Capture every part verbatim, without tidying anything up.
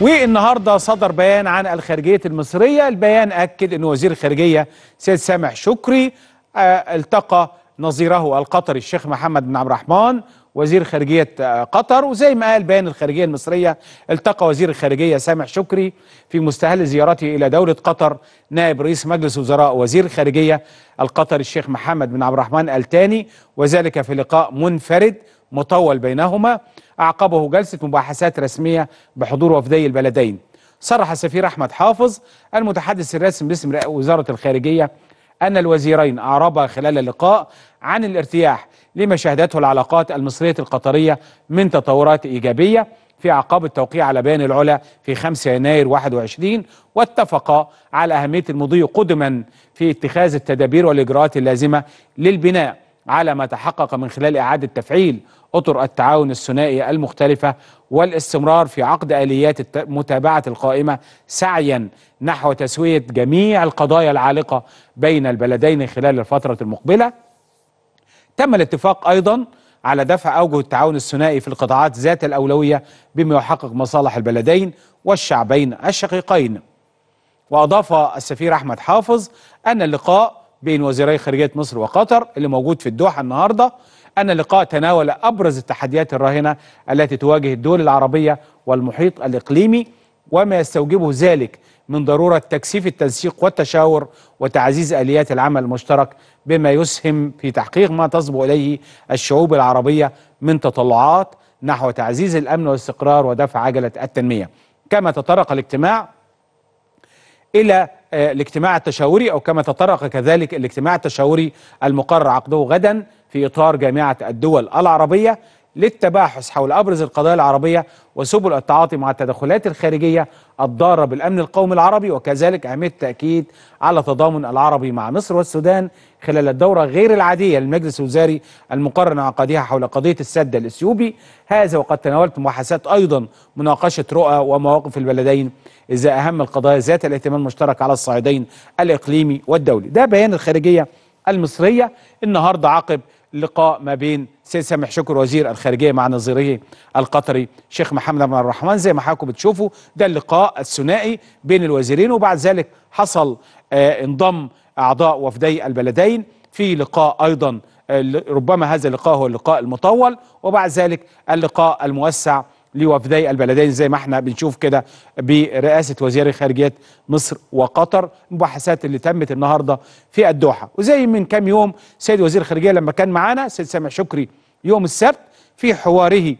والنهارده صدر بيان عن الخارجيه المصريه. البيان اكد ان وزير الخارجيه سيد سامح شكري التقى نظيره القطري الشيخ محمد بن عبد الرحمن وزير خارجيه قطر، وزي ما قال بيان الخارجيه المصريه التقى وزير الخارجيه سامح شكري في مستهل زيارته الى دوله قطر نائب رئيس مجلس وزراء وزير الخارجيه القطري الشيخ محمد بن عبد الرحمن التاني، وذلك في لقاء منفرد مطول بينهما أعقبه جلسة مباحثات رسمية بحضور وفدي البلدين. صرح السفير أحمد حافظ المتحدث الرسمي باسم وزارة الخارجية أن الوزيرين أعربا خلال اللقاء عن الارتياح لما شهدته العلاقات المصرية القطرية من تطورات إيجابية في أعقاب التوقيع على بيان العلا في خمسة يناير واحد وعشرين، واتفقا على أهمية المضي قدما في اتخاذ التدابير والإجراءات اللازمة للبناء على ما تحقق من خلال إعادة تفعيل أطر التعاون الثنائي المختلفة والاستمرار في عقد آليات متابعة القائمة سعيا نحو تسوية جميع القضايا العالقة بين البلدين خلال الفترة المقبلة. تم الاتفاق أيضا على دفع أوجه التعاون الثنائي في القطاعات ذات الأولوية بما يحقق مصالح البلدين والشعبين الشقيقين. وأضاف السفير أحمد حافظ أن اللقاء بين وزيري خارجية مصر وقطر اللي موجود في الدوحة النهاردة أن اللقاء تناول أبرز التحديات الراهنة التي تواجه الدول العربية والمحيط الإقليمي وما يستوجبه ذلك من ضرورة تكثيف التنسيق والتشاور وتعزيز آليات العمل المشترك بما يسهم في تحقيق ما تصبو إليه الشعوب العربية من تطلعات نحو تعزيز الأمن والاستقرار ودفع عجلة التنمية. كما تطرق الاجتماع إلى الاجتماع التشاوري أو كما تطرق كذلك الاجتماع التشاوري المقرر عقده غدا في إطار جامعة الدول العربية للتباحث حول أبرز القضايا العربية وسبل التعاطي مع التدخلات الخارجية الضارة بالأمن القومي العربي، وكذلك أهمية التأكيد على التضامن العربي مع مصر والسودان خلال الدورة غير العادية للمجلس الوزاري المقرر انعقادها حول قضية السد الإثيوبي. هذا وقد تناولت مباحثات أيضا مناقشة رؤى ومواقف البلدين إذا أهم القضايا ذات الاهتمام المشترك على الصعيدين الإقليمي والدولي. ده بيان الخارجية المصرية النهاردة عقب لقاء ما بين سيد سامح شكري وزير الخارجيه مع نظيره القطري شيخ محمد بن عبد الرحمن. زي ما حضراتكم بتشوفوا ده اللقاء الثنائي بين الوزيرين، وبعد ذلك حصل آه انضم اعضاء وفدي البلدين في لقاء ايضا، آه ربما هذا اللقاء هو اللقاء المطول، وبعد ذلك اللقاء الموسع لوفدي البلدين زي ما احنا بنشوف كده برئاسه وزير خارجيه مصر وقطر. المباحثات اللي تمت النهارده في الدوحه، وزي من كام يوم سيد وزير الخارجيه لما كان معانا سيد سامح شكري يوم السبت في حواره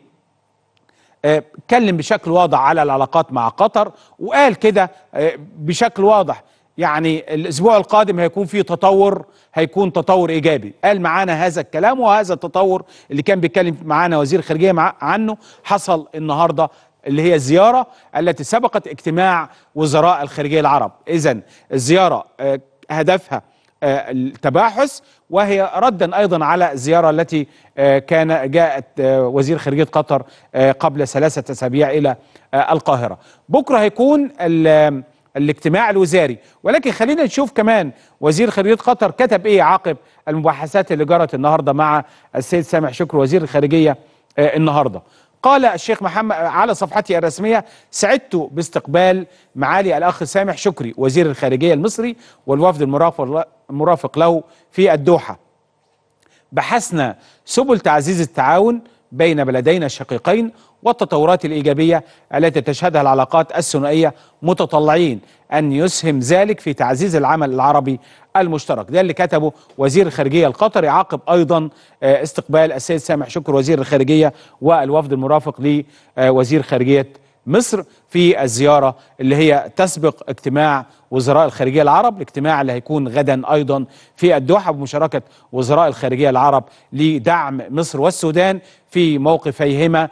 اتكلم اه بشكل واضح على العلاقات مع قطر، وقال كده اه بشكل واضح يعني الاسبوع القادم هيكون فيه تطور، هيكون تطور ايجابي. قال معانا هذا الكلام، وهذا التطور اللي كان بيتكلم معانا وزير الخارجيه مع عنه حصل النهارده اللي هي الزياره التي سبقت اجتماع وزراء الخارجيه العرب. اذا الزياره هدفها التباحث، وهي ردا ايضا على الزياره التي كان جاءت وزير خارجيه قطر قبل ثلاثه اسابيع الى القاهره. بكره هيكون الاجتماع الوزاري، ولكن خلينا نشوف كمان وزير خارجية قطر كتب ايه عقب المباحثات اللي جرت النهارده مع السيد سامح شكري وزير الخارجية آه النهارده. قال الشيخ محمد على صفحته الرسمية: سعدت باستقبال معالي الأخ سامح شكري وزير الخارجية المصري والوفد المرافق له في الدوحة. بحثنا سبل تعزيز التعاون بين بلدينا الشقيقين والتطورات الإيجابية التي تشهدها العلاقات الثنائية، متطلعين أن يسهم ذلك في تعزيز العمل العربي المشترك. ده اللي كتبه وزير الخارجية القطري عقب أيضا استقبال السيد سامح شكري وزير الخارجية والوفد المرافق لوزير خارجية مصر في الزيارة اللي هي تسبق اجتماع وزراء الخارجية العرب، الاجتماع اللي هيكون غدا أيضا في الدوحة بمشاركة وزراء الخارجية العرب لدعم مصر والسودان في موقفيهما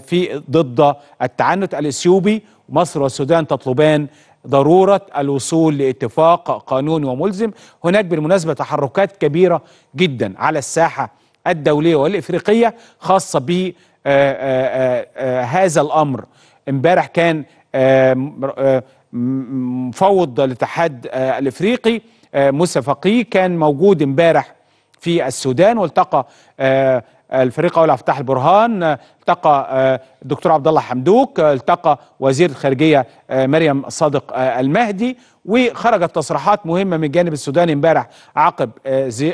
في ضد التعنت الإثيوبي. مصر والسودان تطلبان ضرورة الوصول لاتفاق قانوني وملزم. هناك بالمناسبة تحركات كبيرة جدا على الساحة الدولية والإفريقية خاصة ب هذا الأمر. امبارح كان مفوض الاتحاد الافريقي موسي فقيه كان موجود امبارح في السودان والتقى الفريق الاول عبد الفتاح البرهان، التقى الدكتور عبد الله حمدوك، التقى وزير الخارجيه مريم صادق المهدي، وخرجت تصريحات مهمه من الجانب السوداني امبارح عقب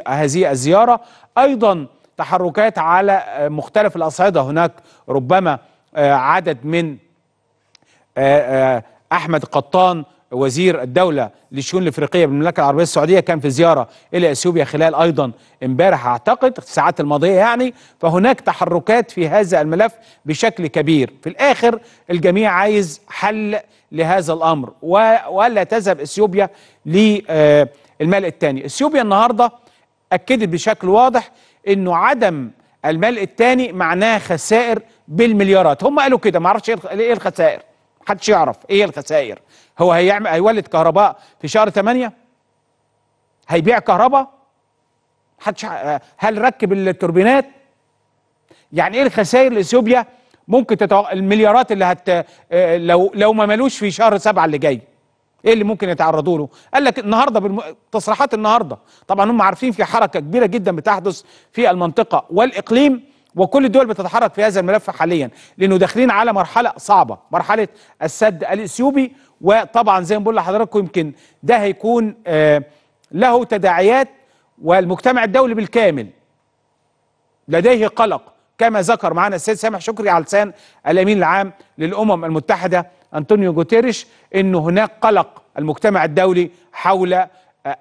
هذه الزياره. ايضا تحركات على مختلف الاصعده، هناك ربما عدد من احمد قطان وزير الدولة للشؤون الافريقية بالمملكة العربية السعودية كان في زيارة إلى اثيوبيا خلال أيضا امبارح أعتقد الساعات الماضية يعني، فهناك تحركات في هذا الملف بشكل كبير. في الآخر الجميع عايز حل لهذا الأمر ولا تذهب اثيوبيا للملء الثاني. اثيوبيا النهاردة أكدت بشكل واضح إنه عدم الملء الثاني معناه خسائر بالمليارات، هم قالوا كده، ما اعرفش إيه الخسائر، محدش يعرف إيه الخسائر. هو هيعمل هيولد كهرباء في شهر ثمانية؟ هيبيع كهرباء؟ محدش. هل ركب التوربينات؟ يعني ايه الخسائر لاثيوبيا ممكن تتوقع المليارات اللي هت لو لو ما مالوش في شهر سبعة اللي جاي؟ ايه اللي ممكن يتعرضوا له؟ قال لك النهارده بالم... تصريحات النهارده، طبعا هم عارفين في حركه كبيره جدا بتحدث في المنطقه والاقليم، وكل الدول بتتحرك في هذا الملف حاليا، لانه داخلين على مرحله صعبه، مرحله السد الاثيوبي. وطبعا زي ما بقول لحضراتكم يمكن ده هيكون آه له تداعيات، والمجتمع الدولي بالكامل لديه قلق كما ذكر معنا السيد سامح شكري على لسان الامين العام للامم المتحده أنطونيو غوتيريش، انه هناك قلق المجتمع الدولي حول آه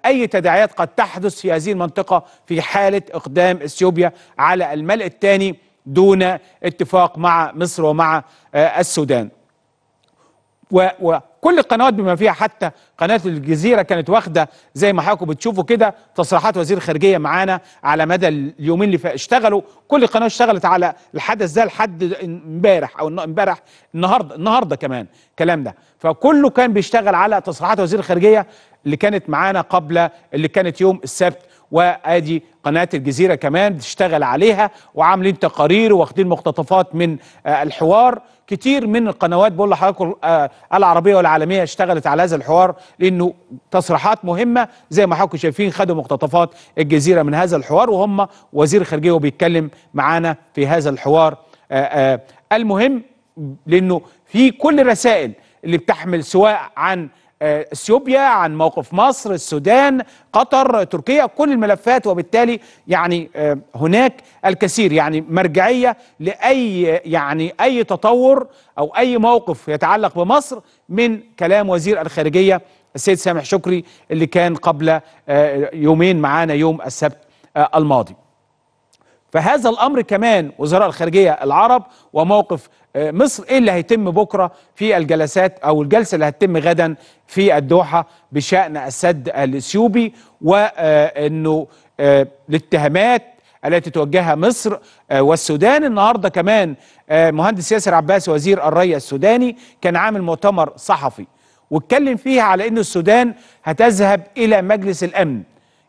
اي تداعيات قد تحدث في هذه المنطقه في حاله اقدام اثيوبيا على الملء الثاني دون اتفاق مع مصر ومع آه السودان. وكل القنوات بما فيها حتى قناة الجزيرة كانت واخدة زي ما حضراتكم بتشوفوا كده تصريحات وزير الخارجية معانا على مدى اليومين اللي فاتوا، اشتغلوا كل قناة اشتغلت على الحدث ده لحد امبارح او امبارح النهارده النهارده كمان الكلام ده، فكله كان بيشتغل على تصريحات وزير الخارجية اللي كانت معانا قبل اللي كانت يوم السبت، وادي قناة الجزيرة كمان بتشتغل عليها وعاملين تقارير واخدين مقتطفات من الحوار. كتير من القنوات بقول لحضراتكم العربيه والعالميه اشتغلت على هذا الحوار لانه تصريحات مهمه زي ما حضراتكم شايفين، خدوا مقتطفات الجزيره من هذا الحوار وهم وزير الخارجيه وبيتكلم معانا في هذا الحوار آآ آآ المهم، لانه في كل الرسائل اللي بتحمل سواء عن اثيوبيا، عن موقف مصر، السودان، قطر، تركيا، كل الملفات، وبالتالي يعني هناك الكثير يعني مرجعية لأي يعني أي تطور أو أي موقف يتعلق بمصر من كلام وزير الخارجية السيد سامح شكري اللي كان قبل يومين معانا يوم السبت الماضي. فهذا الأمر كمان وزراء الخارجية العرب وموقف مصر ايه اللي هيتم بكره في الجلسات او الجلسه اللي هتتم غدا في الدوحه بشان السد الاثيوبي، وانه الاتهامات التي توجهها مصر والسودان. النهارده كمان مهندس ياسر عباس وزير الري السوداني كان عامل مؤتمر صحفي واتكلم فيها على انه السودان هتذهب الى مجلس الامن،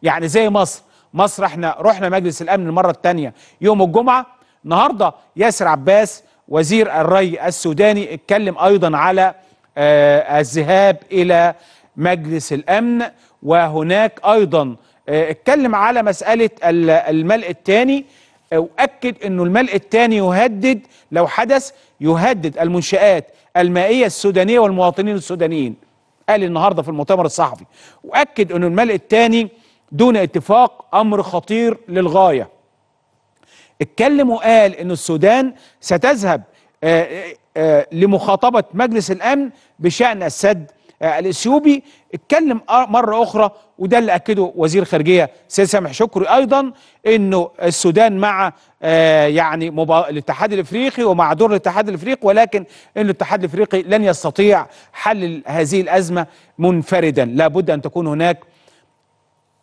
يعني زي مصر مصر احنا رحنا مجلس الامن المره الثانيه يوم الجمعه. النهارده ياسر عباس وزير الري السوداني اتكلم ايضا على آه الذهاب الى مجلس الامن، وهناك ايضا آه اتكلم على مساله الملء الثاني، واكد انه الملء الثاني يهدد لو حدث يهدد المنشآت المائيه السودانيه والمواطنين السودانيين، قال النهارده في المؤتمر الصحفي، واكد انه الملء الثاني دون اتفاق امر خطير للغايه. اتكلم وقال إن السودان ستذهب آآ آآ لمخاطبة مجلس الأمن بشأن السد الإثيوبي. اتكلم مرة أخرى وده اللي أكده وزير خارجية سيد سامح شكري أيضا، إنه السودان مع يعني مبا... الاتحاد الإفريقي ومع دور الاتحاد الإفريقي، ولكن إن الاتحاد الإفريقي لن يستطيع حل هذه الأزمة منفردا، لابد أن تكون هناك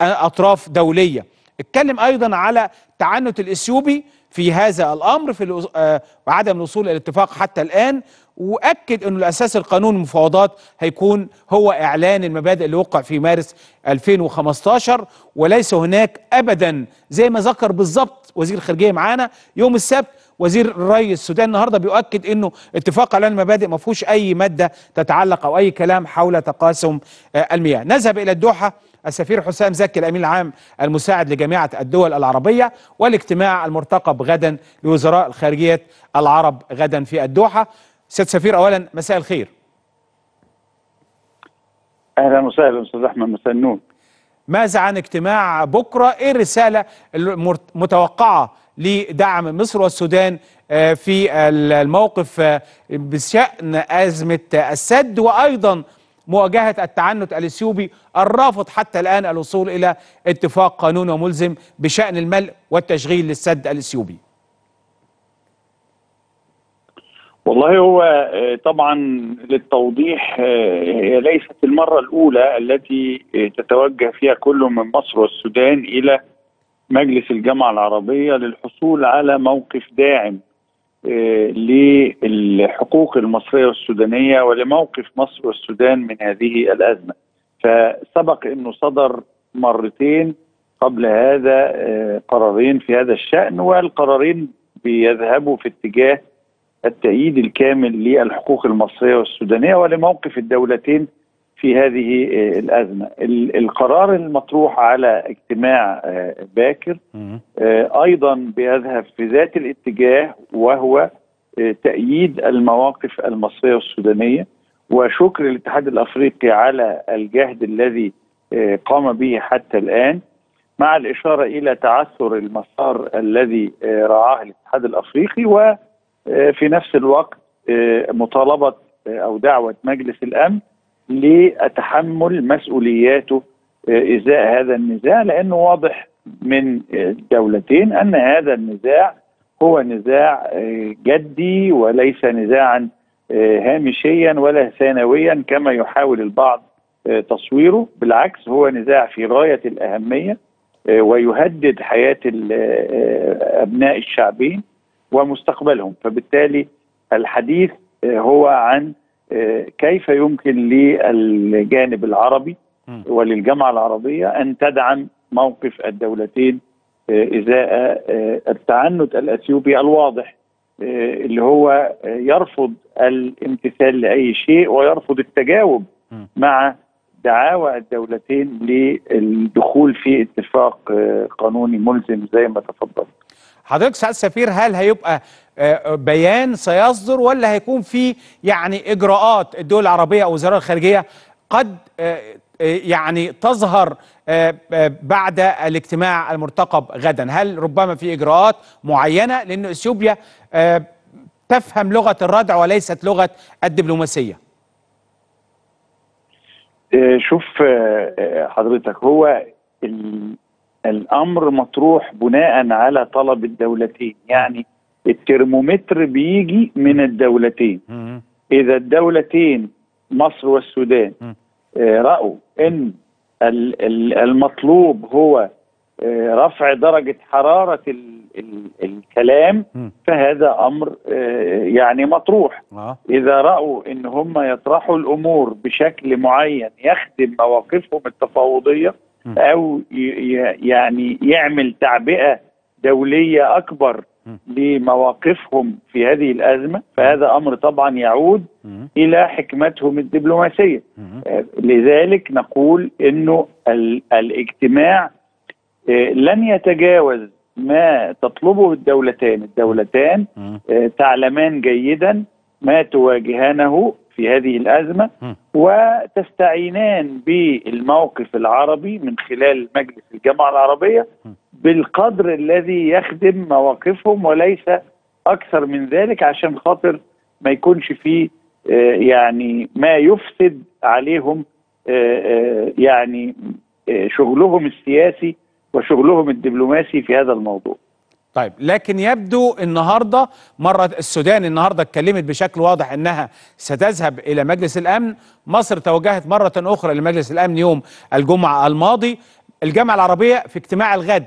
أطراف دولية. اتكلم ايضا على تعنت الاثيوبي في هذا الامر في آه وعدم الوصول الى الاتفاق حتى الان، واكد انه الاساس القانون المفاوضات هيكون هو اعلان المبادئ اللي وقع في مارس ألفين وخمسة عشر، وليس هناك ابدا زي ما ذكر بالظبط وزير الخارجيه معانا يوم السبت. وزير الري السوداني النهارده بيؤكد انه اتفاق اعلان المبادئ ما فيهوش اي ماده تتعلق او اي كلام حول تقاسم آه المياه. نذهب الى الدوحه السفير حسام زكي الأمين العام المساعد لجامعة الدول العربية، والاجتماع المرتقب غدا لوزراء الخارجية العرب غدا في الدوحة. سيادة السفير، أولا مساء الخير. أهلا وسهلا أستاذ أحمد، مساء النور. ماذا عن اجتماع بكرة؟ إيه الرسالة المتوقعة لدعم مصر والسودان في الموقف بشأن أزمة السد، وأيضا مواجهة التعنت الإثيوبي الرافض حتى الآن الوصول إلى اتفاق قانون وملزم بشأن الملء والتشغيل للسد الإثيوبي؟ والله هو طبعا للتوضيح، هي ليست المرة الأولى التي تتوجه فيها كل من مصر والسودان إلى مجلس الجامعة العربية للحصول على موقف داعم للحقوق المصرية والسودانية ولموقف مصر والسودان من هذه الأزمة. فسبق أنه صدر مرتين قبل هذا قرارين في هذا الشأن، والقرارين بيذهبوا في اتجاه التأييد الكامل للحقوق المصرية والسودانية ولموقف الدولتين في هذه الأزمة. القرار المطروح على اجتماع باكر أيضا بيذهب في ذات الاتجاه، وهو تأييد المواقف المصرية والسودانية، وشكر الاتحاد الأفريقي على الجهد الذي قام به حتى الآن، مع الإشارة إلى تعثر المسار الذي رعاه الاتحاد الأفريقي، وفي نفس الوقت مطالبة أو دعوة مجلس الأمن لتحمل مسؤولياته إزاء هذا النزاع، لأنه واضح من الدولتين أن هذا النزاع هو نزاع جدي وليس نزاعا هامشيا ولا ثانويا كما يحاول البعض تصويره. بالعكس، هو نزاع في غاية الأهمية ويهدد حياة أبناء الشعبين ومستقبلهم. فبالتالي الحديث هو عن كيف يمكن للجانب العربي وللجامعة العربية أن تدعم موقف الدولتين إزاء التعنت الأثيوبي الواضح، اللي هو يرفض الامتثال لأي شيء ويرفض التجاوب مع دعاوى الدولتين للدخول في اتفاق قانوني ملزم زي ما تفضلت حضرتك سعادة السفير. هل هيبقى بيان سيصدر، ولا هيكون في يعني اجراءات الدول العربيه او وزاره الخارجيه قد يعني تظهر بعد الاجتماع المرتقب غدا؟ هل ربما في اجراءات معينه، لان اثيوبيا تفهم لغه الردع وليست لغه الدبلوماسيه؟ شوف حضرتك، هو الامر مطروح بناء على طلب الدولتين، يعني الترمومتر بيجي من الدولتين. إذا الدولتين مصر والسودان رأوا أن المطلوب هو رفع درجة حرارة الكلام فهذا أمر يعني مطروح. إذا رأوا أن هم يطرحوا الأمور بشكل معين يخدم مواقفهم التفاوضية أو يعني يعمل تعبئة دولية أكبر لمواقفهم في هذه الأزمة، فهذا أمر طبعا يعود إلى حكمتهم الدبلوماسية. لذلك نقول أنه الاجتماع لن يتجاوز ما تطلبه الدولتان. الدولتان تعلمان جيدا ما تواجهانه في هذه الأزمة، وتستعينان بالموقف العربي من خلال مجلس الجامعة العربية بالقدر الذي يخدم مواقفهم وليس أكثر من ذلك، عشان خاطر ما يكونش فيه يعني ما يفسد عليهم يعني شغلهم السياسي وشغلهم الدبلوماسي في هذا الموضوع. طيب، لكن يبدو النهارده مرة السودان النهارده اتكلمت بشكل واضح انها ستذهب الى مجلس الامن، مصر توجهت مرة اخرى لمجلس الامن يوم الجمعة الماضي، الجامعة العربية في اجتماع الغد.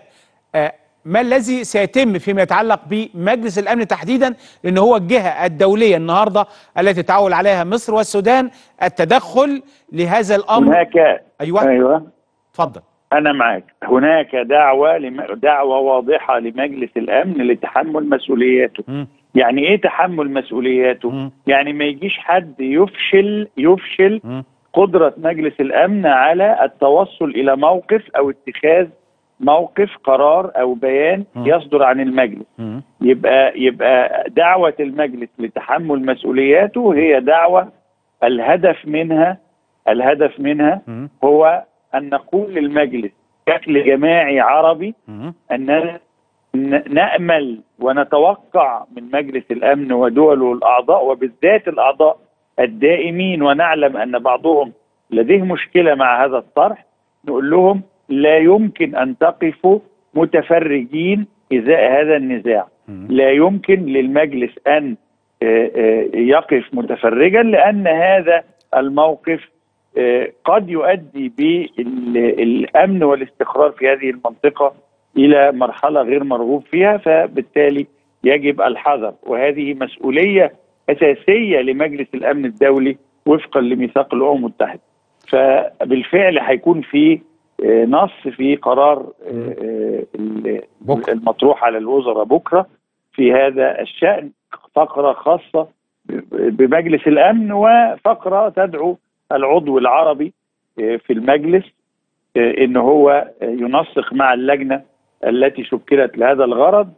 ما الذي سيتم فيما يتعلق بمجلس الامن تحديدا، لان هو الجهة الدولية النهارده التي تعول عليها مصر والسودان التدخل لهذا الامر؟ هناك ايوه ايوه اتفضل. أنا معاك. هناك دعوة لم... دعوة واضحة لمجلس الأمن لتحمل مسؤولياته. م. يعني إيه تحمل مسؤولياته؟ م. يعني ما يجيش حد يفشل يفشل م. قدرة مجلس الأمن على التوصل إلى موقف أو اتخاذ موقف قرار أو بيان يصدر عن المجلس. يبقى يبقى دعوة المجلس لتحمل مسؤولياته هي دعوة الهدف منها الهدف منها هو أن نقول للمجلس بشكل جماعي عربي أننا نأمل ونتوقع من مجلس الأمن ودوله الأعضاء وبالذات الأعضاء الدائمين، ونعلم أن بعضهم لديه مشكلة مع هذا الطرح، نقول لهم لا يمكن أن تقفوا متفرجين إزاء هذا النزاع. لا يمكن للمجلس أن يقف متفرجا، لأن هذا الموقف قد يؤدي بالأمن والاستقرار في هذه المنطقة إلى مرحلة غير مرغوب فيها، فبالتالي يجب الحذر. وهذه مسؤولية أساسية لمجلس الأمن الدولي وفقا لميثاق الأمم المتحدة. فبالفعل هيكون في نص في قرار المطروح على الوزراء بكرة في هذا الشأن، فقرة خاصة بمجلس الأمن وفقرة تدعو العضو العربي في المجلس إن هو ينسق مع اللجنة التي شكلت لهذا الغرض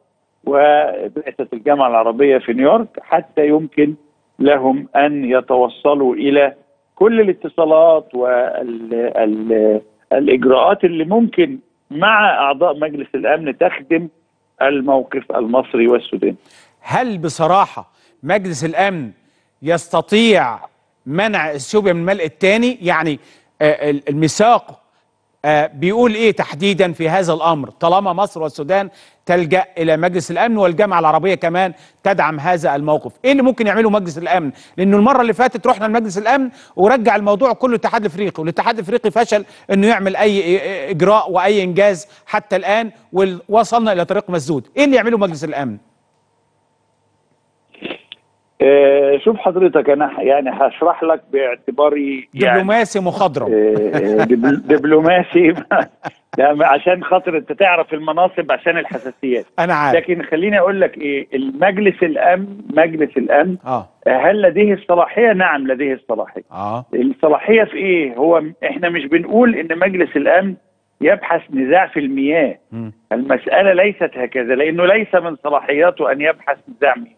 وبعثة الجامعة العربية في نيويورك حتى يمكن لهم أن يتوصلوا إلى كل الاتصالات والإجراءات اللي ممكن مع أعضاء مجلس الأمن تخدم الموقف المصري والسوداني. هل بصراحة مجلس الأمن يستطيع منع اثيوبيا من الملء الثاني؟ يعني الميثاق بيقول ايه تحديدا في هذا الامر طالما مصر والسودان تلجأ الى مجلس الامن والجامعه العربيه كمان تدعم هذا الموقف؟ ايه اللي ممكن يعمله مجلس الامن؟ لانه المره اللي فاتت رحنا لمجلس الامن ورجع الموضوع كله الاتحاد الافريقي، والاتحاد الافريقي فشل انه يعمل اي اجراء واي انجاز حتى الان، ووصلنا الى طريق مسدود. ايه اللي يعمله مجلس الامن؟ آه شوف حضرتك، انا يعني هشرح لك باعتباري يعني دبلوماسي مخضرم آه دبلوماسي عشان خاطر انت تعرف المناصب عشان الحساسيات، انا عارف، لكن خليني اقول لك ايه المجلس الامن مجلس الامن آه. هل لديه الصلاحيه؟ نعم لديه الصلاحيه. آه. الصلاحيه في ايه؟ هو احنا مش بنقول ان مجلس الامن يبحث نزاع في المياه. م. المساله ليست هكذا، لانه ليس من صلاحياته ان يبحث نزاع مياه.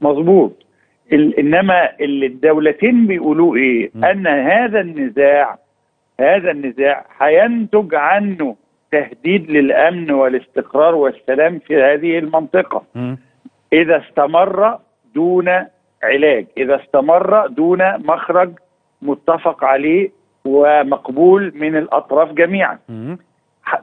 مظبوط. انما اللي الدولتين بيقولوا ايه؟ ان هذا النزاع هذا النزاع هينتج عنه تهديد للامن والاستقرار والسلام في هذه المنطقه اذا استمر دون علاج، اذا استمر دون مخرج متفق عليه ومقبول من الاطراف جميعا.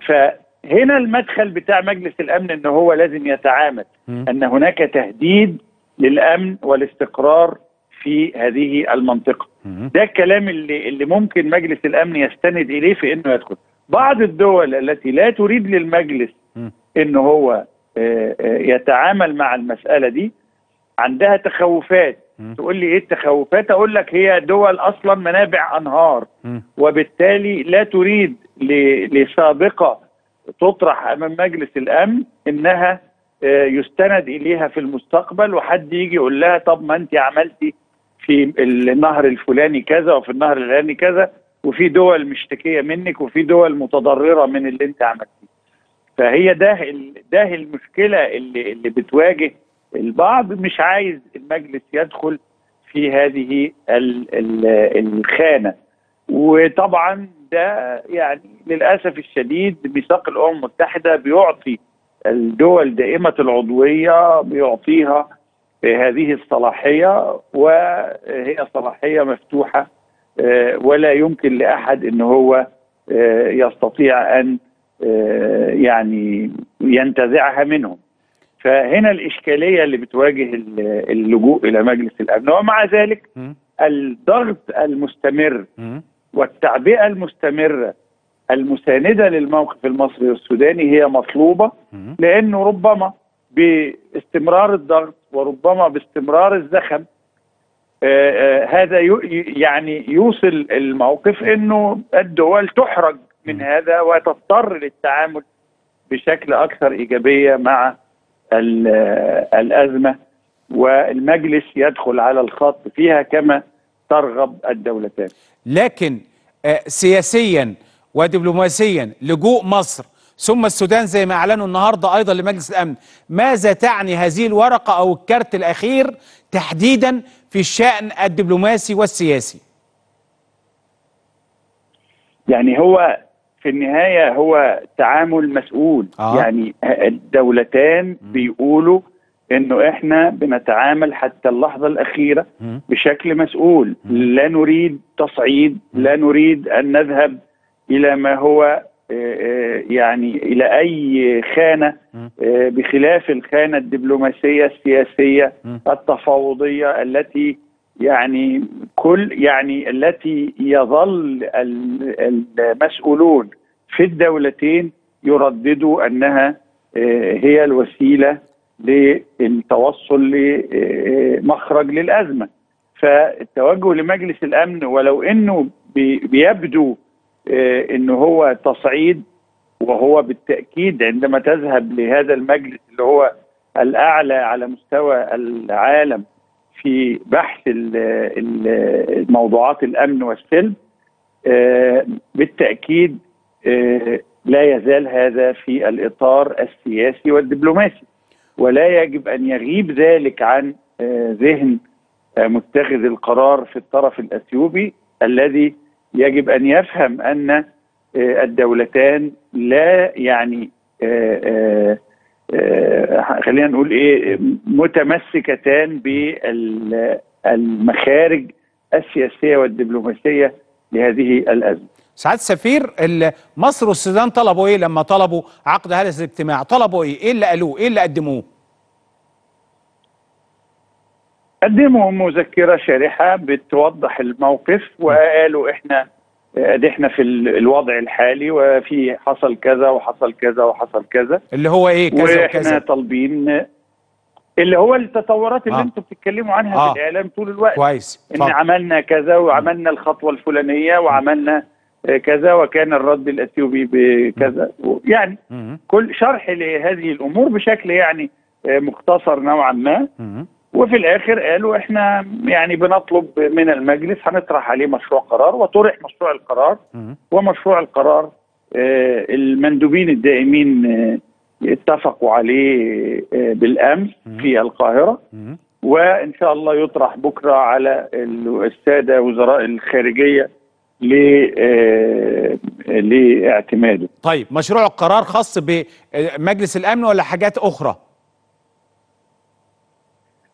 فهنا المدخل بتاع مجلس الامن ان هو لازم يتعامل ان هناك تهديد للأمن والاستقرار في هذه المنطقة. ده الكلام اللي, اللي ممكن مجلس الأمن يستند إليه في أنه يدخل. بعض الدول التي لا تريد للمجلس أنه هو يتعامل مع المسألة دي عندها تخوفات. تقول لي إيه التخوفات؟ أقول لك هي دول أصلا منابع أنهار، وبالتالي لا تريد لسابقة تطرح أمام مجلس الأمن أنها يستند إليها في المستقبل، وحد يجي يقول لها طب ما أنت عملتي في النهر الفلاني كذا وفي النهر الفلاني كذا، وفي دول مشتكية منك وفي دول متضررة من اللي أنت عملتيه. فهي ده ده المشكلة اللي اللي بتواجه البعض، مش عايز المجلس يدخل في هذه الخانة. وطبعا ده يعني للأسف الشديد ميثاق الأمم المتحدة بيعطي الدول دائمة العضوية بيعطيها هذه الصلاحية، وهي صلاحية مفتوحة ولا يمكن لأحد إن هو يستطيع أن يعني ينتزعها منهم. فهنا الإشكالية اللي بتواجه اللجوء إلى مجلس الأمن، ومع ذلك الضغط المستمر والتعبئة المستمرة المساندة للموقف المصري والسوداني هي مطلوبة، لأنه ربما باستمرار الضغط وربما باستمرار الزخم آآ آآ هذا يعني يوصل الموقف أنه الدول تحرج من هذا وتضطر للتعامل بشكل أكثر إيجابية مع الأزمة، والمجلس يدخل على الخط فيها كما ترغب الدولتان. لكن سياسيا ودبلوماسيا لجوء مصر ثم السودان زي ما اعلنوا النهارده ايضا لمجلس الامن، ماذا تعني هذه الورقه او الكارت الاخير تحديدا في الشأن الدبلوماسي والسياسي؟ يعني هو في النهايه هو تعامل مسؤول، آه. يعني الدولتان بيقولوا انه احنا بنتعامل حتى اللحظه الاخيره بشكل مسؤول، لا نريد تصعيد، لا نريد ان نذهب الى ما هو يعني الى اي خانه بخلاف الخانه الدبلوماسيه السياسيه التفاوضيه التي يعني كل يعني التي يظل المسؤولون في الدولتين يرددوا انها هي الوسيله للتوصل لمخرج للازمه. فالتوجه لمجلس الامن ولو انه بيبدو إنه هو تصعيد، وهو بالتأكيد عندما تذهب لهذا المجلس اللي هو الأعلى على مستوى العالم في بحث الموضوعات الأمن والسلم، بالتأكيد لا يزال هذا في الإطار السياسي والدبلوماسي، ولا يجب أن يغيب ذلك عن ذهن متخذ القرار في الطرف الأثيوبي الذي يجب أن يفهم أن الدولتان لا يعني خلينا نقول إيه متمسكتان بالمخارج السياسية والدبلوماسية لهذه الأزمة. سعادة السفير، مصر والسودان طلبوا إيه لما طلبوا عقد هذا الاجتماع؟ طلبوا إيه؟ إيه اللي قالوه؟ إيه اللي قدموه؟ قدموا مذكرة شارحة بتوضح الموقف، وقالوا احنا احنا في الوضع الحالي وفي حصل كذا وحصل كذا وحصل كذا اللي هو ايه كذا وكذا، واحنا طالبين اللي هو التطورات اللي آه. انتم بتتكلموا عنها آه. في الاعلام طول الوقت. كويس. ان عملنا كذا وعملنا الخطوة الفلانية وعملنا كذا وكان الرد الاثيوبي بكذا، يعني كل شرح لهذه الامور بشكل يعني مختصر نوعا ما. وفي الاخر قالوا احنا يعني بنطلب من المجلس هنطرح عليه مشروع قرار، وطرح مشروع القرار، ومشروع القرار المندوبين الدائمين اتفقوا عليه بالامس في القاهره، وان شاء الله يطرح بكره على الساده وزراء الخارجيه لاعتماده. طيب مشروع القرار خاص بمجلس الامن ولا حاجات اخرى؟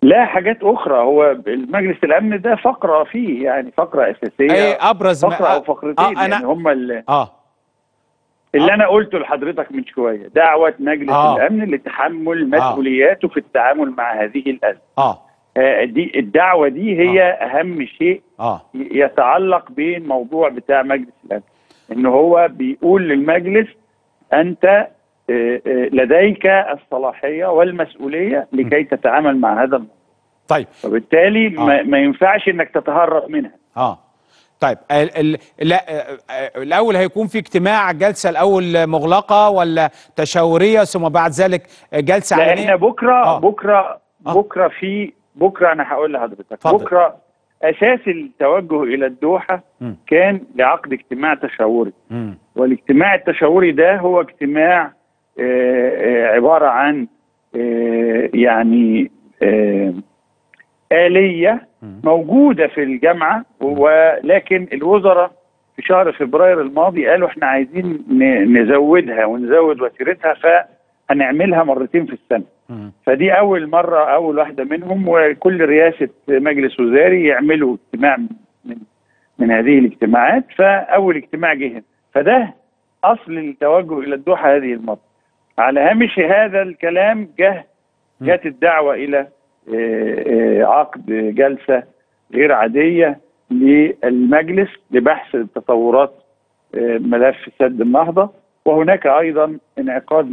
لا حاجات اخرى، هو مجلس الامن ده فقره فيه يعني فقره اساسيه، ايه ابرز فقره او فقرتين آه يعني هم اللي اه اللي آه انا قلته لحضرتك من شويه، دعوه مجلس آه الامن لتحمل مسؤولياته آه في التعامل مع هذه الازمه. آه, اه دي الدعوه دي هي آه اهم شيء آه يتعلق بالموضوع بتاع مجلس الامن، ان هو بيقول للمجلس انت لديك الصلاحية والمسؤولية لكي تتعامل مع هذا الموضوع. طيب. وبالتالي آه. ما ينفعش انك تتهرب منها. اه. طيب ال ال لا الاول هيكون في اجتماع، الجلسة الاول مغلقة ولا تشاورية ثم بعد ذلك جلسة علنية؟ لأن بكرة آه. بكرة بكرة في بكرة انا هقول لحضرتك فضل. بكرة اساس التوجه الى الدوحة م. كان لعقد اجتماع تشاوري. م. والاجتماع التشاوري ده هو اجتماع عبارة عن يعني آلية موجودة في الجامعة، ولكن الوزراء في شهر فبراير الماضي قالوا احنا عايزين نزودها ونزود وتيرتها، فهنعملها مرتين في السنة. فدي أول مرة أول واحدة منهم، وكل رئاسة مجلس وزاري يعملوا اجتماع من, من هذه الاجتماعات، فأول اجتماع جه، فده أصل التوجه إلى الدوحة هذه المرة. على هامش هذا الكلام جه جت الدعوه الى عقد جلسه غير عاديه للمجلس لبحث تطورات ملف سد النهضه، وهناك ايضا انعقاد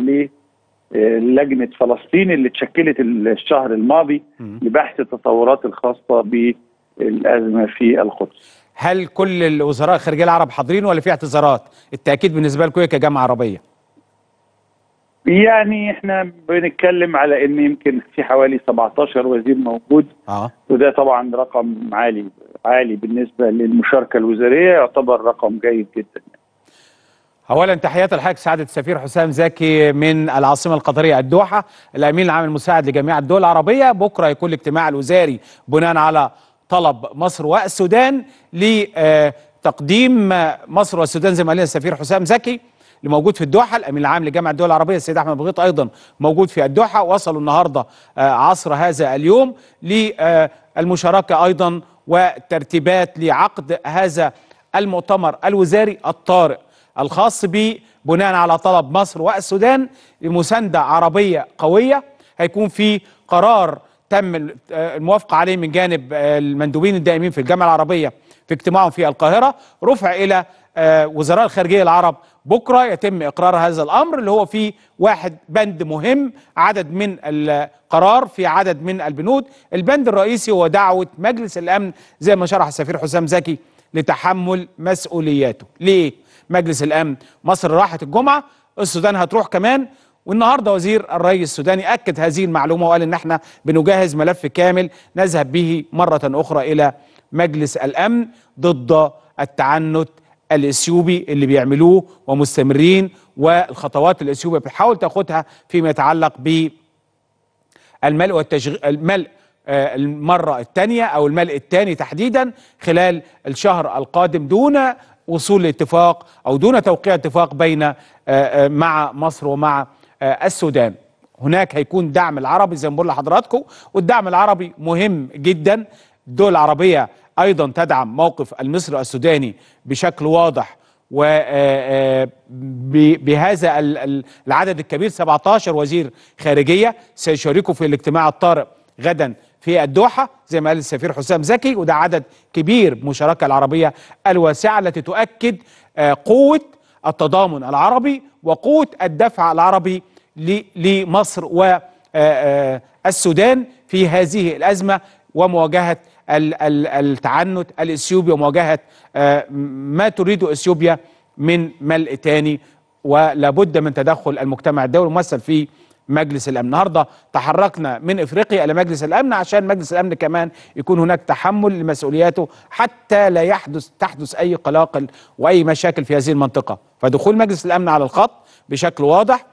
للجنه فلسطين اللي اتشكلت الشهر الماضي لبحث التطورات الخاصه بالازمه في القدس. هل كل الوزراء الخارجيه العرب حاضرين ولا في اعتذارات؟ التاكيد بالنسبه لكم كجامعه عربيه. يعني احنا بنتكلم على ان يمكن في حوالي سبعتاشر وزير موجود، آه. وده طبعا رقم عالي عالي بالنسبه للمشاركه الوزاريه، يعتبر رقم جيد جدا. اولا تحيات الحاج سعاده السفير حسام زكي من العاصمه القطريه الدوحه، الامين العام المساعد لجميع الدول العربيه. بكره يكون الاجتماع الوزاري بناء على طلب مصر والسودان لتقديم مصر والسودان زي ما قالنا السفير حسام زكي اللي موجود في الدوحه، الامين العام لجامعه الدول العربيه السيد احمد بغيط ايضا موجود في الدوحه، وصلوا النهارده عصر هذا اليوم للمشاركه ايضا وترتيبات لعقد هذا المؤتمر الوزاري الطارئ الخاص ب بناء على طلب مصر والسودان لمسانده عربيه قويه. هيكون في قرار تم الموافقه عليه من جانب المندوبين الدائمين في الجامعه العربيه في اجتماعهم في القاهره، رفع الى وزراء الخارجيه العرب بكره يتم اقرار هذا الامر اللي هو فيه واحد بند مهم، عدد من القرار في عدد من البنود. البند الرئيسي هو دعوه مجلس الامن زي ما شرح السفير حسام زكي لتحمل مسؤولياته. ليه مجلس الامن؟ مصر راحت الجمعه، السودان هتروح كمان، والنهارده وزير الري السوداني اكد هذه المعلومه وقال ان احنا بنجهز ملف كامل نذهب به مره اخرى الى مجلس الامن ضد التعنت الاثيوبي اللي بيعملوه ومستمرين، والخطوات الاثيوبيه بتحاول تاخدها فيما يتعلق بالملء والتشغيل، الملء المره الثانيه او الملء الثاني تحديدا خلال الشهر القادم دون وصول لاتفاق او دون توقيع اتفاق بين مع مصر ومع السودان. هناك هيكون دعم العربي زي ما بقول لحضراتكم، والدعم العربي مهم جدا. الدول العربيه ايضا تدعم موقف المصري السوداني بشكل واضح، وبهذا العدد الكبير سبعة عشر وزير خارجيه سيشاركوا في الاجتماع الطارئ غدا في الدوحه زي ما قال السفير حسام زكي، وده عدد كبير بالمشاركه العربيه الواسعه التي تؤكد قوه التضامن العربي وقوه الدفع العربي لمصر والسودان في هذه الازمه ومواجهه التعنت الاثيوبي ومواجهه ما تريده اثيوبيا من ملء تاني، ولا بد من تدخل المجتمع الدولي الممثل في مجلس الامن. النهارده تحركنا من افريقيا الى مجلس الامن عشان مجلس الامن كمان يكون هناك تحمل لمسؤولياته حتى لا يحدث تحدث اي قلاقل واي مشاكل في هذه المنطقه، فدخول مجلس الامن على الخط بشكل واضح.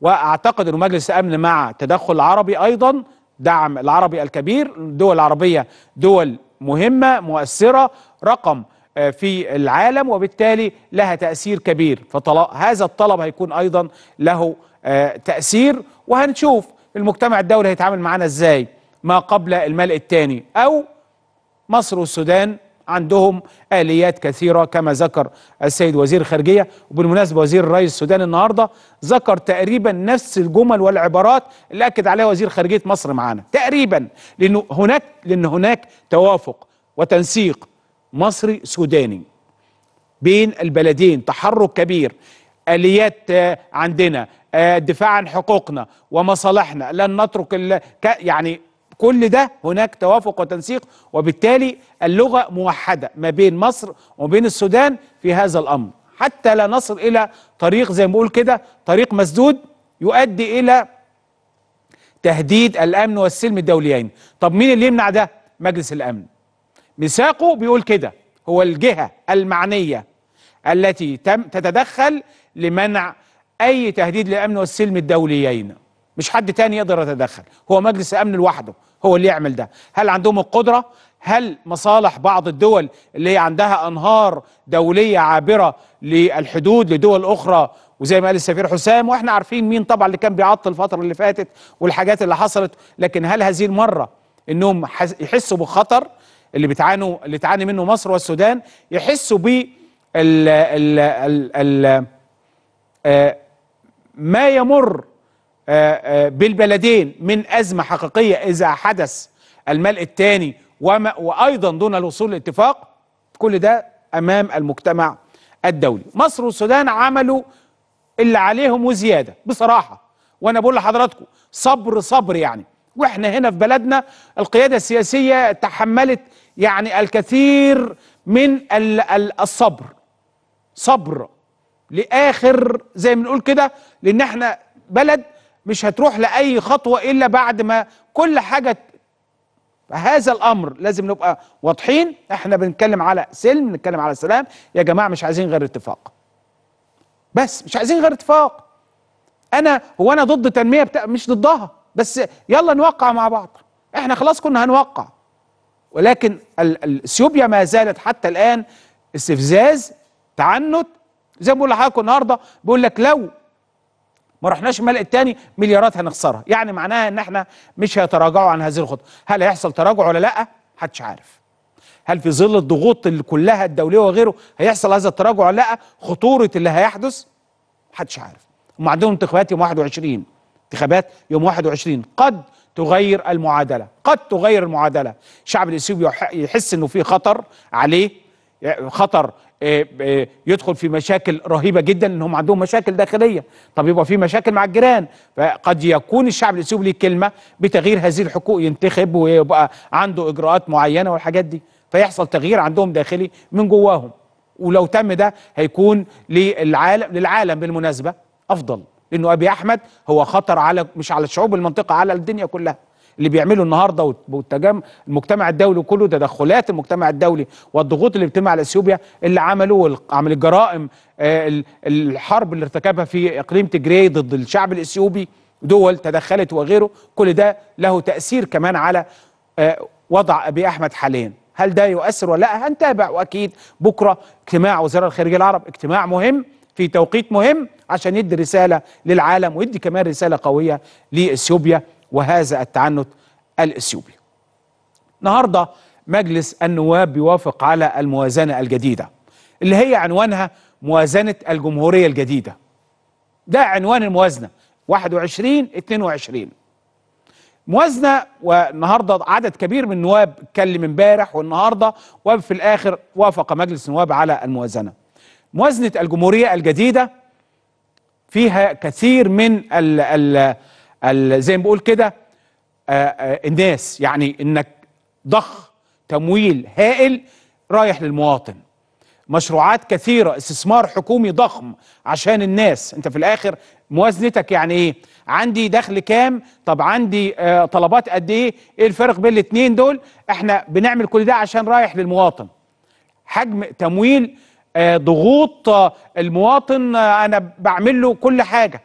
واعتقد انه مجلس الامن مع تدخل العربي ايضا دعم العربي الكبير، الدول العربية دول مهمة مؤثرة رقم في العالم وبالتالي لها تأثير كبير، فهذا الطلب هيكون أيضا له تأثير. وهنشوف المجتمع الدولي هيتعامل معنا إزاي ما قبل الملء الثاني، أو مصر والسودان عندهم آليات كثيرة كما ذكر السيد وزير الخارجية. وبالمناسبة وزير الري السوداني النهاردة ذكر تقريبا نفس الجمل والعبارات اللي أكد عليها وزير خارجية مصر معانا تقريبا، لأن هناك لأن هناك توافق وتنسيق مصري سوداني بين البلدين، تحرك كبير، آليات عندنا، الدفاع عن حقوقنا ومصالحنا، لن نترك يعني كل ده هناك توافق وتنسيق، وبالتالي اللغة موحدة ما بين مصر وبين السودان في هذا الأمر حتى لا نصل إلى طريق زي ما بقول كده طريق مسدود يؤدي إلى تهديد الأمن والسلم الدوليين. طب مين اللي يمنع ده؟ مجلس الأمن ميثاقه بيقول كده، هو الجهة المعنية التي تم تتدخل لمنع أي تهديد للأمن والسلم الدوليين، مش حد تاني يقدر يتدخل، هو مجلس الأمن لوحده هو اللي يعمل ده. هل عندهم القدرة؟ هل مصالح بعض الدول اللي هي عندها أنهار دولية عابرة للحدود لدول أخرى وزي ما قال السفير حسام وإحنا عارفين مين طبعا اللي كان بيعطل الفترة اللي فاتت والحاجات اللي حصلت، لكن هل هذه المرة إنهم يحسوا بالخطر اللي بتعانوا اللي تعاني منه مصر والسودان، يحسوا ب ما يمر بالبلدين من أزمة حقيقية إذا حدث الملء الثاني وأيضا دون الوصول لاتفاق؟ كل ده أمام المجتمع الدولي. مصر والسودان عملوا اللي عليهم وزيادة بصراحة، وأنا بقول لحضراتكم صبر صبر يعني، وإحنا هنا في بلدنا القيادة السياسية تحملت يعني الكثير من الصبر، صبر لآخر زي ما نقول كده، لأن إحنا بلد مش هتروح لأي خطوة إلا بعد ما كل حاجة فهذا الامر لازم نبقى واضحين، احنا بنتكلم على سلم، بنتكلم على سلام يا جماعه، مش عايزين غير اتفاق، بس مش عايزين غير اتفاق. انا هو انا ضد تنميه بتا... مش ضدها، بس يلا نوقع مع بعض. احنا خلاص كنا هنوقع، ولكن اثيوبيا ما زالت حتى الان استفزاز، تعنت. زي ما بقول لحضرتك النهارده، بيقول لك لو ما رحناش الملء الثاني مليارات هنخسرها، يعني معناها ان احنا مش هيتراجعوا عن هذه الخطوه. هل هيحصل تراجع ولا لا؟ محدش عارف. هل في ظل الضغوط اللي كلها الدوليه وغيره هيحصل هذا التراجع ولا لا؟ خطوره اللي هيحدث محدش عارف. هم عندهم انتخابات يوم واحد وعشرين، انتخابات يوم واحد وعشرين، قد تغير المعادله، قد تغير المعادله. الشعب الاثيوبي يحس انه في خطر عليه، خطر يدخل في مشاكل رهيبه جدا، انهم عندهم مشاكل داخليه، طب يبقى في مشاكل مع الجيران، فقد يكون الشعب الاثيوبي له كلمه بتغيير هذه الحقوق، ينتخب ويبقى عنده اجراءات معينه والحاجات دي، فيحصل تغيير عندهم داخلي من جواهم. ولو تم ده هيكون للعالم للعالم بالمناسبه افضل، لانه ابي احمد هو خطر على مش على شعوب المنطقه، على الدنيا كلها. اللي بيعمله النهارده والتجمع المجتمع الدولي وكله، تدخلات المجتمع الدولي والضغوط اللي بتتم على اثيوبيا، اللي عملوه عمل الجرائم، الحرب اللي ارتكبها في اقليم تجري ضد الشعب الاثيوبي، دول تدخلت وغيره، كل ده له تاثير كمان على وضع ابي احمد حاليا. هل ده يؤثر ولا لا؟ هنتابع. واكيد بكره اجتماع وزراء الخارجيه العرب، اجتماع مهم في توقيت مهم عشان يدي رساله للعالم، ويدي كمان رساله قويه لاثيوبيا وهذا التعنت الاثيوبي. النهارده مجلس النواب بيوافق على الموازنه الجديده، اللي هي عنوانها موازنه الجمهوريه الجديده. ده عنوان الموازنه واحد وعشرين اتنين وعشرين. موازنه، والنهارده عدد كبير من النواب اتكلم امبارح والنهارده، وفي الاخر وافق مجلس النواب على الموازنه. موازنه الجمهوريه الجديده فيها كثير من ال ال زي ما بقول كده الناس، يعني انك ضخ تمويل هائل رايح للمواطن، مشروعات كثيرة، استثمار حكومي ضخم عشان الناس. انت في الاخر موازنتك يعني ايه؟ عندي دخل كام؟ طب عندي طلبات قد ايه؟ ايه الفرق بين الاتنين دول؟ احنا بنعمل كل ده عشان رايح للمواطن. حجم تمويل، ضغوط المواطن، انا بعمل له كل حاجة.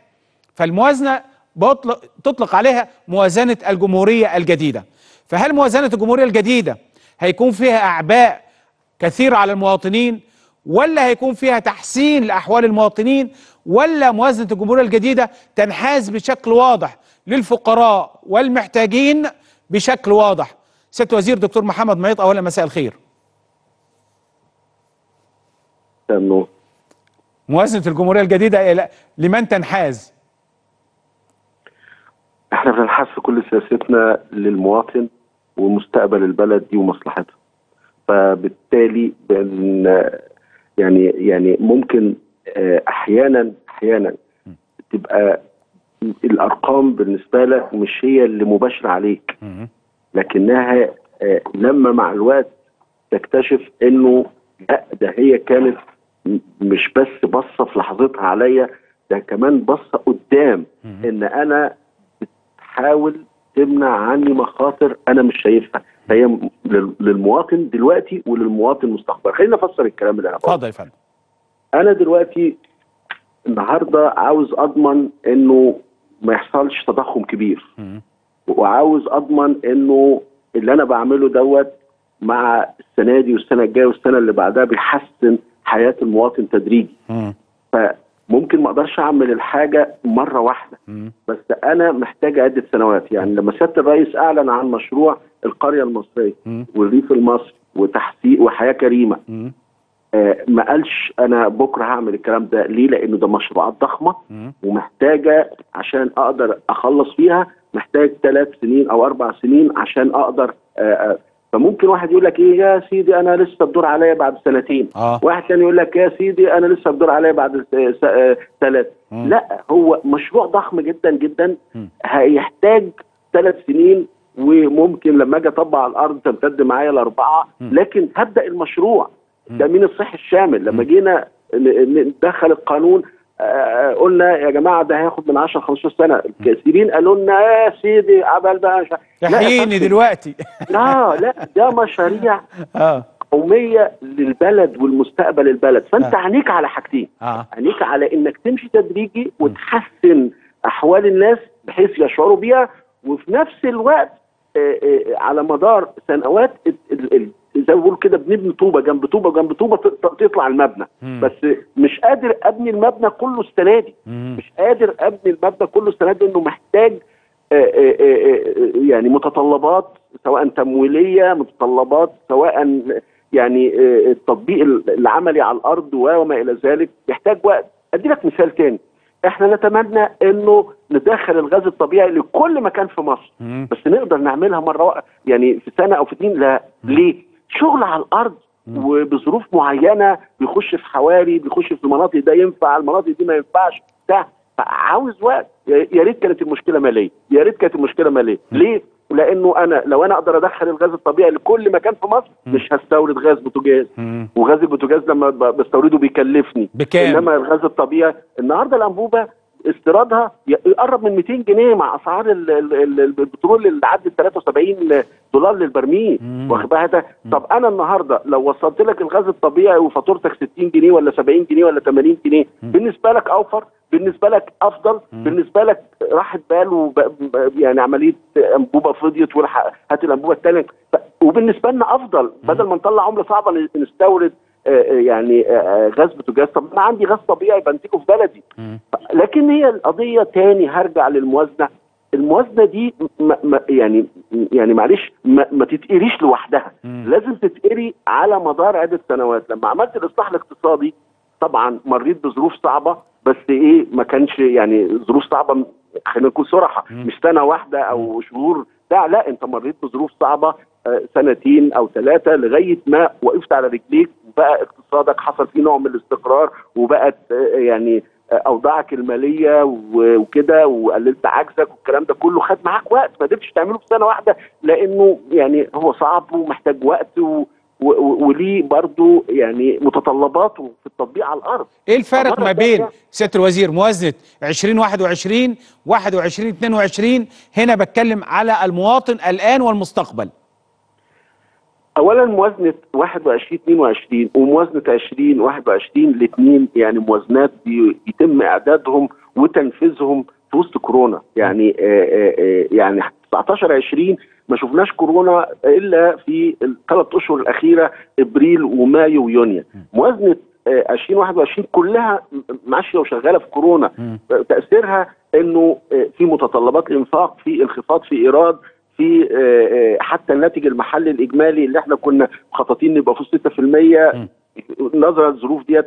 فالموازنة بطلق تطلق عليها موازنة الجمهورية الجديدة. فهل موازنة الجمهورية الجديدة هيكون فيها أعباء كثيرة على المواطنين، ولا هيكون فيها تحسين لأحوال المواطنين، ولا موازنة الجمهورية الجديدة تنحاز بشكل واضح للفقراء والمحتاجين بشكل واضح؟ سيادة الوزير دكتور محمد معيط، أولا مساء الخير. موازنة الجمهورية الجديدة لمن تنحاز؟ احنا بننحاز في كل سياستنا للمواطن ومستقبل البلد دي ومصلحتها. فبالتالي بن يعني يعني ممكن احيانا احيانا تبقى الارقام بالنسبه لك مش هي اللي مباشره عليك، لكنها لما مع الوقت تكتشف انه لا، ده هي كانت مش بس بصه في لحظتها عليا، ده كمان بصه قدام، ان انا حاول تمنع عني مخاطر انا مش شايفها، فهي للمواطن دلوقتي وللمواطن مستقبلا. خلينا نفسر الكلام اللي انا بقوله. اتفضل يا فندم. انا دلوقتي النهارده عاوز اضمن انه ما يحصلش تضخم كبير، وعاوز اضمن انه اللي انا بعمله دوت مع السنه دي والسنه الجايه والسنه اللي بعدها بيحسن حياه المواطن تدريجي. ف ممكن ما اقدرش اعمل الحاجه مره واحده، بس انا محتاج عده سنوات. يعني لما سياده الرئيس اعلن عن مشروع القريه المصريه والريف المصري وتحسين وحياه كريمه، آه ما قالش انا بكره هعمل الكلام ده، ليه؟ لانه ده مشروعات ضخمه ومحتاجه عشان اقدر اخلص فيها، محتاج ثلاث سنين او اربع سنين عشان اقدر آه آه. فممكن واحد يقول لك ايه يا سيدي انا لسه الدور عليا بعد سنتين، آه. واحد ثاني يقول لك يا سيدي انا لسه الدور عليا بعد ثلاث. لا، هو مشروع ضخم جدا جدا، م. هيحتاج ثلاث سنين، وممكن لما اجي اطبق على الارض تمتد معايا لاربعه، م. لكن هبدا المشروع. التامين الصحي الشامل لما جينا ندخل القانون قلنا يا جماعه ده هياخد من عشرة خمستاشر سنه، الكثيرين قالوا لنا يا سيدي عبال بقى تحييني دلوقتي. لا لا ده مشاريع اه قوميه للبلد والمستقبل البلد، فانت آه. عينيك على حاجتين، آه. عينيك على انك تمشي تدريجي وتحسن احوال الناس بحيث يشعروا بيها، وفي نفس الوقت آآ آآ على مدار سنوات زي ما بقول كده بنبني طوبه جنب طوبه جنب طوبه تطلع المبنى، مم. بس مش قادر ابني المبنى كله السنه دي، مم. مش قادر ابني المبنى كله السنه دي، انه محتاج آآ آآ يعني متطلبات سواء تمويليه، متطلبات سواء يعني التطبيق العملي على الارض وما الى ذلك، يحتاج وقت. ادي لك مثال تاني، احنا نتمنى انه ندخل الغاز الطبيعي لكل مكان في مصر، مم. بس نقدر نعملها مره يعني في سنه او في اتنين؟ لا، مم. ليه؟ شغل على الارض، مم. وبظروف معينه، بيخش في حواري، بيخش في مناطق ده ينفع، المناطق دي ما ينفعش، ده عاوز وقت. يا ريت كانت المشكله ماليه، يا ريت كانت المشكله ماليه، ليه؟ لانه انا لو انا اقدر ادخل الغاز الطبيعي لكل مكان في مصر، مم. مش هستورد غاز بوتاجاز، وغاز البوتاجاز لما بستورده بيكلفني بكام؟ انما الغاز الطبيعي النهارده الانبوبه استيرادها يقرب من مئتين جنيه مع اسعار البترول اللي عدت تلاتة وسبعين دولار للبرميل، واخد بالها ده؟ طب انا النهارده لو وصلت لك الغاز الطبيعي وفاتورتك ستين جنيه ولا سبعين جنيه ولا تمانين جنيه، مم. بالنسبه لك اوفر، بالنسبه لك افضل، مم. بالنسبه لك راحت بال وب... يعني عمليه انبوبه فضيت والحق هات الانبوبه الثانيه، وبالنسبه لنا افضل، مم. بدل ما نطلع عمله صعبه نستورد آآ يعني آآ غاز بوتاجاز، طب انا عندي غاز طبيعي بنتجه في بلدي. مم. لكن هي القضيه تاني هرجع للموازنه، الموازنه دي م... م... يعني يعني معلش ما, ما تتقريش لوحدها، مم. لازم تتقري على مدار عده سنوات. لما عملت الاصلاح الاقتصادي طبعا مريت بظروف صعبه، بس ايه ما كانش يعني ظروف صعبه، خلينا نكون صراحه، مش سنه واحده او شهور، لا لا انت مريت بظروف صعبه سنتين او ثلاثه لغايه ما وقفت على رجليك وبقى اقتصادك حصل فيه نوع من الاستقرار، وبقت يعني اوضاعك الماليه وكده، وقللت عجزك والكلام ده كله، خد معاك وقت، ما قدرتش تعمله في سنه واحده لانه يعني هو صعب ومحتاج وقت و وليه برضه يعني متطلباته في التطبيق على الارض. ايه الفرق ما بين سياده الوزير موازنه عشرين واحد وعشرين واحد وعشرين اتنين وعشرين؟ هنا بتكلم على المواطن الان والمستقبل. اولا موازنه واحد وعشرين اتنين وعشرين وموازنه عشرين واحد وعشرين الاثنين يعني موازنات بيتم اعدادهم وتنفيذهم في وسط كورونا، يعني آآ آآ يعني تسعتاشر عشرين ما شفناش كورونا الا في الثلاث اشهر الاخيره، ابريل ومايو ويونيو. موازنه عشرين واحد وعشرين كلها ماشيه وشغاله في كورونا، تاثيرها انه في متطلبات انفاق، في انخفاض في ايراد، في حتى الناتج المحلي الاجمالي اللي احنا كنا مخططين نبقى فيه ستة في المية نظرا للظروف ديت،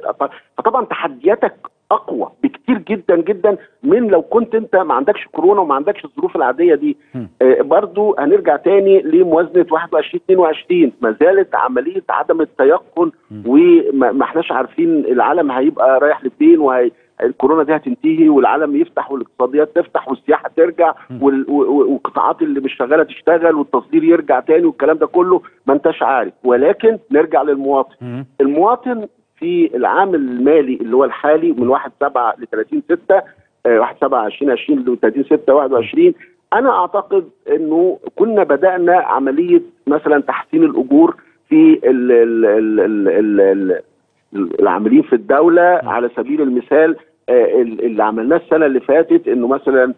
فطبعا تحدياتك اقوى بكتير جدا جدا من لو كنت انت ما عندكش كورونا وما عندكش الظروف العاديه دي. آه برضو هنرجع تاني لموازنه واحد وعشرين اتنين وعشرين، ما زالت عمليه عدم التيقن، وما احناش عارفين العالم هيبقى رايح لفين، والكورونا دي هتنتهي والعالم يفتح والاقتصاديات تفتح والسياحه ترجع والقطاعات اللي مش شغاله تشتغل والتصدير يرجع تاني والكلام ده كله ما انتش عارف. ولكن نرجع للمواطن، مم. المواطن في العام المالي اللي هو الحالي من واحد سبعة ل تلاتين ستة واحد سبعة عشرين عشرين ل تلاتين ستة واحد وعشرين، انا اعتقد انه كنا بدانا عمليه مثلا تحسين الاجور في ال ال ال ال ال ال العاملين في الدوله على سبيل المثال، اللي عملناه السنه اللي فاتت انه مثلا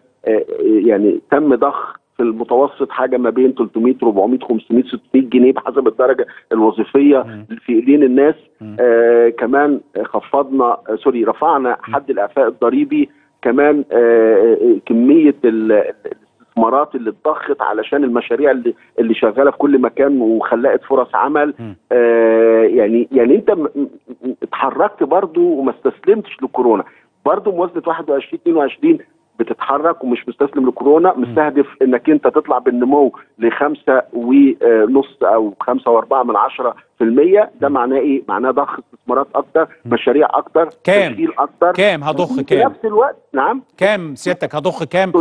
يعني تم ضخ في المتوسط حاجه ما بين تلتمية ربعمية خمسمية ستمية جنيه بحسب الدرجه الوظيفيه في ايدين الناس. آه كمان خفضنا سوري رفعنا حد الاعفاء الضريبي، كمان آه كميه الاستثمارات اللي اتضخت علشان المشاريع اللي اللي شغاله في كل مكان وخلقت فرص عمل. آه يعني يعني انت اتحركت برضو وما استسلمتش لكورونا، برضو موازنه واحد وعشرين اتنين وعشرين بتتحرك ومش مستسلم لكورونا، مستهدف انك انت تطلع بالنمو لخمسه ونص او خمسه واربعه من عشره في الميه، ده معناه ايه؟ معناه ضخ استثمارات اكتر، مشاريع اكتر، تشغيل اكتر. كام هضخ؟ كام؟ في نفس الوقت نعم؟ كام سيادتك هضخ كام؟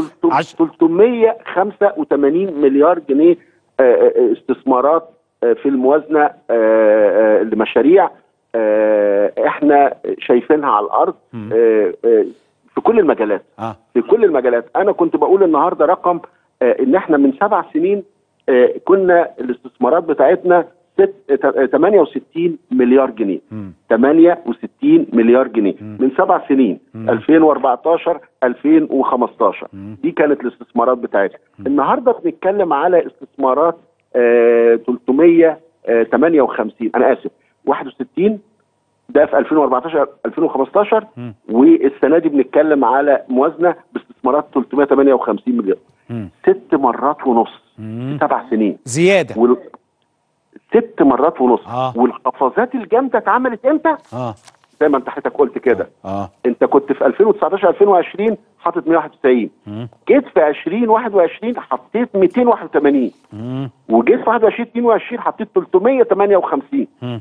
تلتمية خمسة وتمانين مليار جنيه استثمارات في الموازنه لمشاريع احنا شايفينها على الارض آه آه في كل المجالات آه. في كل المجالات. انا كنت بقول النهارده رقم آه ان احنا من سبع سنين آه كنا الاستثمارات بتاعتنا ثمانية وستين مليار جنيه م. ثمانية وستين مليار جنيه م. من سبع سنين م. ألفين وأربعتاشر ألفين وخمستاشر م. دي كانت الاستثمارات بتاعتنا. م. النهارده بنتكلم على استثمارات آه ثلاثمية وتمانية وخمسين انا اسف واحد وستين ده في ألفين وأربعتاشر ألفين وخمستاشر م. والسنه دي بنتكلم على موازنه باستثمارات ثلاثمية وتمانية وخمسين مليار م. ست مرات ونص في سبع سنين زياده وال... ست مرات ونص آه. والقفزات الجامده اتعملت امتى؟ اه زي ما انت حضرتك قلت كده آه. آه. انت كنت في ألفين وتسعتاشر ألفين وعشرين حاطط مية وواحد وتسعين م. جيت في ألفين وواحد وعشرين حطيت ميتين وواحد وتمانين م. وجيت في واحد وعشرين اتنين وعشرين حطيت ثلاثمية وتمانية وخمسين م.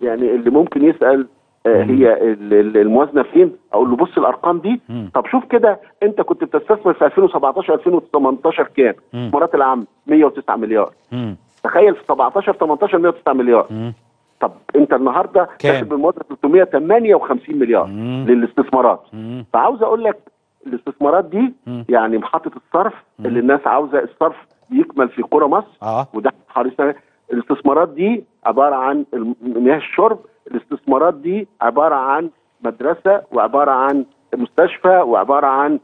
يعني اللي ممكن يسأل آه هي الموازنه فين؟ اقول له بص الارقام دي م. طب شوف كده انت كنت بتستثمر في ألفين وسبعتاشر ألفين وتمنتاشر كام؟ مرات العام مية وتسعة مليار م. تخيل في سبعتاشر تمنتاشر مية وتسعة مليار م. طب انت النهارده كسب الموازنه ثلاثمية وتمانية وخمسين مليار م. للاستثمارات م. فعاوز اقول لك الاستثمارات دي م. يعني محطه الصرف م. اللي الناس عاوزه الصرف يكمل في قرى مصر آه. وده حريصنا. الاستثمارات دي عباره عن مياه الشرب، الاستثمارات دي عباره عن مدرسه وعباره عن مستشفى وعباره عن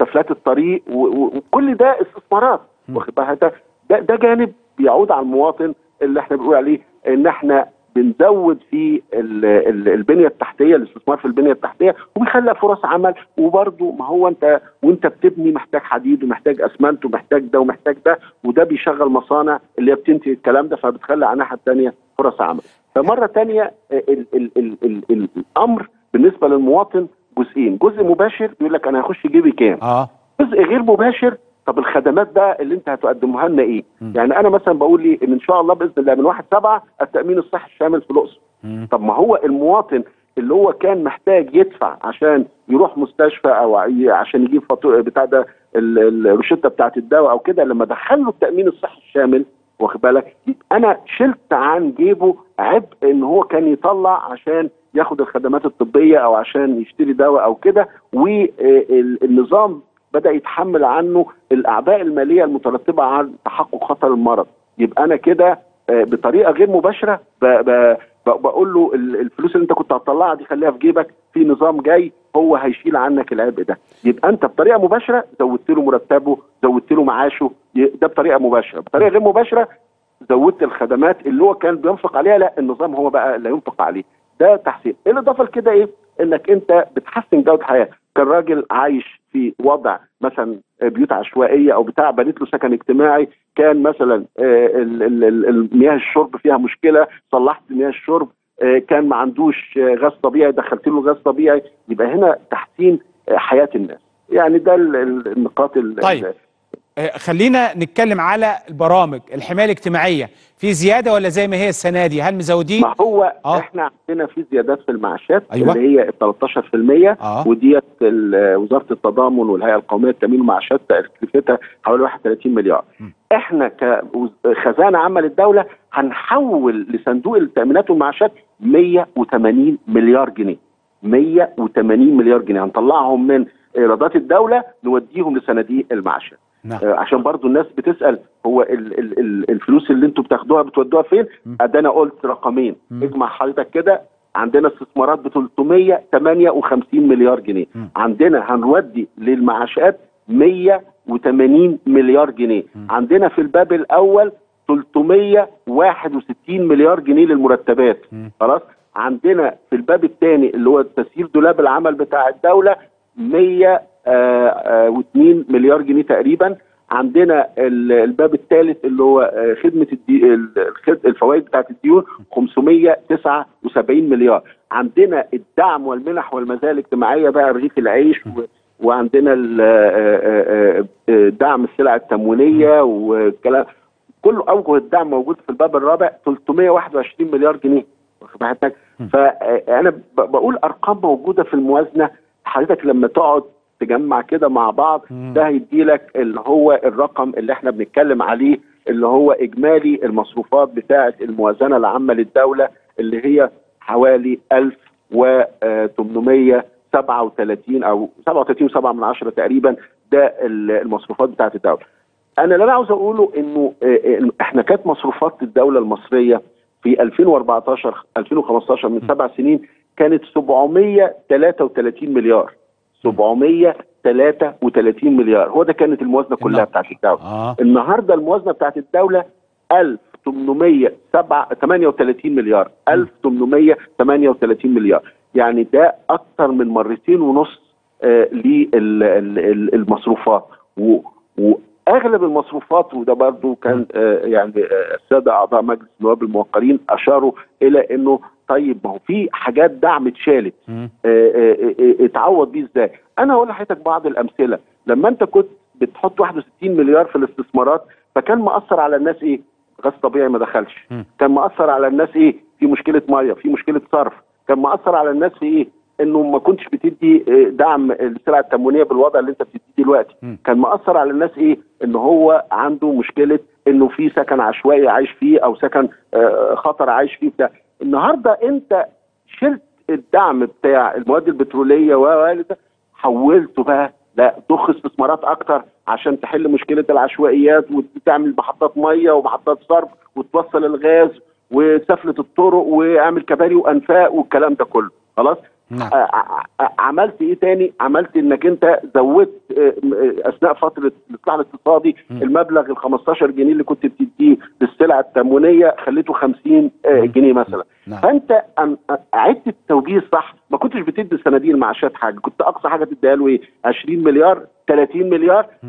سفلات الطريق وكل ده استثمارات واخد بالك. ده ده جانب بيعود على المواطن اللي احنا بنقول عليه ان احنا بنزود في البنيه التحتيه، الاستثمار في البنيه التحتيه وبيخلق فرص عمل. وبرده ما هو انت وانت بتبني محتاج حديد ومحتاج اسمنت ومحتاج ده ومحتاج ده، وده بيشغل مصانع اللي هي بتنتج الكلام ده فبتخلق على الناحيه الثانيه فرص عمل. فمره ثانيه ال ال ال ال ال الامر بالنسبه للمواطن جزئين، جزء مباشر بيقول لك انا هخش جيبي كام؟ اه جزء غير مباشر طب الخدمات ده اللي انت هتقدمها لنا ايه؟ م. يعني انا مثلا بقول لي ان ان شاء الله باذن الله من واحد سبعه التامين الصحي الشامل في الاقصر. طب ما هو المواطن اللي هو كان محتاج يدفع عشان يروح مستشفى او عشان يجيب فاتوره بتاع ده الروشته بتاعت الدواء او كده، لما دخل له التامين الصحي الشامل واخد بالك انا شلت عن جيبه عبء ان هو كان يطلع عشان ياخد الخدمات الطبيه او عشان يشتري دواء او كده، والنظام بدأ يتحمل عنه الأعباء المالية المترتبة عن تحقق خطر المرض. يبقى أنا كده بطريقة غير مباشرة بقول له الفلوس اللي أنت كنت هتطلعها دي خليها في جيبك، في نظام جاي هو هيشيل عنك العبء ده. يبقى أنت بطريقة مباشرة زودت له مرتبه، زودت له معاشه، ده بطريقة مباشرة. بطريقة غير مباشرة زودت الخدمات اللي هو كان بينفق عليها، لا النظام هو بقى لا ينفق عليه. ده تحسين. الإضافة لكده إيه؟ إنك أنت بتحسن جودة حياة. كان راجل عايش في وضع مثلا بيوت عشوائيه او بتاع، بنيت له سكن اجتماعي، كان مثلا مياه الشرب فيها مشكله صلحت مياه الشرب، كان ما عندوش غاز طبيعي دخلت له غاز طبيعي. يبقى هنا تحسين حياه الناس. يعني ده النقاط. طيب خلينا نتكلم على البرامج الحمايه الاجتماعيه، في زياده ولا زي ما هي السنه دي؟ هل مزودين؟ ما هو أوه. احنا عندنا في زيادات في المعاشات أيوة. اللي هي تلتاشر في المية أوه. وديت وزاره التضامن والهيئه القوميه لتامين المعاشات تكلفتها حوالي واحد وتلاتين مليار م. احنا كخزانه عامه للدوله هنحول لصندوق التامينات والمعاشات مية وتمانين مليار جنيه مية وتمانين مليار جنيه هنطلعهم من ايرادات الدوله نوديهم لصناديق المعاشات. نعم. عشان برضو الناس بتسأل هو ال ال ال الفلوس اللي انتوا بتاخدوها بتودوها فين؟ ده انا قلت رقمين م. اجمع حضرتك كده. عندنا استثمارات ب تلتمية وتمانية وخمسين مليار جنيه م. عندنا هنودي للمعاشات مية وتمانين مليار جنيه م. عندنا في الباب الاول تلتمية وواحد وستين مليار جنيه للمرتبات خلاص. عندنا في الباب الثاني اللي هو تسيير دولاب العمل بتاع الدولة مية واتنين مليار جنيه تقريبا. عندنا الباب الثالث اللي هو خدمه الفوائد بتاعت الديون خمسمية وتسعة وسبعين مليار. عندنا الدعم والمنح والمزايا الاجتماعيه بقى رغيف العيش، وعندنا دعم السلع التموينيه والكلام كل اوجه الدعم موجود في الباب الرابع تلتمية وواحد وعشرين مليار جنيه واخد بالك. فانا بقول ارقام موجوده في الموازنه حضرتك لما تقعد تجمع كده مع بعض مم. ده هيديلك اللي هو الرقم اللي احنا بنتكلم عليه اللي هو اجمالي المصروفات بتاعه الموازنه العامه للدوله اللي هي حوالي ألف وثمانمائة وسبعة وثلاثين او سبعة وثلاثين وسبعة من عشرة تقريبا. ده المصروفات بتاعت الدوله. انا اللي انا عاوز اقوله انه احنا كانت مصروفات الدوله المصريه في ألفين وأربعتاشر ألفين وخمستاشر من سبع سنين كانت سبعمائة وثلاثة وثلاثين مليار. سبعمائة وثلاثة وثلاثين مليار هو ده كانت الموازنه كلها بتاعت الدوله. آه. النهارده الموازنه بتاعت الدوله ألف وثمانمائة وثمانية وثلاثين مليار. ألف وثمانمائة وثمانية وثلاثين مليار يعني ده اكتر من مرتين ونص آه للمصروفات. واغلب المصروفات وده برضو كان آه يعني الساده آه اعضاء مجلس النواب الموقرين اشاروا الى انه طيب ما هو في حاجات دعم اتشالت آه آه آه اتعوض بيه ازاي؟ انا هقول لحضرتك بعض الامثله. لما انت كنت بتحط واحد وستين مليار في الاستثمارات فكان مأثر على الناس ايه؟ غاز طبيعي ما دخلش. م. كان مأثر على الناس ايه؟ في مشكله ميه، في مشكله صرف. كان مأثر على الناس في ايه؟ انه ما كنتش بتدي دعم للسلع التموينيه بالوضع اللي انت بتديه دلوقتي. م. كان مأثر على الناس ايه؟ ان هو عنده مشكله انه في سكن عشوائي عايش فيه او سكن خطر عايش فيه بتاع. النهارده انت شلت الدعم بتاع المواد البتروليه و حولته بقى لا ضخ استثمارات اكتر عشان تحل مشكله العشوائيات وتعمل محطات ميه ومحطات صرف وتوصل الغاز وسفلة الطرق واعمل كباري وانفاق والكلام ده كله. خلاص؟ نعم. عملت ايه تاني؟ عملت انك انت زودت اثناء فتره الاصلاح الاقتصادي المبلغ ال خمستاشر جنيه اللي كنت بتديه للسلع التموينيه خليته خمسين جنيه مثلا. نعم. فانت عدت التوجيه الصح. ما كنتش بتدي صناديق المعاشات حاجه، كنت اقصى حاجه بتديها له ايه؟ عشرين مليار ثلاثين مليار. م.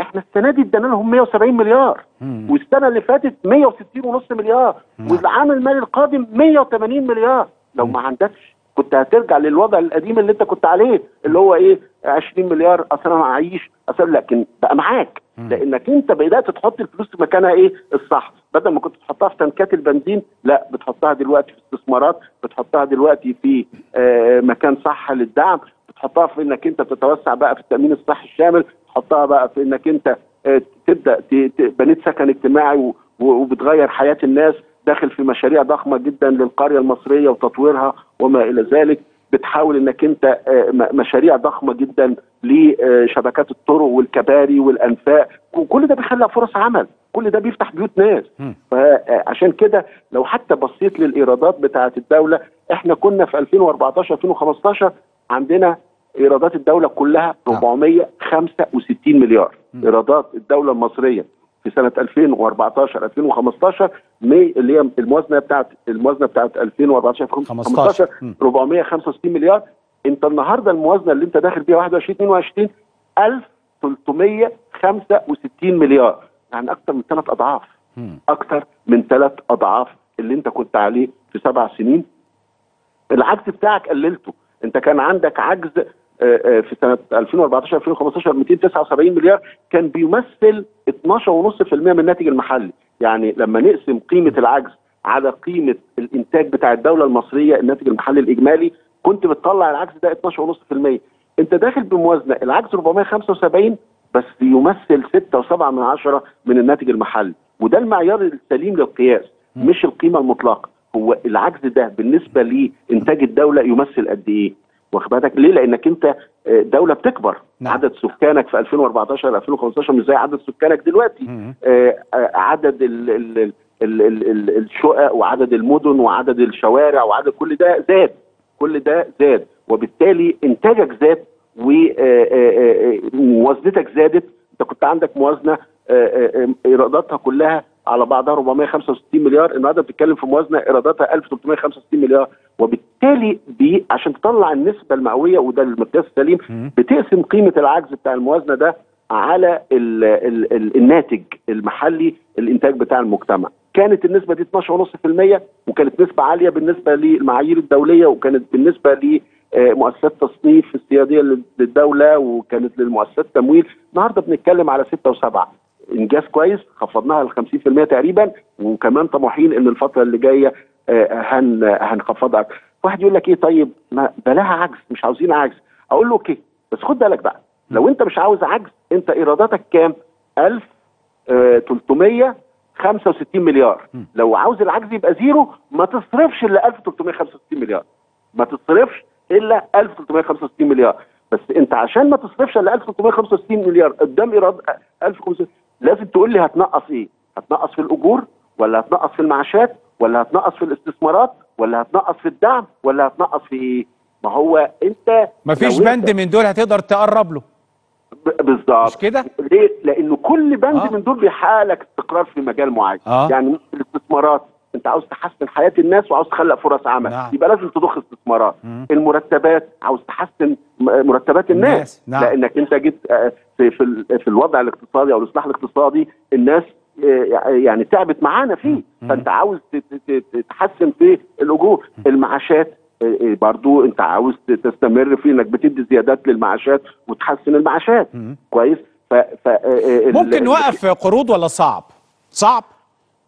احنا السنه دي ادانا لهم مائة وسبعين مليار. مم. والسنه اللي فاتت مائة وستين ونص مليار. مم. والعام المالي القادم مائة وثمانين مليار. لو مم. ما عندكش كنت هترجع للوضع القديم اللي انت كنت عليه اللي هو ايه؟ عشرين مليار اصل انا هعيش اصل. لكن بقى معاك لانك انت بدات تحط الفلوس في مكانها ايه؟ الصح. بدل ما كنت تحطها في تنكات البنزين لا بتحطها دلوقتي في استثمارات، بتحطها دلوقتي في آه مكان صح للدعم، بتحطها في انك انت تتوسع بقى في التامين الصحي الشامل، حطها بقى في انك انت تبدا بنيت سكن اجتماعي وبتغير حياه الناس، داخل في مشاريع ضخمه جدا للقريه المصريه وتطويرها وما الى ذلك، بتحاول انك انت مشاريع ضخمه جدا لشبكات الطرق والكباري والانفاق، وكل ده بيخلق فرص عمل، كل ده بيفتح بيوت ناس. فعشان كده لو حتى بصيت للايرادات بتاعه الدوله احنا كنا في ألفين وأربعتاشر ألفين وخمستاشر عندنا ايرادات الدوله كلها أربعمائة وخمسة وستين مليار. ايرادات الدوله المصريه في سنه ألفين وأربعتاشر ألفين وخمستاشر اللي هي الموازنه بتاعت الموازنه بتاعت ألفين وأربعتاشر ألفين وخمستاشر أربعمائة وخمسة وستين مليار. انت النهارده الموازنه اللي انت داخل بيها واحد وعشرين اتنين وعشرين ألف وثلاثمائة وخمسة وستين مليار، يعني اكتر من ثلاث اضعاف اكتر من ثلاث اضعاف اللي انت كنت عليه في سبع سنين. العجز بتاعك قللته، انت كان عندك عجز في سنه ألفين وأربعتاشر ألفين وخمستاشر مائتين وتسعة وسبعين مليار كان بيمثل اتناشر ونص بالمية من الناتج المحلي. يعني لما نقسم قيمه العجز على قيمه الانتاج بتاع الدوله المصريه الناتج المحلي الاجمالي كنت بتطلع العجز ده اتناشر ونص بالمية. انت داخل بموازنه العجز أربعمائة وخمسة وسبعين بس يمثل ستة وسبعة من عشرة من الناتج المحلي، وده المعيار السليم للقياس مش القيمه المطلقه. هو العجز ده بالنسبه لانتاج الدوله يمثل قد ايه؟ واخد بالك ليه؟ لانك انت دوله بتكبر. نعم. عدد سكانك في ألفين وأربعتاشر ألفين وخمستاشر مش زي عدد سكانك دلوقتي. آه عدد ال ال ال ال الشقق وعدد المدن وعدد الشوارع وعدد كل ده زاد، كل ده زاد، وبالتالي انتاجك زاد وموازنتك زادت. انت كنت عندك موازنه ايراداتها كلها على بعضها أربعمائة وخمسة وستين مليار، النهارده بتتكلم في موازنه ايراداتها ألف وثلاثمائة وخمسة وستين مليار. وبالتالي بي عشان تطلع النسبه المئويه وده المقياس السليم بتقسم قيمه العجز بتاع الموازنه ده على ال ال ال الناتج المحلي الانتاج بتاع المجتمع. كانت النسبه دي اتناشر ونص بالمية وكانت نسبه عاليه بالنسبه للمعايير الدوليه وكانت بالنسبه ل مؤسسات تصنيف السياديه للدوله وكانت للمؤسسات تمويل. النهارده بنتكلم على ستة وسبعة. انجاز كويس، خفضناها ل خمسين بالمية تقريبا، وكمان طموحين ان الفتره اللي جايه هن هنخفضها. واحد يقول لك ايه طيب ما بلاها عجز، مش عاوزين عجز. اقول له اوكي بس خد بالك بقى لو انت مش عاوز عجز انت ايراداتك كام؟ ألف وثلاثمائة خمسة وستين مليار. م. لو عاوز العجز يبقى زيرو، ما تصرفش الا ألف وثلاثمائة وخمسة وستين مليار، ما تصرفش الا ألف وثلاثمائة وخمسة وستين مليار. بس انت عشان ما تصرفش الا ألف وثلاثمائة وخمسة وستين مليار قدام ايراد ألف وخمسمائة، لازم تقول لي هتنقص ايه؟ هتنقص في الاجور، ولا هتنقص في المعاشات، ولا هتنقص في الاستثمارات، ولا هتنقص في الدعم، ولا هتنقص في ايه؟ ما هو انت مفيش بند من دول هتقدر تقرب له. بالظبط، مش كده؟ ليه؟ لأنه كل بند آه. من دول بيحقق لك استقرار في مجال معين، آه. يعني في الاستثمارات أنت عاوز تحسن حياة الناس وعاوز تخلق فرص عمل، نعم. يبقى لازم تضخ استثمارات. مم. المرتبات، عاوز تحسن مرتبات الناس، الناس. نعم. لأنك أنت جيت في في الوضع الاقتصادي أو الإصلاح الاقتصادي الناس يعني تعبت معانا فيه، مم. فأنت عاوز تحسن في الأجور، المعاشات برضو انت عاوز تستمر في انك بتدي زيادات للمعاشات وتحسن المعاشات. مم. كويس. ف... ف... ممكن نوقف قروض ولا صعب؟ صعب.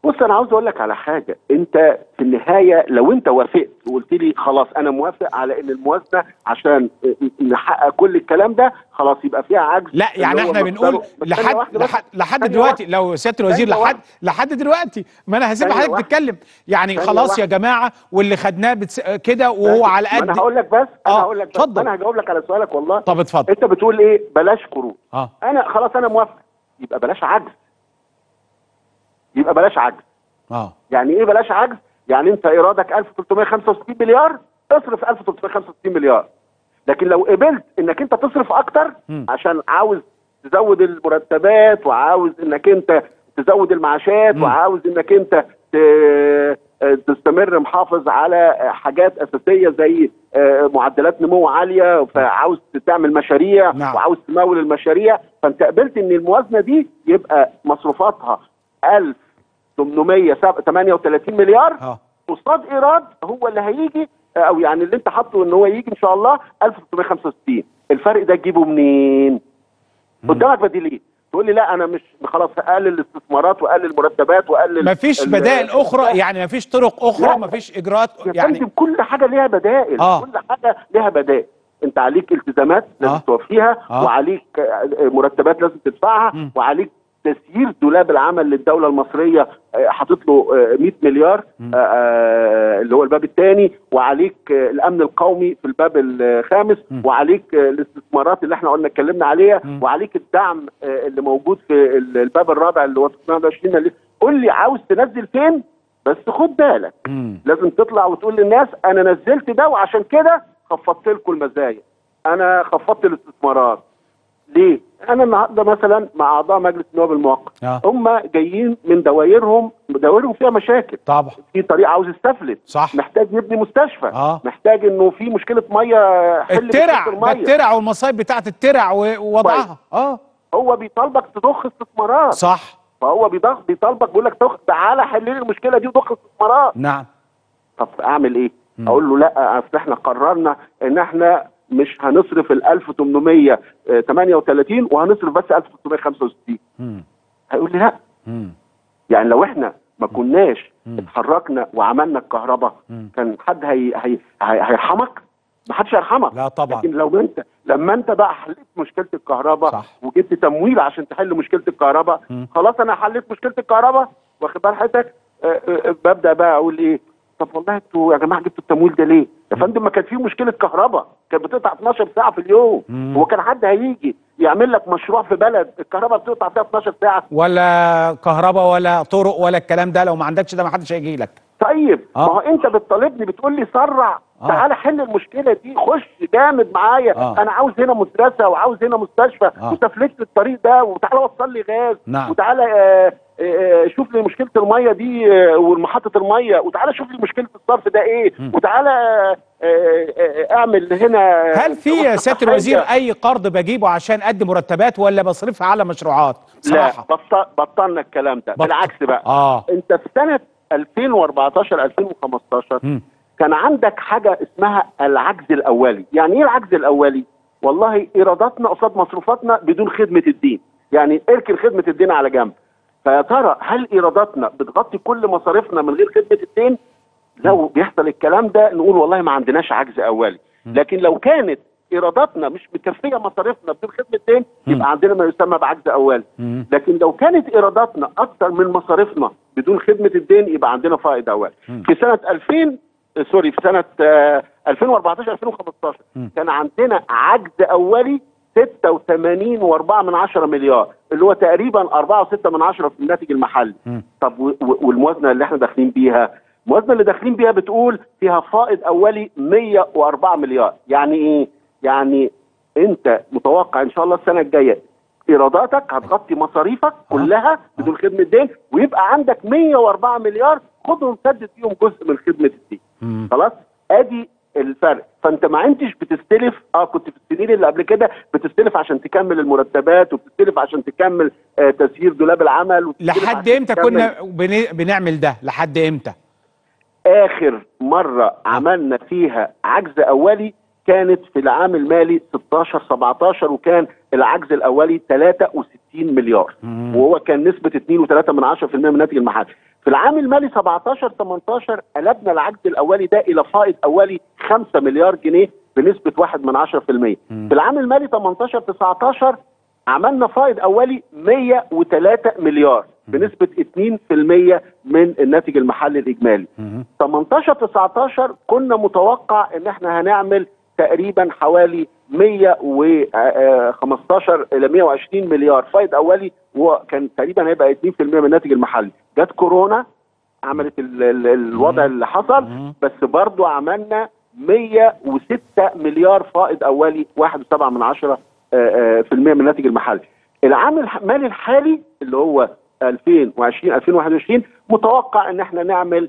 بص انا عاوز اقول لك على حاجه، انت في النهايه لو انت وافقت وقلت لي خلاص انا موافق على ان الموازنه عشان نحقق كل الكلام ده خلاص يبقى فيها عجز، لا يعني احنا بنقول لحد لحد, لحد دلوقتي واحد. لو سياده الوزير لحد واحد. لحد دلوقتي ما انا هسيب حضرتك تتكلم يعني خلاص واحد. يا جماعه واللي خدناه بتس... كده وهو على قد. انا هقول لك بس انا آه. هقول لك بس اتفضل. انا هجاوب لك على سؤالك والله. طب اتفضل. انت بتقول ايه؟ بلاش قروض. آه. انا خلاص انا موافق، يبقى بلاش عجز. يبقى بلاش عجز. اه يعني ايه بلاش عجز؟ يعني انت ايرادك ألف وثلاثمائة وخمسة وستين مليار، اصرف ألف وثلاثمائة وخمسة وستين مليار. لكن لو قبلت انك انت تصرف اكتر م. عشان عاوز تزود المرتبات وعاوز انك انت تزود المعاشات م. وعاوز انك انت تستمر محافظ على حاجات اساسيه زي معدلات نمو عاليه، فعاوز تعمل مشاريع، نعم. وعاوز تمول المشاريع، فانت قبلت ان الموازنه دي يبقى مصروفاتها ألف وثمانمائة وثمانية وثلاثين مليار اه قصاد ايراد هو اللي هيجي او يعني اللي انت حاطه ان هو يجي ان شاء الله ألف وثلاثمائة وخمسة وستين. الفرق ده تجيبه منين؟ قدامك بديلين، تقول لي لا انا مش خلاص هقلل الاستثمارات واقلل المرتبات واقلل، مفيش بدائل اخرى يعني، مفيش طرق اخرى، مفيش اجراءات يعني. كل حاجه ليها بدائل، آه. كل حاجه ليها بدائل. انت عليك التزامات لازم آه. توفيها، آه. وعليك مرتبات لازم تدفعها، م. وعليك تسيير دولاب العمل للدولة المصرية حاطط له مائة مليار اللي هو الباب الثاني، وعليك الأمن القومي في الباب الخامس، وعليك الاستثمارات اللي احنا قلنا اتكلمنا عليها، وعليك الدعم اللي موجود في الباب الرابع اللي هو اتنين وعشرين. قول لي عاوز تنزل فين؟ بس خد بالك لازم تطلع وتقول للناس أنا نزلت ده وعشان كده خفضت لكم المزايا، أنا خفضت الاستثمارات. ليه؟ أنا النهارده مثلا مع أعضاء مجلس النواب المؤقت، آه. هم جايين من دوايرهم، دوايرهم فيها مشاكل. طبعا. في طريق عاوز يستفلت. صح. محتاج يبني مستشفى. آه. محتاج إنه في مشكلة مية، حل الترع، ده الترع والمصايب بتاعة الترع ووضعها. آه. هو بيطالبك تضخ استثمارات. صح. فهو بيضخ بيطالبك بيقول لك تعالى حل لي المشكلة دي وضخ استثمارات. نعم. طب أعمل إيه؟ م. أقول له لأ أصل إحنا قررنا إن إحنا مش هنصرف ال ألف وثمانمائة وثمانية وثلاثين وهنصرف بس ألف وثلاثمائة وخمسة وستين. امم هيقول لي لا. امم يعني لو احنا ما كناش مم. اتحركنا وعملنا الكهرباء كان حد هي هي هيرحمك؟ ما حدش هيرحمك. لا طبعا. لكن لو انت لما انت بقى حليت مشكله الكهرباء وجبت تمويل عشان تحل مشكله الكهرباء، خلاص انا حليت مشكله الكهرباء، واخد بال حضرتك؟ ببدا بقى اقول ايه؟ طب والله انتوا يا جماعه جبتوا التمويل ده ليه؟ يا فندم ما كان في مشكله كهرباء كانت بتقطع اتناشر ساعة في اليوم، مم. هو كان حد هيجي يعمل لك مشروع في بلد الكهرباء بتقطع فيها اتناشر ساعة؟ ولا كهرباء ولا طرق ولا الكلام ده، لو ما عندكش ده ما حدش هيجي لك. طيب آه. ما هو انت بتطالبني بتقول لي سرع، آه. تعالى حل المشكله دي، خش جامد معايا، آه. انا عاوز هنا مدرسه وعاوز هنا مستشفى، آه. وتفلت الطريق ده، وتعالى وصل لي غاز، نعم. وتعالى آه شوف لي مشكله الميه دي والمحطه الميه، وتعالى شوف لي مشكله الصرف ده ايه، م. وتعالى اعمل هنا. هل في يا سياده الوزير اي قرض بجيبه عشان ادي مرتبات ولا بصرفها على مشروعات؟ بصراحه لا، بطلنا الكلام ده. بط... بالعكس بقى، آه. انت في سنه ألفين وأربعتاشر ألفين وخمستاشر م. كان عندك حاجه اسمها العجز الاولي. يعني ايه العجز الاولي؟ والله ايراداتنا قصاد مصروفاتنا بدون خدمه الدين، يعني اركن خدمه الدين على جنب. فيا ترى هل ايراداتنا بتغطي كل مصاريفنا من غير خدمه الدين؟ لو بيحصل الكلام ده نقول والله ما عندناش عجز اولي. لكن لو كانت ايراداتنا مش مكفيه مصاريفنا في الخدمتين يبقى عندنا ما يسمى بعجز اولي. لكن لو كانت ايراداتنا اكثر من مصاريفنا بدون خدمه الدين يبقى عندنا فائض اولي. في سنه ألفين سوري في سنه ألفين وأربعتاشر ألفين وخمستاشر كان عندنا عجز اولي ستة وثمانين فاصلة أربعة مليار اللي هو تقريبا أربعة وستة من عشرة في الناتج المحلي. م. طب والموازنه اللي احنا داخلين بيها الموازنه اللي داخلين بيها بتقول فيها فائض اولي مية وأربعة مليار. يعني ايه؟ يعني انت متوقع ان شاء الله السنه الجايه ايراداتك هتغطي مصاريفك كلها بدون خدمه الدين ويبقى عندك مية وأربعة مليار خدهم سدد فيهم جزء من خدمه الدين. خلاص؟ ادي الفرق. فانت ما عندش بتستلف. اه كنت في السنين اللي قبل كده بتستلف عشان تكمل المرتبات وبتستلف عشان تكمل آه تسيير دولاب العمل. لحد امتى كنا بنعمل ده؟ لحد امتى؟ اخر مره عملنا فيها عجز اولي كانت في العام المالي ستاشر سبعتاشر وكان العجز الاولي تلاتة وستين مليار مم. وهو كان نسبه اتنين وتلاتة من عشرة في المية من الناتج المحلي. في العام المالي سبعتاشر تمنتاشر قلبنا العجز الاولي ده الى فائض اولي خمسة مليار جنيه بنسبه واحد من عشرة في المية. مم. في العام المالي تمنتاشر تسعتاشر عملنا فائض اولي مية وتلاتة مليار بنسبه اتنين في المية من الناتج المحلي الاجمالي. مم. تمنتاشر تسعتاشر كنا متوقع ان احنا هنعمل تقريبا حوالي مية وخمستاشر الى مية وعشرين مليار فائض اولي وكان تقريبا هيبقى اتنين في المية من الناتج المحلي. جت كورونا عملت الوضع اللي حصل بس برضه عملنا مية وستة مليار فائض اولي واحد وسبعة من عشرة في المية من الناتج المحلي. العام المالي الحالي اللي هو ألفين وعشرين ألفين وواحد وعشرين متوقع ان احنا نعمل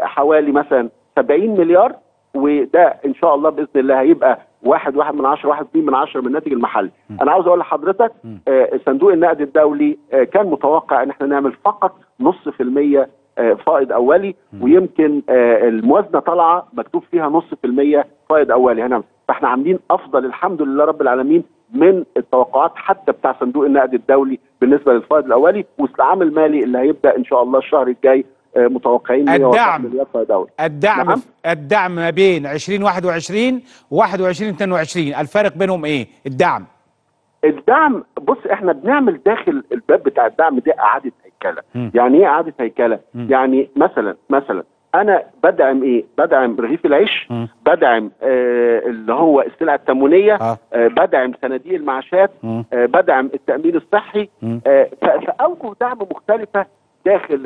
حوالي مثلا سبعين مليار وده ان شاء الله باذن الله هيبقى واحد واحد من عشرة واحد اتنين من عشرة من الناتج المحلي. انا عاوز اقول لحضرتك آه صندوق النقد الدولي آه كان متوقع ان احنا نعمل فقط نص في المية آه فائض اولي م. ويمكن آه الموازنه طالعه مكتوب فيها نص في المية فائض اولي هنا فاحنا عاملين افضل الحمد لله رب العالمين من التوقعات حتى بتاع صندوق النقد الدولي بالنسبه للفائض الاولي. والعام المالي اللي هيبدا ان شاء الله الشهر الجاي متوقعين الدعم الدعم نعم؟ الدعم ما بين ألفين وواحد وعشرين واحد وعشرين اتنين وعشرين الفارق بينهم ايه؟ الدعم الدعم بص احنا بنعمل داخل الباب بتاع الدعم ده اعاده هيكله. م. يعني ايه اعاده هيكله؟ م. يعني مثلا مثلا انا بدعم ايه؟ بدعم رغيف العيش، م. بدعم آه اللي هو السلع التموينيه، آه. آه بدعم صناديق المعاشات، آه بدعم التامين الصحي، آه فاوجه دعم مختلفه داخل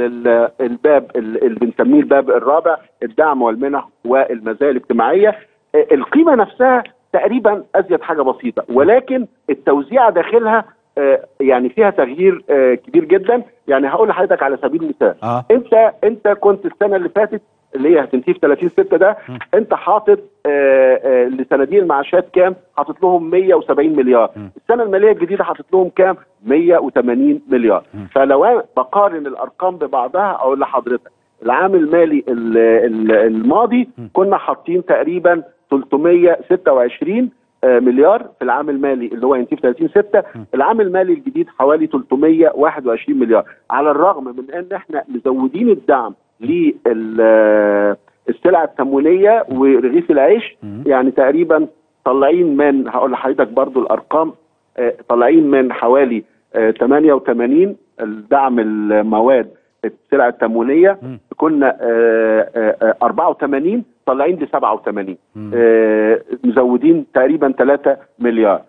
الباب اللي بنسميه الباب الرابع الدعم والمنح والمزايا الاجتماعيه. القيمه نفسها تقريبا ازيد حاجه بسيطه ولكن التوزيع داخلها يعني فيها تغيير كبير جدا. يعني هقول لحضرتك على سبيل المثال آه. انت انت كنت السنه اللي فاتت اللي هي هتنتهي في تلاتين ستة ده م. انت حاطط لصناديق المعاشات كام؟ حاطط لهم مية وسبعين مليار. م. السنه الماليه الجديده حاطط لهم كام؟ مية وتمانين مليار. م. فلو انا بقارن الارقام ببعضها اقول لحضرتك العام المالي الماضي م. كنا حاطين تقريبا تلتمية ستة وعشرين مليار في العام المالي اللي هو ينتهي في تلاتين ستة. العام المالي الجديد حوالي تلتمية واحد وعشرين مليار على الرغم من ان احنا مزودين الدعم للسلع التموينيه ورغيف العيش. يعني تقريبا طالعين من هقول لحضرتك برضو الارقام طالعين من حوالي تمانية وتمانين الدعم المواد السلع التموينيه كنا أربعة وتمانين طالعين ل سبعة وتمانين مزودين تقريبا تلاتة مليار.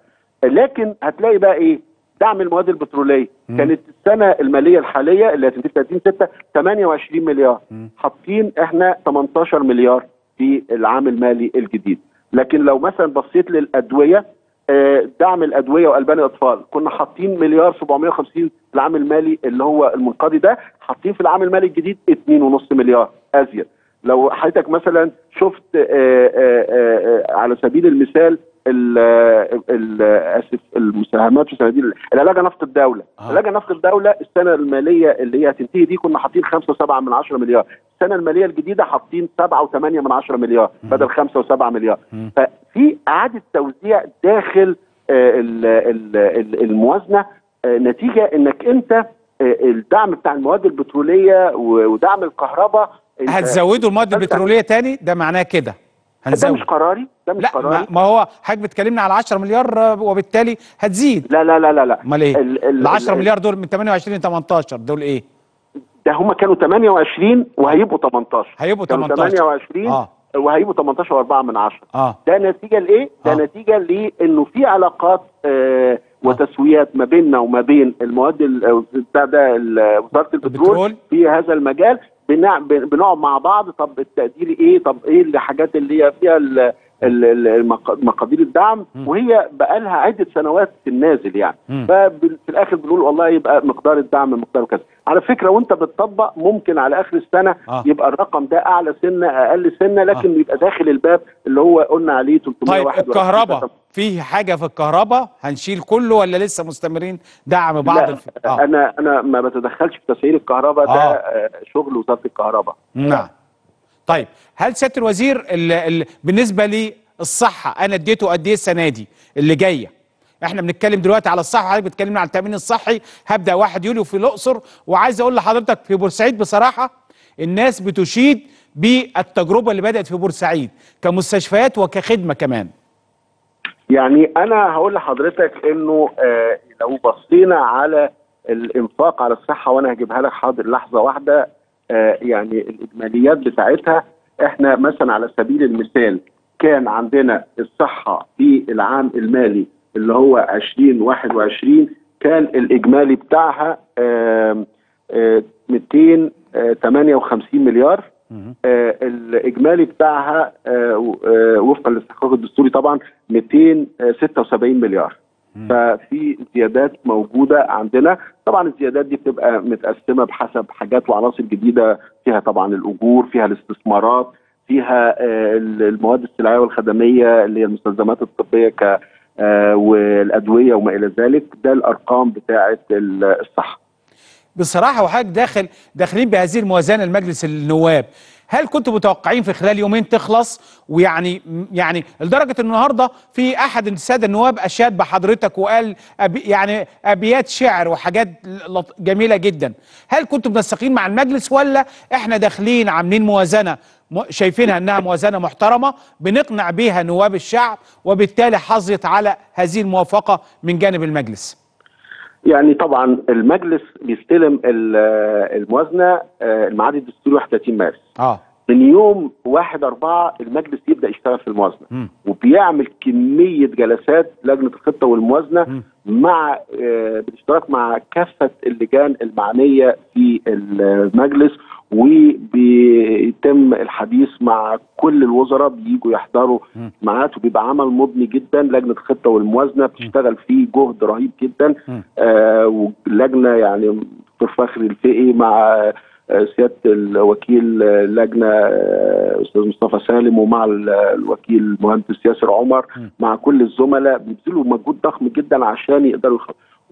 لكن هتلاقي بقى ايه؟ دعم المواد البتروليه مم. كانت السنه الماليه الحاليه اللي هتنتهي تلاتين ستة تمانية وعشرين مليار. مم. حاطين احنا تمنتاشر مليار في العام المالي الجديد. لكن لو مثلا بصيت للادويه آه دعم الادويه والبان الاطفال كنا حاطين مليار سبعمية وخمسين العام المالي اللي هو المنقضي ده حاطين في العام المالي الجديد اتنين ونص مليار ازيد. لو حضرتك مثلا شفت آه آه آه آه على سبيل المثال ال ال اسف المساهمات في صناديق العلاجه نفط الدوله، آه. علاجه نفط الدوله السنه الماليه اللي هي هتنتهي دي كنا حاطين خمسة وسبعة من عشرة مليار، السنه الماليه الجديده حاطين سبعة وتمانية من عشرة مليار م. بدل خمسة وسبعة مليار، م. ففي اعاده توزيع داخل الموازنه نتيجه انك انت الدعم بتاع المواد البتروليه ودعم الكهرباء هتزودوا المواد البتروليه تاني ده معناه كده هنزود. ده مش قراري ده مش قرار. ما هو حضرتك بتكلمنا على عشرة مليار وبالتالي هتزيد. لا لا لا لا لا. امال ايه؟ ال عشرة مليار دول من ثمانية وعشرين ل ثمانية عشر دول ايه؟ ده هم كانوا ثمانية وعشرين وهيبقوا ثمانية عشر. هيبقوا ثمانية عشر. ثمانية وعشرين اه وهيبقوا ثمانية عشر وأربعة من عشرة. اه ده نتيجه لايه؟ ده آه. نتيجه لانه في علاقات آه وتسويات ما بيننا وما بين المواد بتاع ده وزاره البترول في هذا المجال. بنقعد مع بعض، طب التقدير ايه؟ طب ايه الحاجات اللي هي فيها مقادير الدعم؟ وهي بقى لها عده سنوات في النازل يعني. ففي الاخر بنقول والله يبقى مقدار الدعم مقدار كذا. على فكره وانت بتطبق ممكن على اخر السنه آه. يبقى الرقم ده اعلى سنه اقل سنه، لكن آه. يبقى داخل الباب اللي هو قلنا عليه ثلاثمية وواحد. طيب الكهرباء، في حاجه في الكهرباء هنشيل كله ولا لسه مستمرين دعم بعض؟ لا. آه. انا انا ما بتدخلش في تسعير الكهرباء، ده آه. شغل وزاره الكهرباء. نعم. طيب هل سياده الوزير ال ال بالنسبه للصحه انا اديته قد ايه السنه دي اللي جايه؟ احنا بنتكلم دلوقتي على الصحه، حضرتك بتكلمنا على التامين الصحي، هبدا واحد يوليو في الاقصر، وعايز اقول لحضرتك في بورسعيد بصراحه الناس بتشيد بالتجربه اللي بدات في بورسعيد كمستشفيات وكخدمه كمان. يعني انا هقول لحضرتك انه آه لو بصينا على الانفاق على الصحه، وانا هجيبها لك حاضر لحظه واحده، آه يعني الاجماليات بتاعتها احنا مثلا على سبيل المثال كان عندنا الصحه في العام المالي اللي هو عشرين واحد وعشرين كان الاجمالي بتاعها آآ آآ مئتين وثمانية وخمسين مليار. الاجمالي بتاعها وفقا للاستحقاق الدستوري طبعا مئتين وستة وسبعين مليار. ففي زيادات موجوده عندنا، طبعا الزيادات دي بتبقى متقسمه بحسب حاجات وعناصر جديده، فيها طبعا الاجور، فيها الاستثمارات، فيها المواد السلعيه والخدميه اللي هي المستلزمات الطبيه ك آه والادويه وما الى ذلك. ده الارقام بتاعه الصحه. بصراحه وحضرتك داخل داخلين بهذه الموازنه لمجلس النواب، هل كنتوا متوقعين في خلال يومين تخلص؟ ويعني يعني لدرجه النهارده في احد الساده النواب اشاد بحضرتك وقال أبي يعني ابيات شعر وحاجات جميله جدا. هل كنتوا منسقين مع المجلس ولا احنا داخلين عاملين موازنه شايفينها انها موازنه محترمه بنقنع بيها نواب الشعب وبالتالي حظت على هذه الموافقه من جانب المجلس؟ يعني طبعا المجلس بيستلم الموازنه الميعاد الدستوري واحد وثلاثين مارس. اه من يوم واحد أربعة المجلس يبدا يشتغل في الموازنه. م. وبيعمل كميه جلسات لجنه الخطه والموازنه م. مع بالاشتراك مع كافه اللجان المعنيه في المجلس، وبيتم الحديث مع كل الوزراء بييجوا يحضروا معاته، وبيبقى عمل مضني جدا. لجنه الخطه والموازنه بتشتغل فيه جهد رهيب جدا، آه واللجنه يعني دكتور فخري الفقي مع سياده الوكيل اللجنه الاستاذ مصطفى سالم، ومع الوكيل المهندس ياسر عمر، مع كل الزملاء بيبذلوا مجهود ضخم جدا عشان يقدروا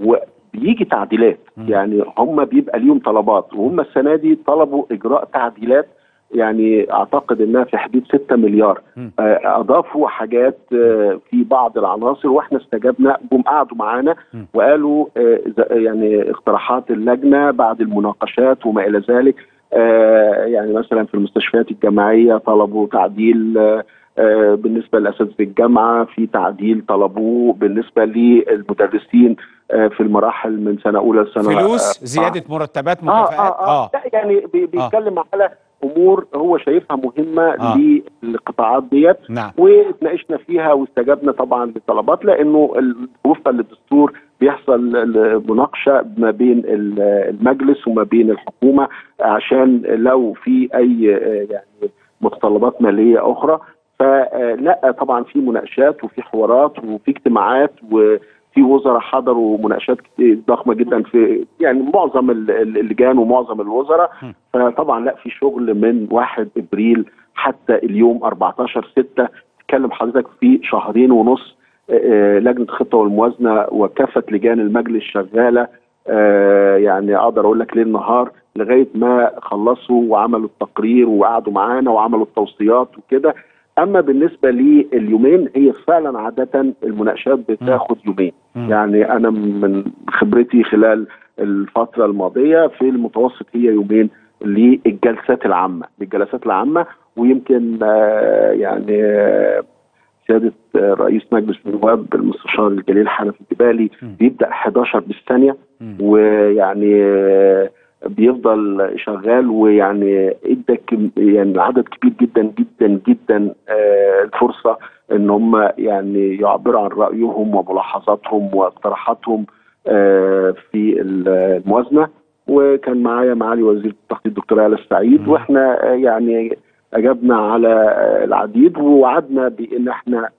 و بيجي تعديلات. يعني هم بيبقى ليهم طلبات، وهم السنه دي طلبوا اجراء تعديلات يعني اعتقد انها في حدود ستة مليار. اضافوا حاجات في بعض العناصر واحنا استجبنا، جم قعدوا معانا وقالوا يعني اقتراحات اللجنه بعد المناقشات وما الى ذلك. يعني مثلا في المستشفيات الجامعيه طلبوا تعديل بالنسبه لاساتذه الجامعه، في تعديل طلبوه بالنسبه للمدرسين في المراحل من سنه اولى لسنه فلوس، زياده مرتبات، مكافآت. اه اه, آه. لا يعني بيتكلم آه. على امور هو شايفها مهمه آه. للقطاعات ديت. نعم. واتناقشنا فيها واستجبنا طبعا للطلبات، لانه وفقا للدستور بيحصل مناقشه ما بين المجلس وما بين الحكومه عشان لو في اي يعني متطلبات ماليه اخرى. فلا طبعا في مناقشات وفي حوارات وفي اجتماعات، وفي وزراء حضروا مناقشات ضخمه جدا في يعني معظم اللجان ومعظم الوزراء. فطبعا لا في شغل من واحد ابريل حتى اليوم أربعتاشر ستة، تتكلم حضرتك في شهرين ونص. لجنه الخطه والموازنه وكافه لجان المجلس شغاله يعني اقدر اقول لك ليل نهار لغايه ما خلصوا وعملوا التقرير وقعدوا معانا وعملوا التوصيات وكده. اما بالنسبه لليومين هي فعلا عاده المناقشات بتاخد يومين. يعني انا من خبرتي خلال الفتره الماضيه في المتوسط هي يومين للجلسات العامه للجلسات العامه ويمكن يعني سياده رئيس مجلس النواب المستشار الجليل حنفي الجبالي بيبدا حداشر بالثانيه، ويعني بيفضل شغال، ويعني ادى يعني عدد كبير جدا جدا جدا الفرصه ان هم يعني يعبروا عن رايهم وملاحظاتهم واقتراحاتهم في الموازنه. وكان معايا معالي وزير التخطيط الدكتور آية السعيد، واحنا يعني اجبنا على العديد، ووعدنا بان احنا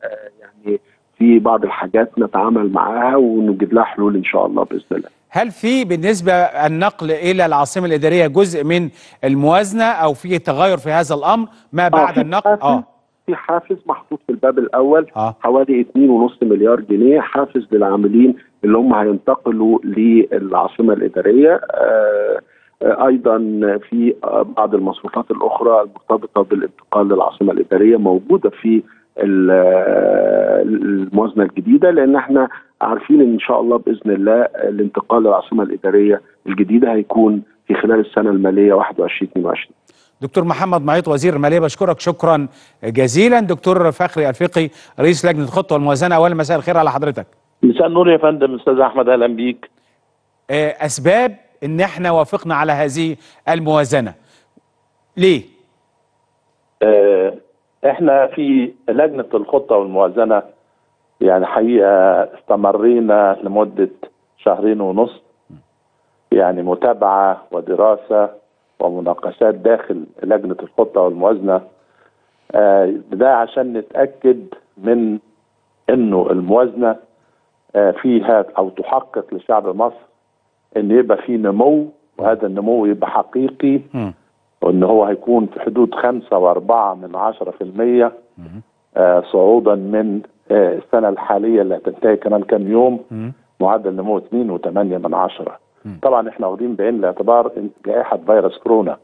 يعني في بعض الحاجات نتعامل معاها ونجيب لها حلول ان شاء الله باذن الله. هل في بالنسبه النقل الى العاصمه الاداريه جزء من الموازنه او في تغير في هذا الامر ما بعد آه النقل؟ اه في حافز محطوط في الباب الاول آه. حوالي اتنين ونص مليار جنيه حافز للعاملين اللي هم هينتقلوا للعاصمه الاداريه. آه ايضا في بعض المصروفات الاخرى المرتبطه بالانتقال للعاصمه الاداريه موجوده في الموازنه الجديده، لان احنا عارفين ان شاء الله باذن الله الانتقال للعاصمه الاداريه الجديده هيكون في خلال السنه الماليه واحد وعشرين اتنين وعشرين. دكتور محمد معيط وزير الماليه بشكرك شكرا جزيلا. دكتور فخري الفقي رئيس لجنه الخطه والموازنه، اولا مساء الخير على حضرتك. مساء النور يا فندم. استاذ احمد اهلا بيك. اسباب ان احنا وافقنا على هذه الموازنه ليه؟ اه احنا في لجنه الخطه والموازنه يعني حقيقه استمرينا لمده شهرين ونص يعني متابعه ودراسه ومناقشات داخل لجنه الخطه والموازنه، اه ده عشان نتاكد من انه الموازنه اه فيها او تحقق لشعب مصر ان يبقى في نمو، وهذا النمو يبقى حقيقي وان هو هيكون في حدود خمسة وأربعة من عشرة في المية آه صعودا من آه السنه الحاليه اللي هتنتهي كمان كام يوم معدل نمو اتنين وتمانية من عشرة. طبعا احنا واخدين بعين الاعتبار جائحه فيروس كورونا،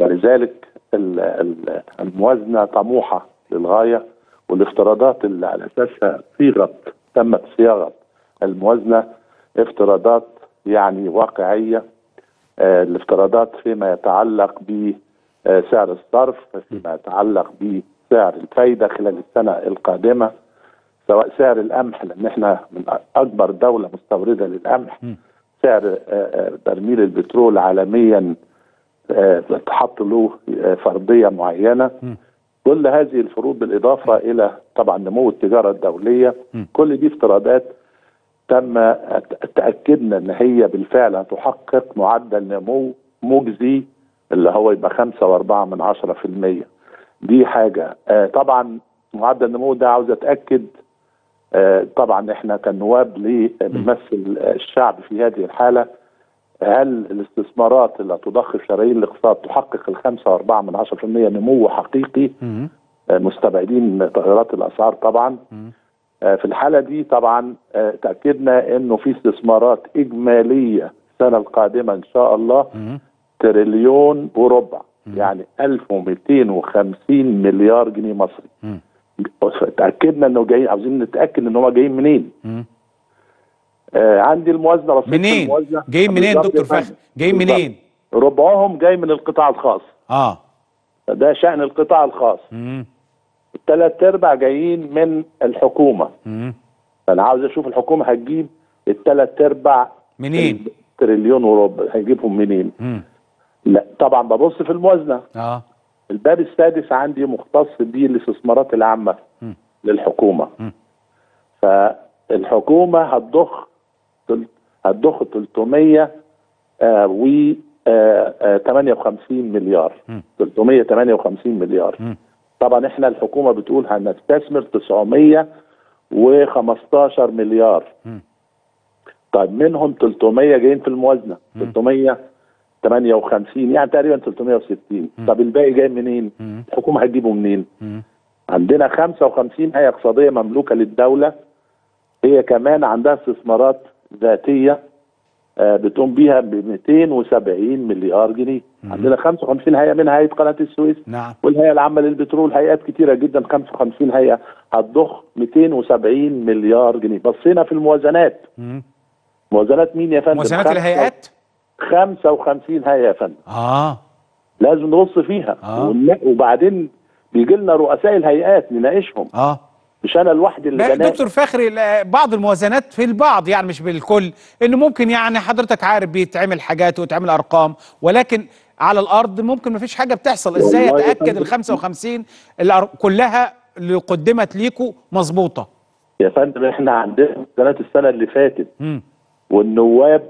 ولذلك ال ال الموازنه طموحه للغايه، والافتراضات اللي على اساسها صيغت تمت صياغه الموازنه افتراضات يعني واقعية. آه الافتراضات فيما يتعلق بسعر الصرف، فيما يتعلق بسعر الفايدة خلال السنة القادمة، سواء سعر القمح لأن احنا من أكبر دولة مستوردة للقمح، سعر آه برميل البترول عالميا آه تحط له آه فرضية معينة. كل هذه الفروض بالإضافة إلى طبعا نمو التجارة الدولية، كل دي افتراضات تم تأكدنا ان هي بالفعل هتحقق معدل نمو مجزي اللي هو يبقى خمسة وأربعة من عشرة في المية. دي حاجه. آه طبعا معدل النمو ده عاوز اتاكد، آه طبعا احنا كنواب بنمثل الشعب في هذه الحاله، هل الاستثمارات اللي هتضخ في شرايين الاقتصاد تحقق ال خمسة وأربعة من عشرة في المية نمو حقيقي، آه مستبعدين تغيرات الاسعار طبعا. في الحالة دي طبعا تأكدنا انه في استثمارات اجمالية السنة القادمة ان شاء الله تريليون وربع، يعني ألف ومئتين وخمسين مليار جنيه مصري. تأكدنا انه جايين، عاوزين نتأكد ان هم جايين منين. آه عندي الموازنة رصيد منين؟ جايين منين دكتور فخري؟ جايين منين؟ ربعهم جاي من القطاع الخاص. اه ده شأن القطاع الخاص. مم. الثلاث ارباع جايين من الحكومه. امم فانا عاوز اشوف الحكومه هتجيب الثلاث ارباع منين؟ تريليون وربع هتجيبهم منين؟ مم. لا طبعا ببص في الموازنه. اه الباب السادس عندي مختص بالاستثمارات العامه مم. للحكومه. مم. فالحكومه هتضخ هتضخ تلتمية وتمانية وخمسين مليار. مم. تلتمية وتمانية وخمسين مليار. مم. طبعا احنا الحكومه بتقول هنستثمر تسعمية وخمستاشر مليار. م. طيب منهم تلتمية جايين في الموازنه، م. تلتمية وتمانية وخمسين يعني تقريبا تلتمية وستين. م. طب الباقي جاي منين؟ م. الحكومه هتجيبه منين؟ م. عندنا خمسة وخمسين هيئه اقتصاديه مملوكه للدوله، هي كمان عندها استثمارات ذاتيه بتقوم بيها ب مئتين وسبعين مليار جنيه. مم. عندنا خمسة وخمسين هيئه، منها هيئه قناه السويس. نعم. والهيئه العامه للبترول، هيئات كتيره جدا. خمسة وخمسين هيئه هتضخ مئتين وسبعين مليار جنيه. بصينا في الموازنات. مم. موازنات مين يا فندم؟ موازنات الهيئات؟ خمسة وخمسين هيئه يا فندم. اه لازم نبص فيها. آه. وبعدين بيجي لنا رؤساء الهيئات نناقشهم. اه مش انا لوحدي اللي بنام. دكتور فخري، بعض الموازنات في البعض يعني مش بالكل، انه ممكن يعني حضرتك عارف بيتعمل حاجات وتعمل ارقام، ولكن على الارض ممكن ما فيش حاجه بتحصل. ازاي اتاكد ال خمسة وخمسين كلها اللي قدمت ليكوا مظبوطه؟ يا فندم احنا عندنا موازنات السنه اللي فاتت، امم والنواب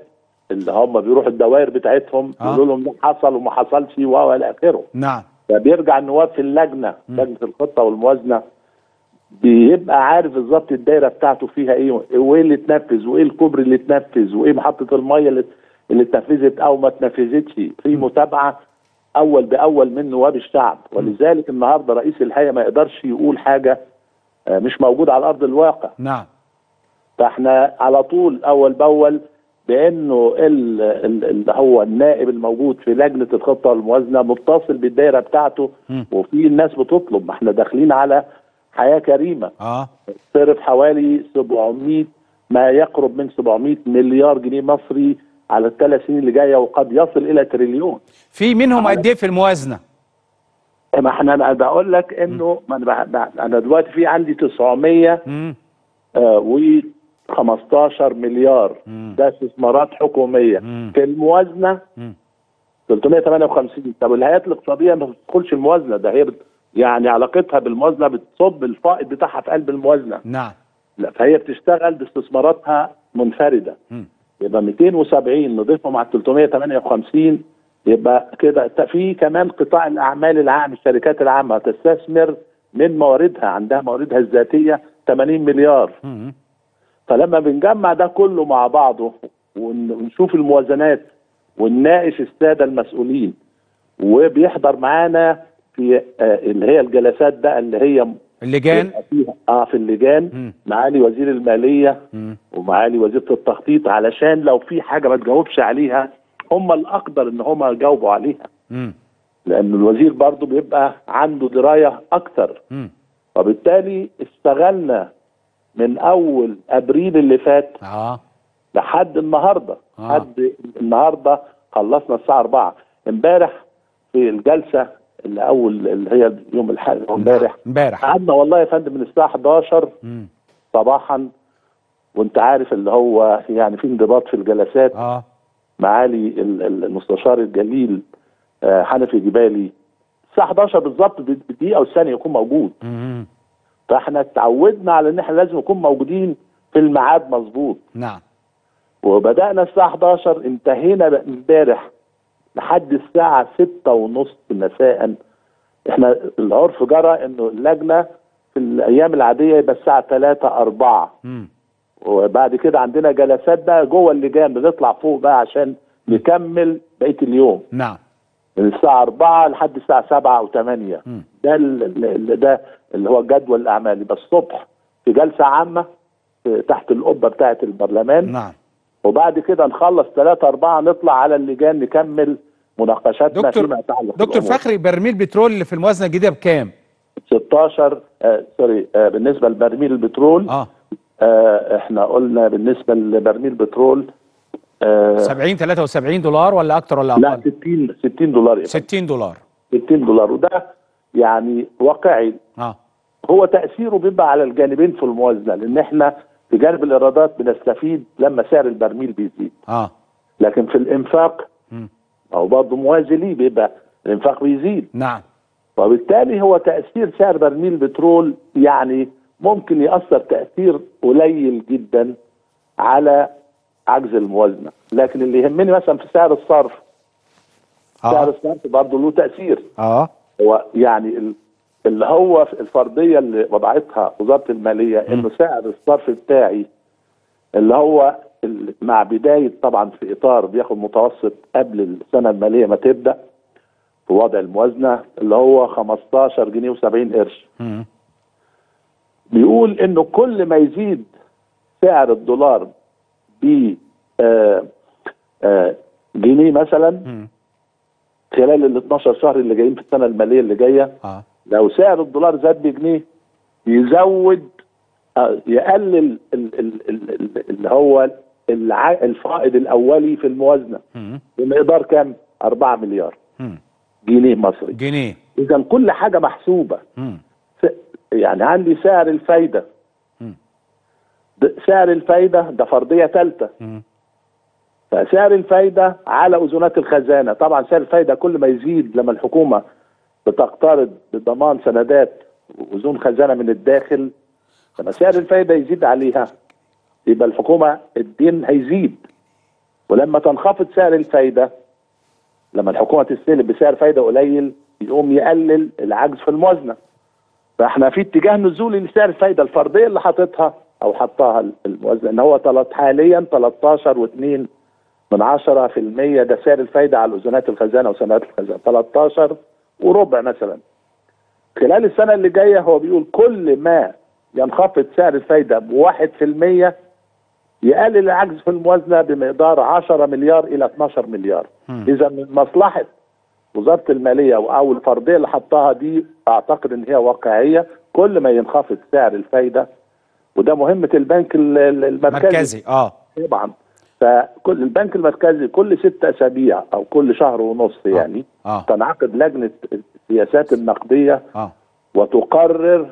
اللي هم بيروحوا الدوائر بتاعتهم آه. يقولوا لهم حصل وما حصلش والى اخره. نعم. فبيرجع النواب في اللجنه، مم. لجنه الخطه والموازنه، بيبقى عارف بالظبط الدايره بتاعته فيها ايه، وايه اللي اتنفذ، وايه الكوبري اللي اتنفذ، وايه محطه الميه اللي اللي اتنفذت او ما اتنفذتش، في متابعه اول باول من نواب الشعب. ولذلك النهارده رئيس الهيئه ما يقدرش يقول حاجه مش موجوده على ارض الواقع. نعم. فاحنا على طول اول باول بانه اللي هو النائب الموجود في لجنه الخطه والموازنه متصل بالدايره بتاعته، م. وفي الناس بتطلب، ما احنا داخلين على حياه كريمه. اه صرف حوالي سبعمائة ما يقرب من سبعمائة مليار جنيه مصري على الثلاث سنين اللي جايه، وقد يصل الى تريليون. في منهم قد ايه في الموازنه؟ ما احنا انا بقول لك انه انا دلوقتي في عندي تسعمائة وخمستاشر مليار، مم. ده استثمارات حكوميه، مم. في الموازنه مم. ثلاثمائة وثمانية وخمسين. طب الهيئات الاقتصاديه ما بتدخلش الموازنه، ده هي يعني علاقتها بالموازنه بتصب الفائض بتاعها في قلب الموازنه. نعم. لا، فهي بتشتغل باستثماراتها منفرده. مم. يبقى مئتين وسبعين نضيفهم على ثلاثمائة وثمانية وخمسين، يبقى كده في كمان قطاع الاعمال العام، الشركات العامه تستثمر من مواردها، عندها مواردها الذاتيه ثمانين مليار. مم. فلما بنجمع ده كله مع بعضه ونشوف الموازنات ونناقش الساده المسؤولين، وبيحضر معانا في اللي هي الجلسات بقى اللي هي اللجان اه في اللجان، مم. معالي وزير الماليه، مم. ومعالي وزيره التخطيط، علشان لو في حاجه ما تجاوبش عليها هم الاقدر ان هم يجاوبوا عليها. مم. لان الوزير برضه بيبقى عنده درايه اكتر. مم. وبالتالي استغلنا من اول ابريل اللي فات اه لحد النهارده، لحد آه. النهارده خلصنا الساعه أربعة امبارح في الجلسه اللي اول اللي هي يوم الاحد امبارح امبارح قعدنا والله يا فندم من الساعه احداشر مم. صباحا، وانت عارف اللي هو يعني في انضباط في الجلسات. اه معالي المستشار الجليل آه حنفي الجبالي الساعه احداشر بالظبط بالدقيقه والثانيه يكون موجود. مم. فاحنا اتعودنا على ان احنا لازم نكون موجودين في الميعاد مظبوط. نعم. وبدانا الساعه احداشر، انتهينا امبارح لحد الساعه ستة وثلاثين مساء. احنا العرف جرى انه اللجنه في الايام العاديه يبقى الساعه ثلاثة أربعة، امم وبعد كده عندنا جلسات بقى جوه اللجان، بنطلع فوق بقى عشان نكمل بقيه اليوم. نعم. من الساعه أربعة لحد الساعه سبعة وثمانية، ده ده اللي هو الجدول الاعمالي. بس الصبح في جلسه عامه تحت القبه بتاعه البرلمان. نعم. وبعد كده نخلص ثلاثة أربعة نطلع على اللجان نكمل مناقشاتنا فيما يتعلق. دكتور فخري، برميل بترول في الموازنه الجديده بكام؟ ستاشر آه سوري آه بالنسبه لبرميل البترول اه, آه احنا قلنا بالنسبه لبرميل بترول آه سبعين ثلاثة وسبعين دولار ولا اكتر ولا اقل؟ لا ستين ستين دولار يعني. ستين دولار ستين دولار وده يعني واقعي. اه هو تاثيره بيبقى على الجانبين في الموازنه، لان احنا في جانب الايرادات بنستفيد لما سعر البرميل بيزيد. اه لكن في الانفاق م. او برضه موازي ليه بيبقى الانفاق بيزيد. نعم. وبالتالي هو تاثير سعر برميل بترول يعني ممكن ياثر تاثير قليل جدا على عجز الموازنه، لكن اللي يهمني مثلا في سعر الصرف. آه. سعر الصرف برضه له تاثير. اه هو يعني اللي هو الفرضيه اللي وضعتها وزاره الماليه انه سعر الصرف بتاعي اللي هو مع بدايه طبعا في اطار بياخد متوسط قبل السنه الماليه ما تبدا في وضع الموازنه اللي هو خمستاشر جنيه وسبعين قرش. بيقول انه كل ما يزيد سعر الدولار ب جنيه مثلا خلال ال اتناشر شهر اللي جايين في السنه الماليه اللي جايه، آه. لو سعر الدولار زاد بجنيه يزود يقلل اللي هو الفائض الاولي في الموازنه بمقدار كام؟ أربعة مليار جنيه مصري. جنيه. اذا كل حاجه محسوبه. يعني يعني عندي سعر الفايده. سعر الفايده ده فرضيه ثالثه. فسعر الفايده على اذونات الخزانه، طبعا سعر الفايده كل ما يزيد لما الحكومه بتقترض بضمان سندات واذون خزانه من الداخل، لما سعر الفايده يزيد عليها يبقى الحكومه الدين هيزيد. ولما تنخفض سعر الفايده، لما الحكومه تستلب بسعر فايده قليل يقوم يقلل العجز في الموازنه. فاحنا في اتجاه نزولي لسعر الفايده. الفرضيه اللي حاططها او حطها الموازنه ان هو حاليا ثلاثة عشر فاصلة اثنين بالمية ده سعر الفايده على اذونات الخزانه وسندات الخزانه، ثلاثة عشر وربع مثلا. خلال السنه اللي جايه هو بيقول كل ما ينخفض سعر الفايده بواحد في المية يقلل العجز في الموازنه بمقدار عشرة مليار الى اثني عشر مليار. اذا من مصلحه وزاره الماليه او الفرضيه اللي حطها دي اعتقد ان هي واقعيه، كل ما ينخفض سعر الفايده، وده مهمه البنك المركزي مركزي. اه طبعا. فكل البنك المركزي كل ست اسابيع او كل شهر ونص يعني آه. آه. تنعقد لجنه السياسات النقديه آه. وتقرر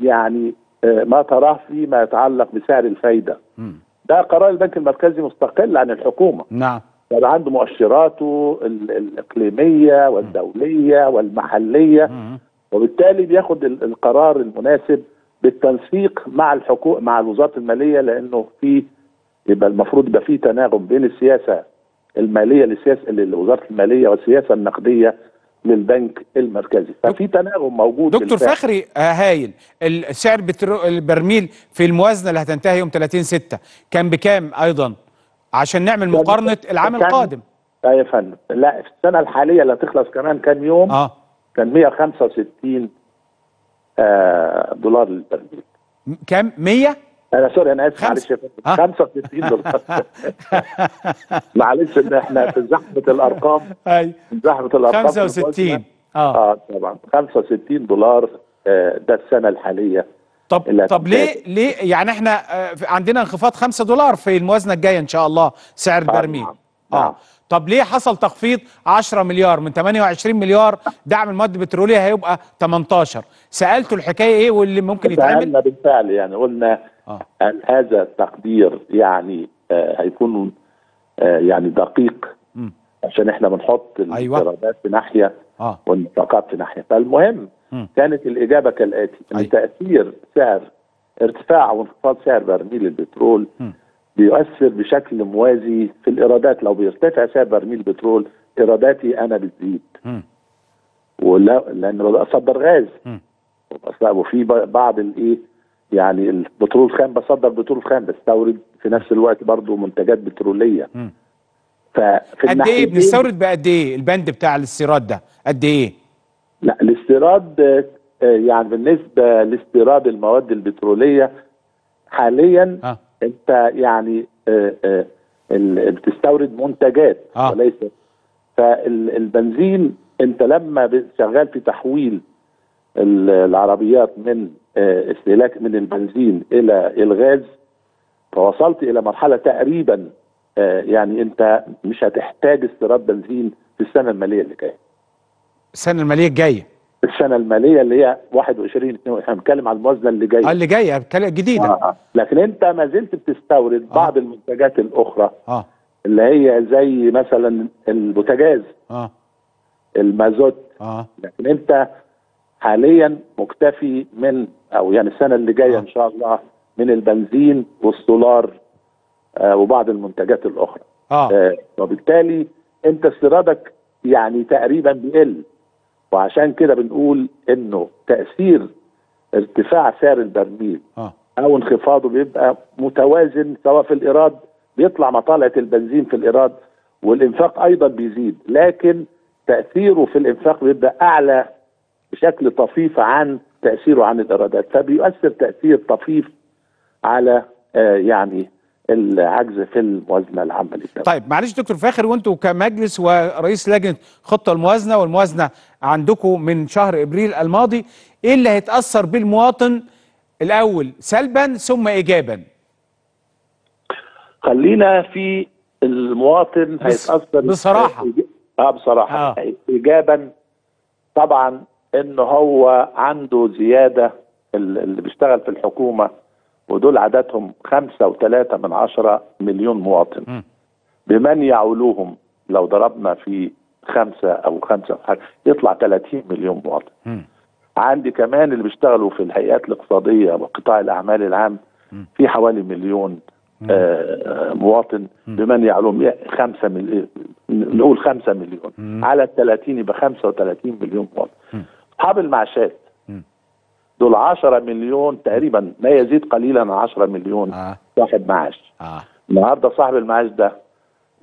يعني ما تراه فيما يتعلق بسعر الفايده. م. ده قرار البنك المركزي مستقل عن الحكومه. نعم. بقى عنده مؤشراته الاقليميه والدوليه والمحليه، وبالتالي بياخد القرار المناسب بالتنسيق مع الحكومه مع وزاره الماليه، لانه في يبقى المفروض يبقى في تناغم بين السياسه الماليه للسياسه لوزاره الماليه والسياسه النقديه للبنك المركزي، ففي تناغم موجود. دكتور بالفعل. فخري هايل، السعر بترو... البرميل في الموازنه اللي هتنتهي يوم ثلاثين ستة كان بكام ايضا؟ عشان نعمل مقارنه العام كان... القادم. لا يا فندم، لا في السنه الحاليه اللي هتخلص كمان كام يوم اه كان مية وخمسة وستين آه دولار للبرميل. كام؟ مية؟ انا سوري انا اسف، معلش يا فندم، خمسة وستين دولار. معلش ان احنا في زحمه الارقام، ايوه زحمه الارقام. خمسة وستين اه اه طبعا خمسة وستين دولار آه ده السنه الحاليه. طب طب ليه ليه يعني احنا عندنا انخفاض خمسة دولار في الموازنه الجايه ان شاء الله سعر البرميل. اه طب ليه حصل تخفيض عشرة مليار من ثمانية وعشرين مليار دعم المواد البتروليه هيبقى ثمانية عشر؟ سالتوا الحكايه ايه واللي ممكن يتعمل؟ بالفعل يعني قلنا آه. هذا التقدير يعني آه هيكون آه يعني دقيق م. عشان احنا بنحط الاضطرابات أيوة. في ناحيه آه. والنطاقات في ناحيه. فالمهم م. كانت الاجابه كالاتي ان أيوة. تاثير سعر ارتفاع وانخفاض سعر برميل البترول م. بيؤثر بشكل موازي في الايرادات. لو بيرتفع سعر برميل البترول ايراداتي انا بتزيد، ولا لان بصدر غاز وفي بعض الايه يعني البترول خام، بصدر بترول خام بستورد في نفس الوقت برضه منتجات بتروليه. ففي قد ايه بنستورد بقد ايه؟ البند بتاع الاستيراد ده قد ايه؟ لا الاستيراد يعني بالنسبه لاستيراد المواد البتروليه حاليا أه. انت يعني آآ آآ بتستورد منتجات آه. وليس. فالبنزين انت لما شغال في تحويل العربيات من استهلاك من البنزين الى الغاز، فوصلت الى مرحله تقريبا يعني انت مش هتحتاج استيراد بنزين في السنه الماليه اللي جايه. السنه الماليه الجايه السنه الماليه اللي هي واحد وعشرين اتنين، احنا بنتكلم على الموازنه اللي جايه اللي جايه بتكلم جديده آه. لكن انت ما زلت بتستورد آه. بعض المنتجات الاخرى اه اللي هي زي مثلا البوتاجاز اه المازوت اه لكن انت حاليا مكتفي من او يعني السنه اللي جايه آه. ان شاء الله من البنزين والسولار آه وبعض المنتجات الاخرى اه, آه. وبالتالي انت استيرادك يعني تقريبا بيقل. وعشان كده بنقول انه تاثير ارتفاع سعر البرميل آه. او انخفاضه بيبقى متوازن، سواء في الايراد بيطلع مطالعه البنزين في الايراد والانفاق ايضا بيزيد، لكن تاثيره في الانفاق بيبقى اعلى بشكل طفيف عن تاثيره عن الايرادات، فبيؤثر تاثير طفيف على آه يعني العجز في الموازنه العامه. طيب معلش دكتور فاخر، وانتوا كمجلس ورئيس لجنه خطه الموازنه والموازنه عندكم من شهر ابريل الماضي، ايه اللي هيتاثر بيه المواطن الاول سلبا ثم ايجابا؟ خلينا في المواطن بس هيتاثر بصراحه اه بصراحه آه. ايجابا طبعا ان هو عنده زياده اللي بيشتغل في الحكومه، ودول عددهم خمسة وثلاثة من عشرة مليون مواطن. م. بمن يعولوهم لو ضربنا في خمسة أو خمسة يطلع ثلاثين مليون مواطن. م. عندي كمان اللي بيشتغلوا في الهيئات الاقتصادية وقطاع الأعمال العام م. في حوالي مليون آه مواطن. م. بمن يعولوهم خمسة مليون، نقول خمسة مليون م. على الثلاثين يبقى خمسة وثلاثين مليون مواطن. أصحاب المعاشات دول عشرة مليون تقريبا، ما يزيد قليلا عن عشرة مليون آه. صاحب معاش. النهارده آه. صاحب المعاش ده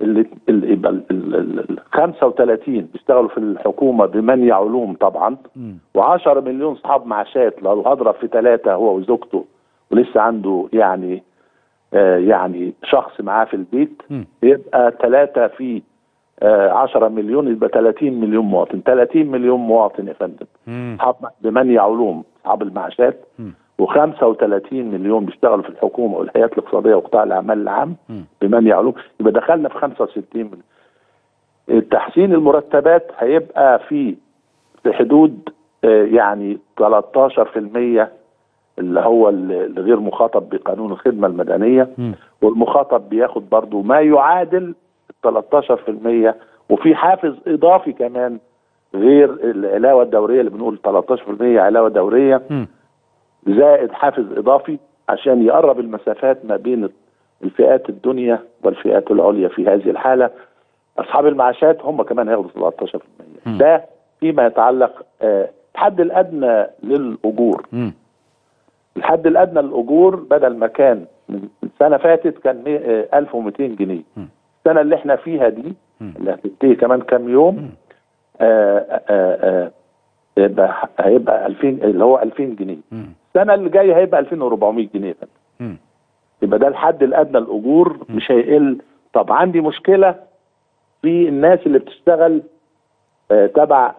اللي ال خمسة وثلاثين بيشتغلوا في الحكومه بمن يعلوم طبعا، و10 مليون صاحب معاشات، لو هضرب في ثلاثه هو وزوجته ولسه عنده يعني آه يعني شخص معاه في البيت، م. يبقى ثلاثه في آه عشرة مليون، يبقى ثلاثين مليون مواطن. ثلاثين مليون مواطن يا فندم بمن يعلوم اصحاب المعاشات، وخمسة وثلاثين مليون بيشتغلوا في الحكومه والهيئات الاقتصاديه وقطاع الاعمال العام م. بمن يعلوم، يبقى دخلنا في خمسة وستين مليون. تحسين المرتبات هيبقى في في حدود آه يعني ثلاثة عشر بالمية اللي هو اللي غير مخاطب بقانون الخدمه المدنيه، م. والمخاطب بياخد برضه ما يعادل ثلاثة عشر بالمية، وفي حافز اضافي كمان غير العلاوه الدوريه اللي بنقول ثلاثة عشر بالمية علاوه دوريه، م. زائد حافز اضافي عشان يقرب المسافات ما بين الفئات الدنيا والفئات العليا. في هذه الحاله اصحاب المعاشات هم كمان هياخدوا ثلاثة عشر بالمية. م. ده فيما يتعلق الحد آه الادنى للاجور. م. الحد الادنى للاجور بدل ما كان من السنه فاتت كان آه ألف ومئتين جنيه. م. السنه اللي احنا فيها دي اللي هتنتهي كمان كام يوم م. آآ آآ آآ هيبقى ألفين اللي هو ألفين جنيه. م. السنه اللي جايه هيبقى ألفين وأربعمية جنيه. يبقى ده الحد الادنى الاجور مش هيقل. طب عندي مشكله في الناس اللي بتشتغل تبع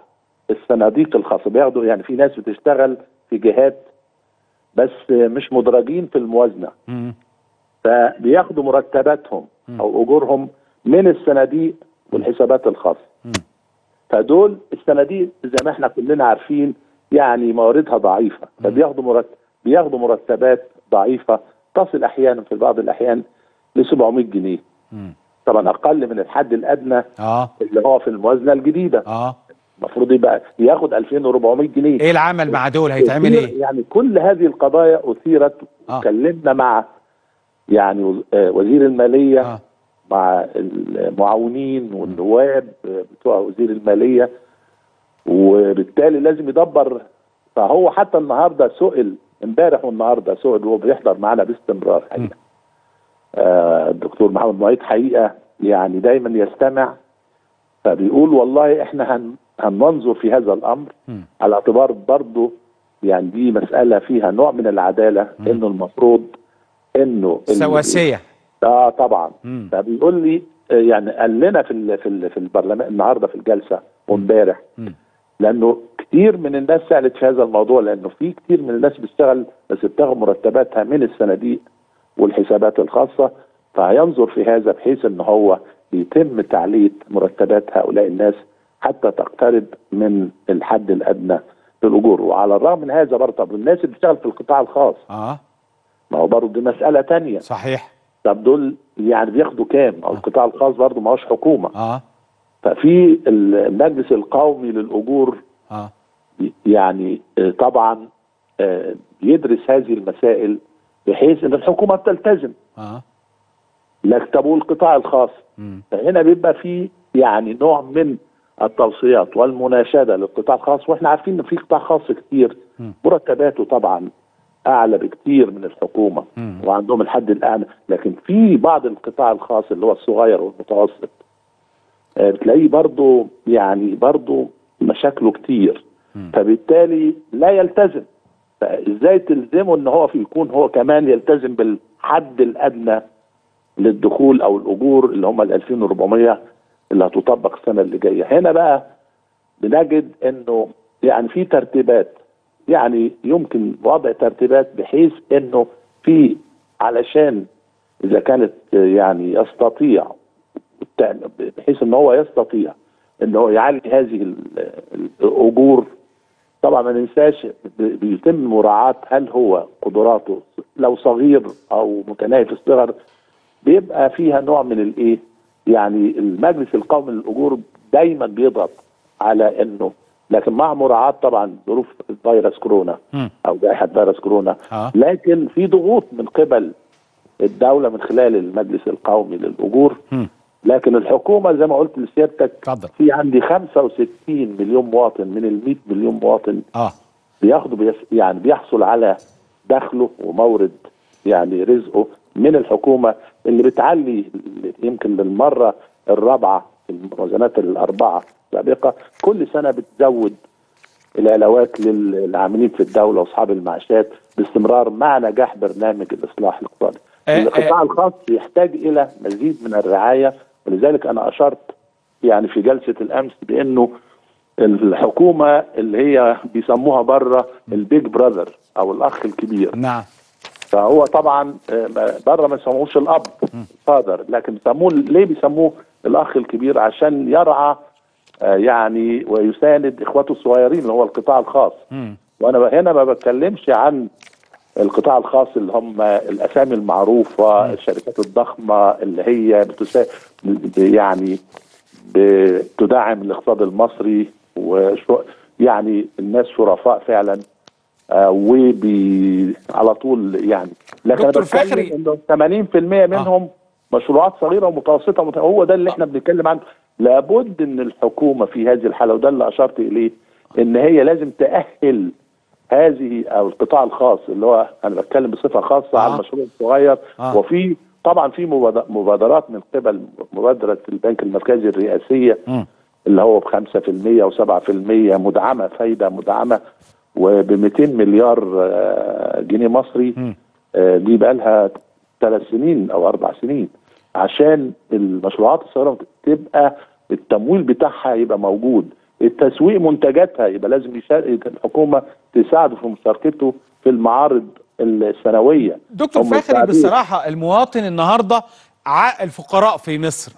الصناديق الخاصه، بياخدوا يعني في ناس بتشتغل في جهات بس مش مدرجين في الموازنه، م. فبياخدوا مرتباتهم م. او اجورهم من الصناديق والحسابات الخاصه. م. فدول الصناديق زي ما احنا كلنا عارفين يعني مواردها ضعيفه، فبياخدوا مرتب بياخدوا مرتبات ضعيفه تصل احيانا في بعض الاحيان ل سبعمية جنيه. م. طبعا اقل من الحد الادنى آه. اللي هو في الموازنه الجديده. اه المفروض يبقى ياخد ألفين وأربعمية جنيه. ايه العمل مع دول؟ هيتعمل ايه؟ يعني كل هذه القضايا اثيرت آه. واتكلمنا مع يعني وزير الماليه آه. مع المعاونين والنواب بتوع وزير الماليه، وبالتالي لازم يدبر. فهو حتى النهارده سئل، امبارح والنهارده سئل وهو بيحضر معانا باستمرار حقيقه. آه الدكتور محمد معيط حقيقه يعني دايما يستمع، فبيقول والله احنا هن هننظر في هذا الامر م. على اعتبار برضه يعني دي مساله فيها نوع من العداله، م. انه المفروض انه سواسيه. اه طبعا. مم. فبيقول لي يعني قال لنا في ال في ال في البرلمان النهارده في الجلسه وامبارح، لانه كتير من الناس سالت في هذا الموضوع، لانه في كتير من الناس بتشتغل بس بتاخد مرتباتها من الصناديق والحسابات الخاصه، فهينظر في هذا بحيث ان هو يتم تعليه مرتبات هؤلاء الناس حتى تقترب من الحد الادنى للاجور. وعلى الرغم من هذا برضه الناس اللي بتشتغل في القطاع الخاص اه ما هو برضه دي مساله ثانيه. صحيح. طب دول يعني بياخدوا كام؟ او القطاع الخاص برضه ما هوش حكومه. اه ففي المجلس القومي للاجور اه يعني طبعا بيدرس هذه المسائل بحيث ان الحكومه بتلتزم. اه لكن طب والقطاع الخاص؟ مم. فهنا بيبقى في يعني نوع من التوصيات والمناشده للقطاع الخاص، واحنا عارفين ان في قطاع خاص كتير مم. مرتباته طبعا اعلى بكتير من الحكومه، مم. وعندهم الحد الاعلى، لكن في بعض القطاع الخاص اللي هو الصغير والمتوسط آه بتلاقيه برضه يعني برضه مشاكله كتير، مم. فبالتالي لا يلتزم. فازاي تلزمه ان هو يكون هو كمان يلتزم بالحد الادنى للدخول او الاجور اللي هم ال ألفين وأربعمية اللي هتطبق السنه اللي جايه؟ هنا بقى بنجد انه يعني في ترتيبات، يعني يمكن وضع ترتيبات بحيث انه في علشان اذا كانت يعني يستطيع بحيث ان هو يستطيع ان هو يعلي هذه الاجور طبعا ما ننساش بيتم مراعاة هل هو قدراته لو صغير او متناهي في الصغر بيبقى فيها نوع من الايه يعني المجلس القومي للاجور دايما بيضغط على انه لكن مع مراعاة طبعا ظروف فيروس كورونا او جائحة فيروس كورونا آه. لكن في ضغوط من قبل الدولة من خلال المجلس القومي للاجور م. لكن الحكومه زي ما قلت لسيادتك في عندي خمسة وستين مليون مواطن من ال مئة مليون مواطن اه بياخدوا بيس يعني بيحصل على دخله ومورد يعني رزقه من الحكومه اللي بتعلي يمكن للمره الرابعه في الموازنات الاربعه السابقه كل سنه بتزود العلاوات للعاملين في الدوله واصحاب المعاشات باستمرار مع نجاح برنامج الاصلاح الاقتصادي. القطاع الخاص يحتاج الى مزيد من الرعايه ولذلك انا اشرت يعني في جلسه الامس بانه الحكومه اللي هي بيسموها بره البيج براذر او الاخ الكبير. نعم. فهو طبعا بره ما بيسموهوش الاب الفادر لكن بيسموه ليه بيسموه الاخ الكبير؟ عشان يرعى يعني ويساند اخواته الصغيرين اللي هو القطاع الخاص. م. وانا هنا ما بتكلمش عن القطاع الخاص اللي هم الاسامي المعروفه م. الشركات الضخمه اللي هي بتسا... يعني بتدعم الاقتصاد المصري وشو... يعني الناس شرفاء فعلا آه وبي على طول يعني لكن دكتور فخري انه ثمانين بالمئة منهم آه. مشروعات صغيره ومتوسطه ومت... هو ده اللي احنا بنتكلم عنه. لابد ان الحكومه في هذه الحاله وده اللي اشرت اليه ان هي لازم تأهل هذه او القطاع الخاص اللي هو انا بتكلم بصفه خاصه آه. على المشروع الصغير آه. وفي طبعا في مبادرات من قبل مبادره البنك المركزي الرئاسيه م. اللي هو ب خمسة بالمئة وسبعة بالمئة مدعمه فايده مدعمه وب مئتين مليار جنيه مصري دي بقى لها ثلاث سنين او اربع سنين عشان المشروعات الصغيره تبقى التمويل بتاعها يبقى موجود. التسويق منتجاتها يبقى لازم الحكومه تساعده في مشاركته في المعارض السنويه. دكتور فخري بصراحه المواطن النهارده الفقراء في مصر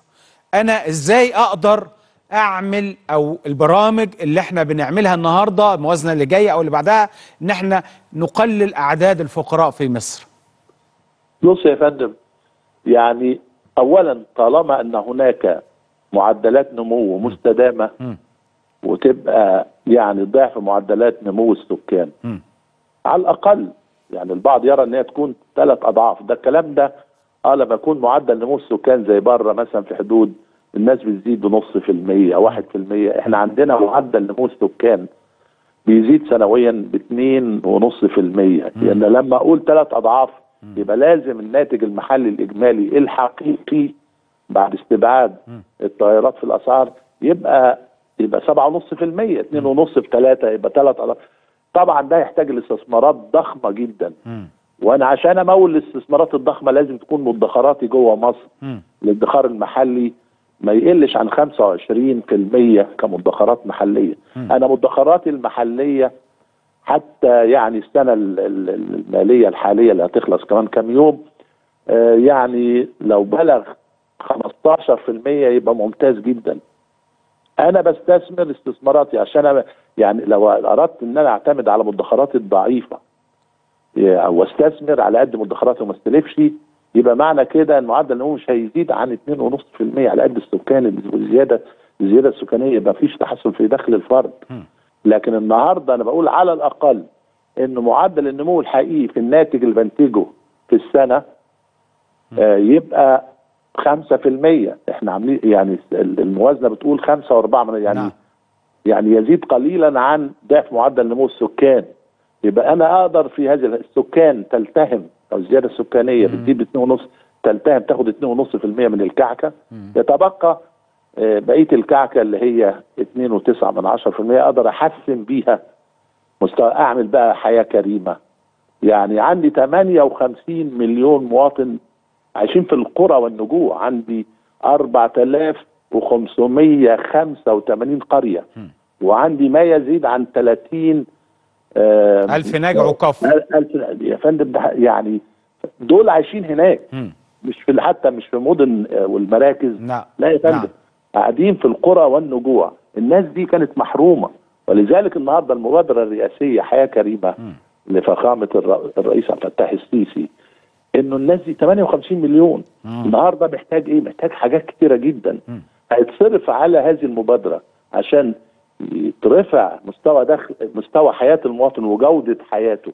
انا ازاي اقدر اعمل او البرامج اللي احنا بنعملها النهارده الموازنه اللي جايه او اللي بعدها ان احنا نقلل اعداد الفقراء في مصر؟ بص يا فندم يعني اولا طالما ان هناك معدلات نمو مستدامه م. وتبقى يعني ضعف معدلات نمو السكان م. على الاقل يعني البعض يرى ان هي تكون ثلاث اضعاف. ده الكلام ده اه لما يكون معدل نمو السكان زي بره مثلا في حدود الناس بتزيد بنص في المية او واحد في المية، احنا عندنا معدل نمو السكان بيزيد سنويا باتنين ونص في المية. لان يعني لما اقول ثلاث اضعاف م. يبقى لازم الناتج المحلي الاجمالي الحقيقي بعد استبعاد م. التغيرات في الاسعار يبقى يبقى سبعة ونص في المية، اتنين ونص في تلاتة يبقى تلات أضعاف. طبعا ده يحتاج لاستثمارات ضخمة جدا م. وانا عشان امول الاستثمارات الضخمة لازم تكون مدخراتي جوه مصر م. الادخار المحلي ما يقلش عن خمسة وعشرين في المية كمدخرات محلية م. انا مدخراتي المحلية حتى يعني السنة المالية الحالية اللي هتخلص كمان كام يوم آه يعني لو بلغ خمستاشر في المية يبقى ممتاز جدا. انا بستثمر استثماراتي عشان أنا يعني لو اردت ان انا اعتمد على مدخراتي الضعيفه او استثمر على قد مدخراتي وما استلفش يبقى معنى كده ان معدل النمو مش هيزيد عن اتنين ونص في المية على قد السكان الزياده الزياده السكانيه يبقى مفيش تحسن في دخل الفرد. لكن النهارده انا بقول على الاقل ان معدل النمو الحقيقي في الناتج اللي بنتجه في السنه آه يبقى خمسة بالمية. احنا عاملين يعني الموازنه بتقول خمسة واربعة يعني نعم. يعني يزيد قليلا عن ضعف معدل نمو السكان. يبقى انا اقدر في هذه السكان تلتهم او الزياده السكانيه بتزيد ب اتنين ونص تلتهم تاخد اتنين ونص في المية من الكعكه مم. يتبقى بقيه الكعكه اللي هي اتنين وتسعة من عشرة في المية اقدر احسن بيها مستوى اعمل بقى حياه كريمه. يعني عندي تمانية وخمسين مليون مواطن عايشين في القرى والنجوع، عندي اربعة الاف وخمسمية وخمسة وتمانين قريه م. وعندي ما يزيد عن تلاتين آه الف ناجع وكفر. الف يا فندم ده يعني دول عايشين هناك م. مش في حتى مش في المدن والمراكز لا, لا يا فندم قاعدين في القرى والنجوع. الناس دي كانت محرومه ولذلك النهارده المبادره الرئاسيه حياه كريمه لفخامه الرئيس عبد الفتاح السيسي، انه الناس دي ثمانية وخمسين مليون النهارده محتاج ايه؟ محتاج حاجات كتيره جدا هيتصرف على هذه المبادره عشان ترفع مستوى دخل مستوى حياه المواطن وجوده حياته.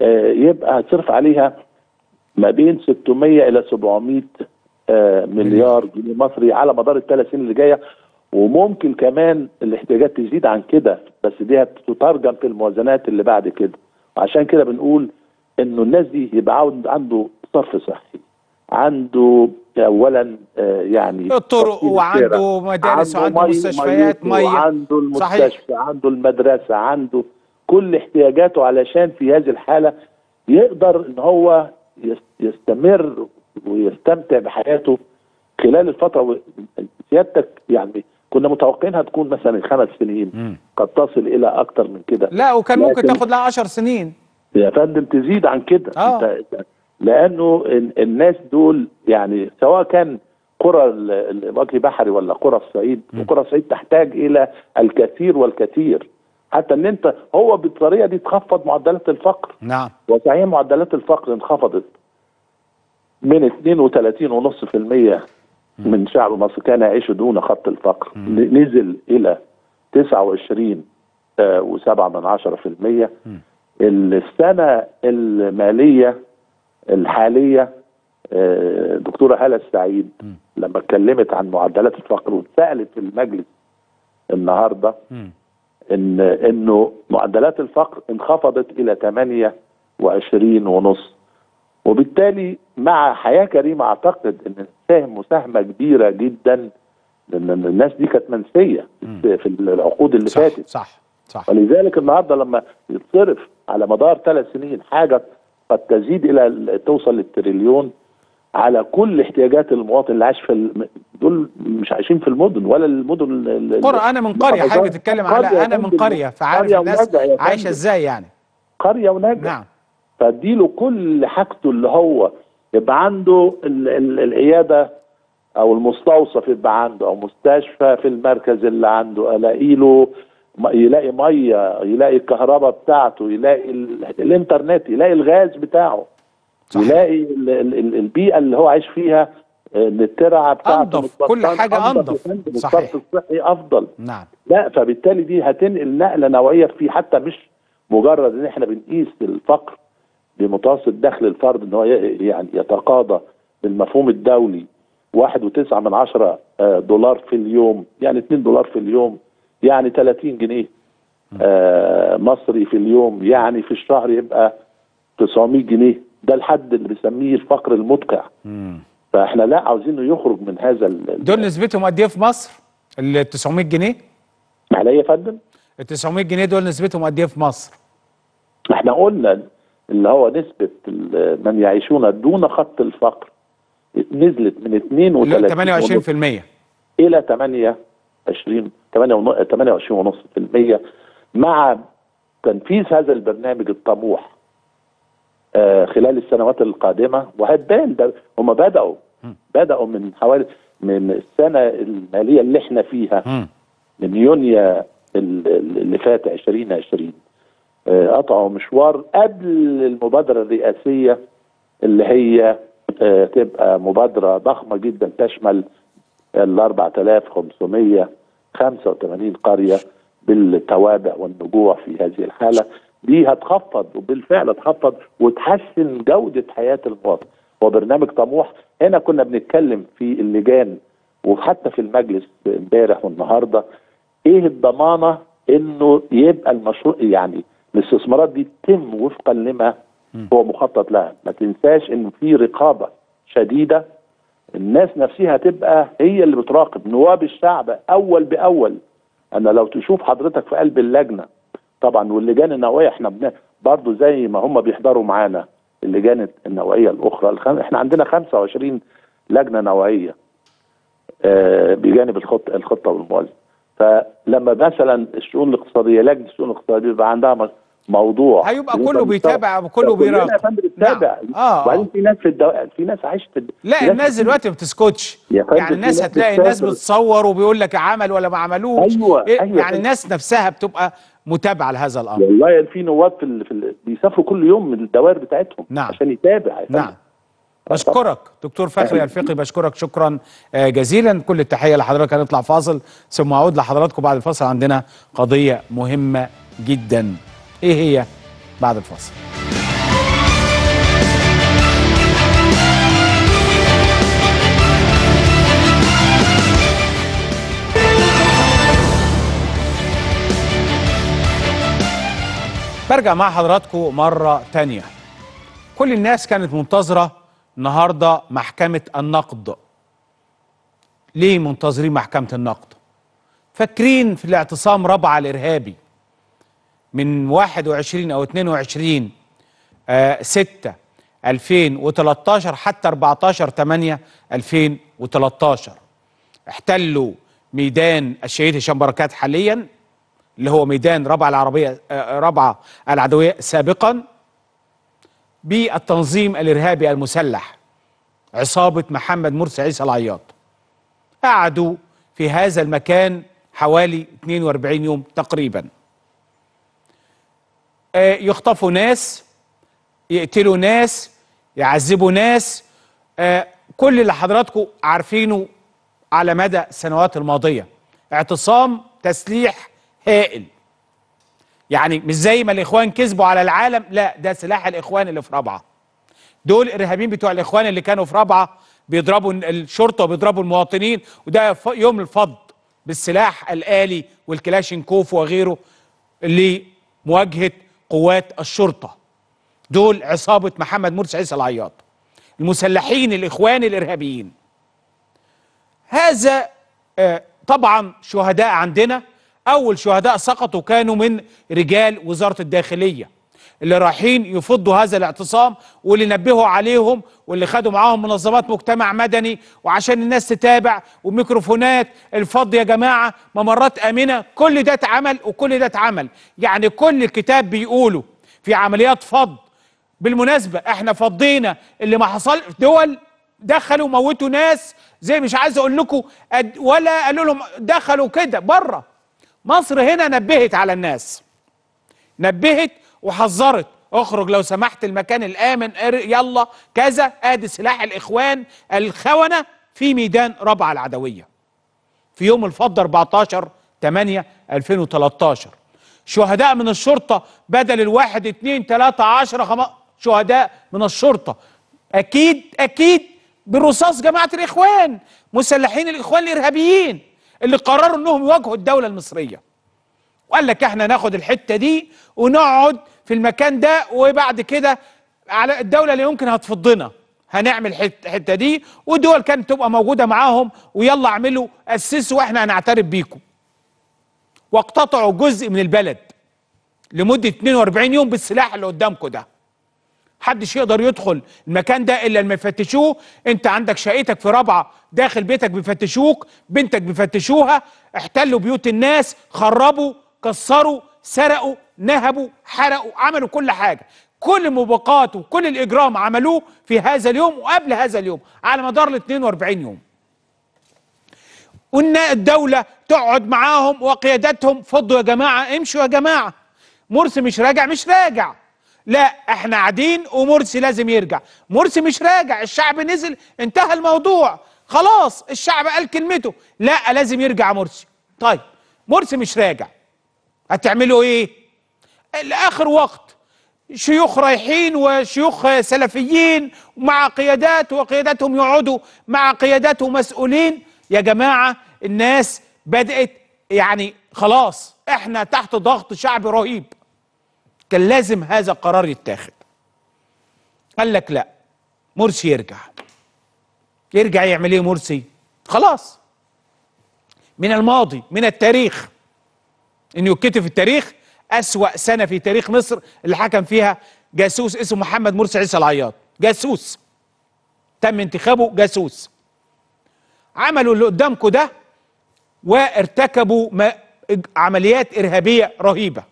آه يبقى هتصرف عليها ما بين ستمائة الى سبعمائة آه مليار جنيه مصري على مدار الثلاث سنين اللي جايه، وممكن كمان الاحتياجات تزيد عن كده، بس دي هتترجم في الموازنات اللي بعد كده. عشان كده بنقول انه الناس دي يبقى عنده صرف صحي، عنده اولا آه يعني الطرق، وعنده مدارس، عنده وعنده مستشفيات، ميه، عنده المستشفى، عنده المدرسه، عنده كل احتياجاته، علشان في هذه الحاله يقدر ان هو يستمر ويستمتع بحياته خلال الفتره. سيادتك يعني كنا متوقعين هتكون مثلا خمس سنين م. قد تصل الى اكتر من كده، لا وكان ممكن تاخد لها عشر سنين يا فندم، تزيد عن كده. آه. لانه الناس دول يعني سواء كان قرى الوجه بحري ولا قرى الصعيد، وقرى الصعيد تحتاج الى الكثير والكثير، حتى ان انت هو بالطريقه دي تخفض معدلات الفقر. نعم، وصحيح معدلات الفقر انخفضت من اثنين وثلاثين فاصلة خمسة بالمئة من شعب مصر كان يعيش دون خط الفقر، م. نزل الى تسعة وعشرين فاصلة سبعة بالمئة. السنه الماليه الحاليه دكتوره هالة السعيد لما اتكلمت عن معدلات الفقر واتسالت في المجلس النهارده م. ان انه معدلات الفقر انخفضت الى ثمانية وعشرين فاصلة خمسة، وبالتالي مع حياه كريمه اعتقد ان ساهم مساهمه كبيره جدا، لان الناس دي كانت منسيه في العقود اللي صح فاتت. صح صح. ولذلك النهارده لما يتصرف على مدار ثلاث سنين حاجه قد تزيد الى توصل للتريليون على كل احتياجات المواطن اللي عايش في ال... دول مش عايشين في المدن ولا المدن ال... قرى. انا من قريه، حاجه تتكلم على انا من قريه، فعارف الناس عايشه ازاي يعني قريه ونجع. نعم. فاديله كل حاجته، اللي هو يبقى عنده ال... ال... العياده او المستوصف يبقى عنده، او مستشفى في المركز اللي عنده، الاقي له يلاقي ميه، يلاقي الكهرباء بتاعته، يلاقي ال... الانترنت، يلاقي الغاز بتاعه. صحيح. يلاقي ال ال البيئه اللي هو عايش فيها، الترعه بتاعته انضف، كل حاجه انضف، صحيح، الصحي افضل. نعم. لا، فبالتالي دي هتنقل نقله نوعيه فيه، حتى مش مجرد ان احنا بنقيس الفقر بمتوسط دخل الفرد ان هو يعني يتقاضى بالمفهوم الدولي واحد وتسعة من عشرة دولار في اليوم، يعني اتنين دولار في اليوم، يعني ثلاثين جنيه آه مصري في اليوم، يعني في الشهر يبقى تسعمائة جنيه. ده الحد اللي بيسميه الفقر المدقع. مم. فاحنا لا عاوزين انه يخرج من هذا ال دول. نسبتهم قد ايه في مصر؟ ال تسعمائة جنيه؟ معلش يا فندم؟ ال تسعمائة جنيه دول نسبتهم قد ايه في مصر؟ احنا قلنا اللي هو نسبه من يعيشون دون خط الفقر نزلت من اثنين وثلاثين فاصلة ثمانية وعشرين بالمئة الى ثمانية وعشرين فاصلة خمسة بالمئة مع تنفيذ هذا البرنامج الطموح خلال السنوات القادمه. وهتبان ده، هم بداوا بداوا من حوالي من السنه الماليه اللي احنا فيها من يونيو اللي فات ألفين وعشرين، قطعوا مشوار قبل المبادره الرئاسيه اللي هي تبقى مبادره ضخمه جدا تشمل ال أربعة آلاف وخمسمائة وخمسة وثمانين قرية بالتوابع والنجوع في هذه الحاله. دي هتخفض، وبالفعل هتخفض وتحسن جودة حياة المواطن. هو برنامج طموح. هنا كنا بنتكلم في اللجان وحتى في المجلس امبارح والنهارده، ايه الضمانة انه يبقى المشروع يعني الاستثمارات دي تتم وفقا لما هو مخطط لها. ما تنساش انه في رقابة شديدة، الناس نفسها تبقى هي اللي بتراقب، نواب الشعب اول باول. انا لو تشوف حضرتك في قلب اللجنة طبعا واللجان النوويه، احنا برضه زي ما هم بيحضروا معانا اللجان النوويه الاخرى الخم... احنا عندنا خمسة وعشرين لجنة نوويه آه بجانب الخط... الخطه والموازنه. فلما مثلا الشؤون الاقتصاديه، لجنه الشؤون الاقتصاديه بيبقى عندها موضوع هيبقى كله بيتابع كله بيراقب. يا فندم بتتابع وبعدين في ناس في الدو... في ناس عايشه في الد... لا في الناس دلوقتي ما بتسكتش يعني. الناس هتلاقي الناس بتصور وبيقول لك عمل ولا ما عملوش. أيوة. إيه؟ أيوة. يعني الناس نفسها بتبقى متابعه لهذا الامر. والله يعني في نواب في, ال... في ال... بيسافروا كل يوم من الدوائر بتاعتهم. نعم. عشان يتابع. نعم. بشكرك دكتور فخري الفقي، بشكرك شكرا جزيلا، كل التحيه لحضرتك. هنطلع فاصل ثم اعود لحضراتكم بعد الفاصل، عندنا قضيه مهمه جدا. ايه هي؟ بعد الفاصل. برجع مع حضراتكم مره تانيه. كل الناس كانت منتظره النهارده محكمة النقد. ليه منتظرين محكمة النقد؟ فاكرين في الاعتصام ربعة الإرهابي من واحد وعشرين أو اثنين وعشرين آه ستة ألفين وثلاثة عشر حتى أربعة عشر ثمانية ألفين وثلاثة عشر، احتلوا ميدان الشهيد هشام بركات حاليا اللي هو ميدان ربعة العربية آه ربعة العدوية سابقا، بالتنظيم الإرهابي المسلح عصابة محمد مرسي عيسى العياط. قعدوا في هذا المكان حوالي اثنين وأربعين يوم تقريبا. آه يخطفوا ناس، يقتلوا ناس، يعذبوا ناس، آه كل اللي حضراتكم عارفينه على مدى السنوات الماضية. اعتصام تسليح هائل، يعني مش زي ما الإخوان كسبوا على العالم، لا ده سلاح الإخوان اللي في رابعة. دول إرهابيين بتوع الإخوان اللي كانوا في رابعة بيضربوا الشرطة وبيضربوا المواطنين، وده يوم الفض بالسلاح الآلي والكلاشينكوف وغيره لمواجهة قوات الشرطة. دول عصابة محمد مرسي عيسى العياط المسلحين الإخوان الإرهابيين. هذا طبعا شهداء عندنا. أول شهداء سقطوا كانوا من رجال وزارة الداخلية اللي رايحين يفضوا هذا الاعتصام واللي نبهوا عليهم واللي خدوا معاهم منظمات مجتمع مدني وعشان الناس تتابع وميكروفونات الفض يا جماعة ممرات آمنة. كل ده اتعمل وكل ده اتعمل. يعني كل الكتاب بيقولوا في عمليات فض. بالمناسبة احنا فضينا اللي ما حصل في دول دخلوا موتوا ناس زي مش عايز اقول لكم ولا قالوا لهم دخلوا كده بره. مصر هنا نبهت على الناس، نبهت وحذرت، اخرج لو سمحت المكان الامن، يلا كذا، ادي سلاح الاخوان الخونه في ميدان ربعه العدويه في يوم الفض أربعة عشر ثمانية ألفين وثلاثة عشر. شهداء من الشرطه بدل الواحد اثنين ثلاثة عشرة خمسة شهداء من الشرطه اكيد اكيد بالرصاص. جماعه الاخوان مسلحين الاخوان الارهابيين اللي قرروا انهم يواجهوا الدولة المصرية وقال لك احنا ناخد الحتة دي ونقعد في المكان ده وبعد كده على الدولة اللي يمكن هتفضنا هنعمل الحتة دي، ودول كانت تبقى موجودة معاهم ويلا اعملوا اسسوا واحنا هنعترف بيكم. واقتطعوا جزء من البلد لمدة اثنين وأربعين يوم بالسلاح اللي قدامكم ده. محدش يقدر يدخل المكان ده الا لما يفتشوه. انت عندك شقتك في رابعه داخل بيتك بيفتشوك، بنتك بيفتشوها، احتلوا بيوت الناس، خربوا، كسروا، سرقوا، نهبوا، حرقوا، عملوا كل حاجه. كل المباقات وكل الاجرام عملوه في هذا اليوم وقبل هذا اليوم على مدار ال اثنين وأربعين يوم. وان الدوله تقعد معاهم وقيادتهم فضوا يا جماعه، امشوا يا جماعه، مرسي مش راجع مش راجع، لا احنا قاعدين ومرسي لازم يرجع، مرسي مش راجع، الشعب نزل انتهى الموضوع خلاص، الشعب قال كلمته، لا لازم يرجع مرسي. طيب مرسي مش راجع هتعملوا ايه؟ لاخر وقت شيوخ رايحين وشيوخ سلفيين مع قيادات وقياداتهم يقعدوا مع قيادات ومسؤولين. يا جماعه الناس بدأت يعني خلاص احنا تحت ضغط شعبي رهيب، كان لازم هذا القرار يتاخد. قال لك لا مرسي يرجع. يرجع يعمل ايه مرسي؟ خلاص من الماضي من التاريخ، انه يتكتب في التاريخ أسوأ سنة في تاريخ مصر اللي حكم فيها جاسوس اسمه محمد مرسي عيسى العياط. جاسوس تم انتخابه جاسوس. عملوا اللي قدامكم ده وارتكبوا عمليات إرهابية رهيبة.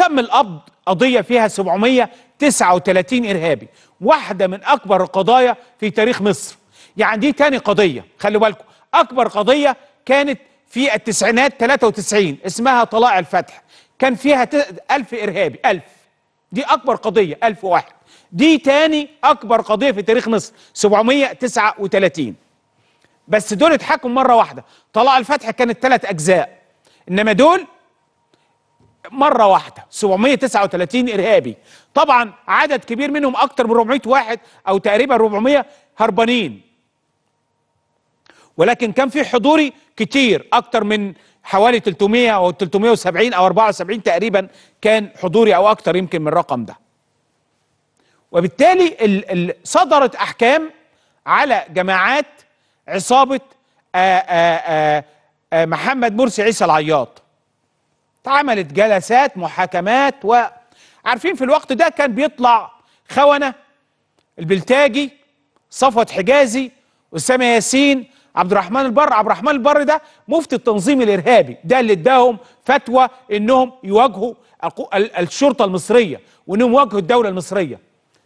تم القبض قضية فيها سبعمية وتسعة وتلاتين إرهابي، واحدة من أكبر القضايا في تاريخ مصر. يعني دي تاني قضية، خلوا بالكم، أكبر قضية كانت في التسعينات تلاتة وتسعين اسمها طلائع الفتح، كان فيها ألف إرهابي، ألف، دي أكبر قضية، ألف واحد، دي تاني أكبر قضية في تاريخ مصر سبعمية وتسعة وتلاتين. بس دول اتحكموا مرة واحدة، طلائع الفتح كانت ثلاث أجزاء، إنما دول مرة واحدة سبعمية وتسعة وتلاتين إرهابي. طبعا عدد كبير منهم أكتر من أربعمية واحد أو تقريبا أربعمية هربانين، ولكن كان في حضوري كتير أكتر من حوالي تلتمية أو تلتمية وسبعين أو أربعة وسبعين تقريبا، كان حضوري أو أكتر يمكن من الرقم ده. وبالتالي صدرت أحكام على جماعات عصابة آآ آآ آآ محمد مرسي عيسى العياط، اتعملت جلسات محاكمات. وعارفين في الوقت ده كان بيطلع خونة البلتاجي، صفوت حجازي، أسامة ياسين، عبد الرحمن البر. عبد الرحمن البر ده مفتي التنظيم الإرهابي، ده اللي اداهم فتوى إنهم يواجهوا الشرطة المصرية وإنهم يواجهوا الدولة المصرية.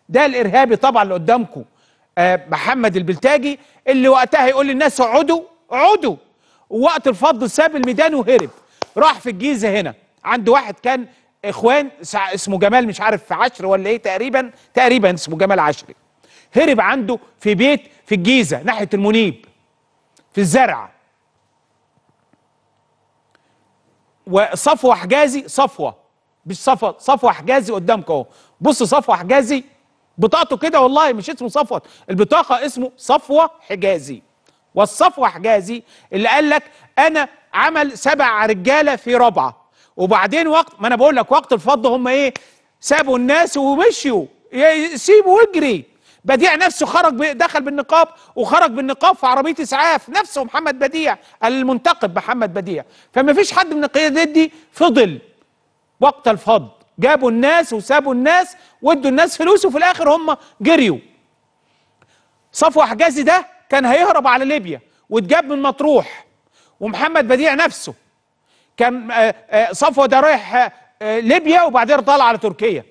ده الإرهابي طبعا اللي قدامكم محمد البلتاجي، اللي وقتها يقول للناس اقعدوا اقعدوا، ووقت الفض ساب الميدان وهرب، راح في الجيزه هنا عند واحد كان اخوان اسمه جمال، مش عارف في عشر ولا ايه، تقريبا تقريبا اسمه جمال عشري، هرب عنده في بيت في الجيزه ناحيه المنيب في الزرع. وصفوه حجازي، صفوه مش صفوه، صفوه حجازي قدامكم اهو، بصوا صفوه حجازي بطاقته كده، والله مش اسمه صفوت، البطاقة اسمه صفوة حجازي. والصفوة حجازي اللي قال لك أنا عمل سبع رجالة في ربعة، وبعدين وقت ما أنا بقول لك وقت الفض هم إيه، سابوا الناس ومشيوا، سيبوا ويجري. بديع نفسه خرج، دخل بالنقاب وخرج بالنقاب في عربية إسعاف، نفسه محمد بديع المنتقب محمد بديع. فما فيش حد من القيادات دي فضل وقت الفض، جابوا الناس وسابوا الناس وادوا الناس فلوس، وفي الاخر هم جريوا. صفوة حجازي ده كان هيهرب على ليبيا واتجاب من مطروح، ومحمد بديع نفسه كان صفوة ده رايح ليبيا وبعدين طالع على تركيا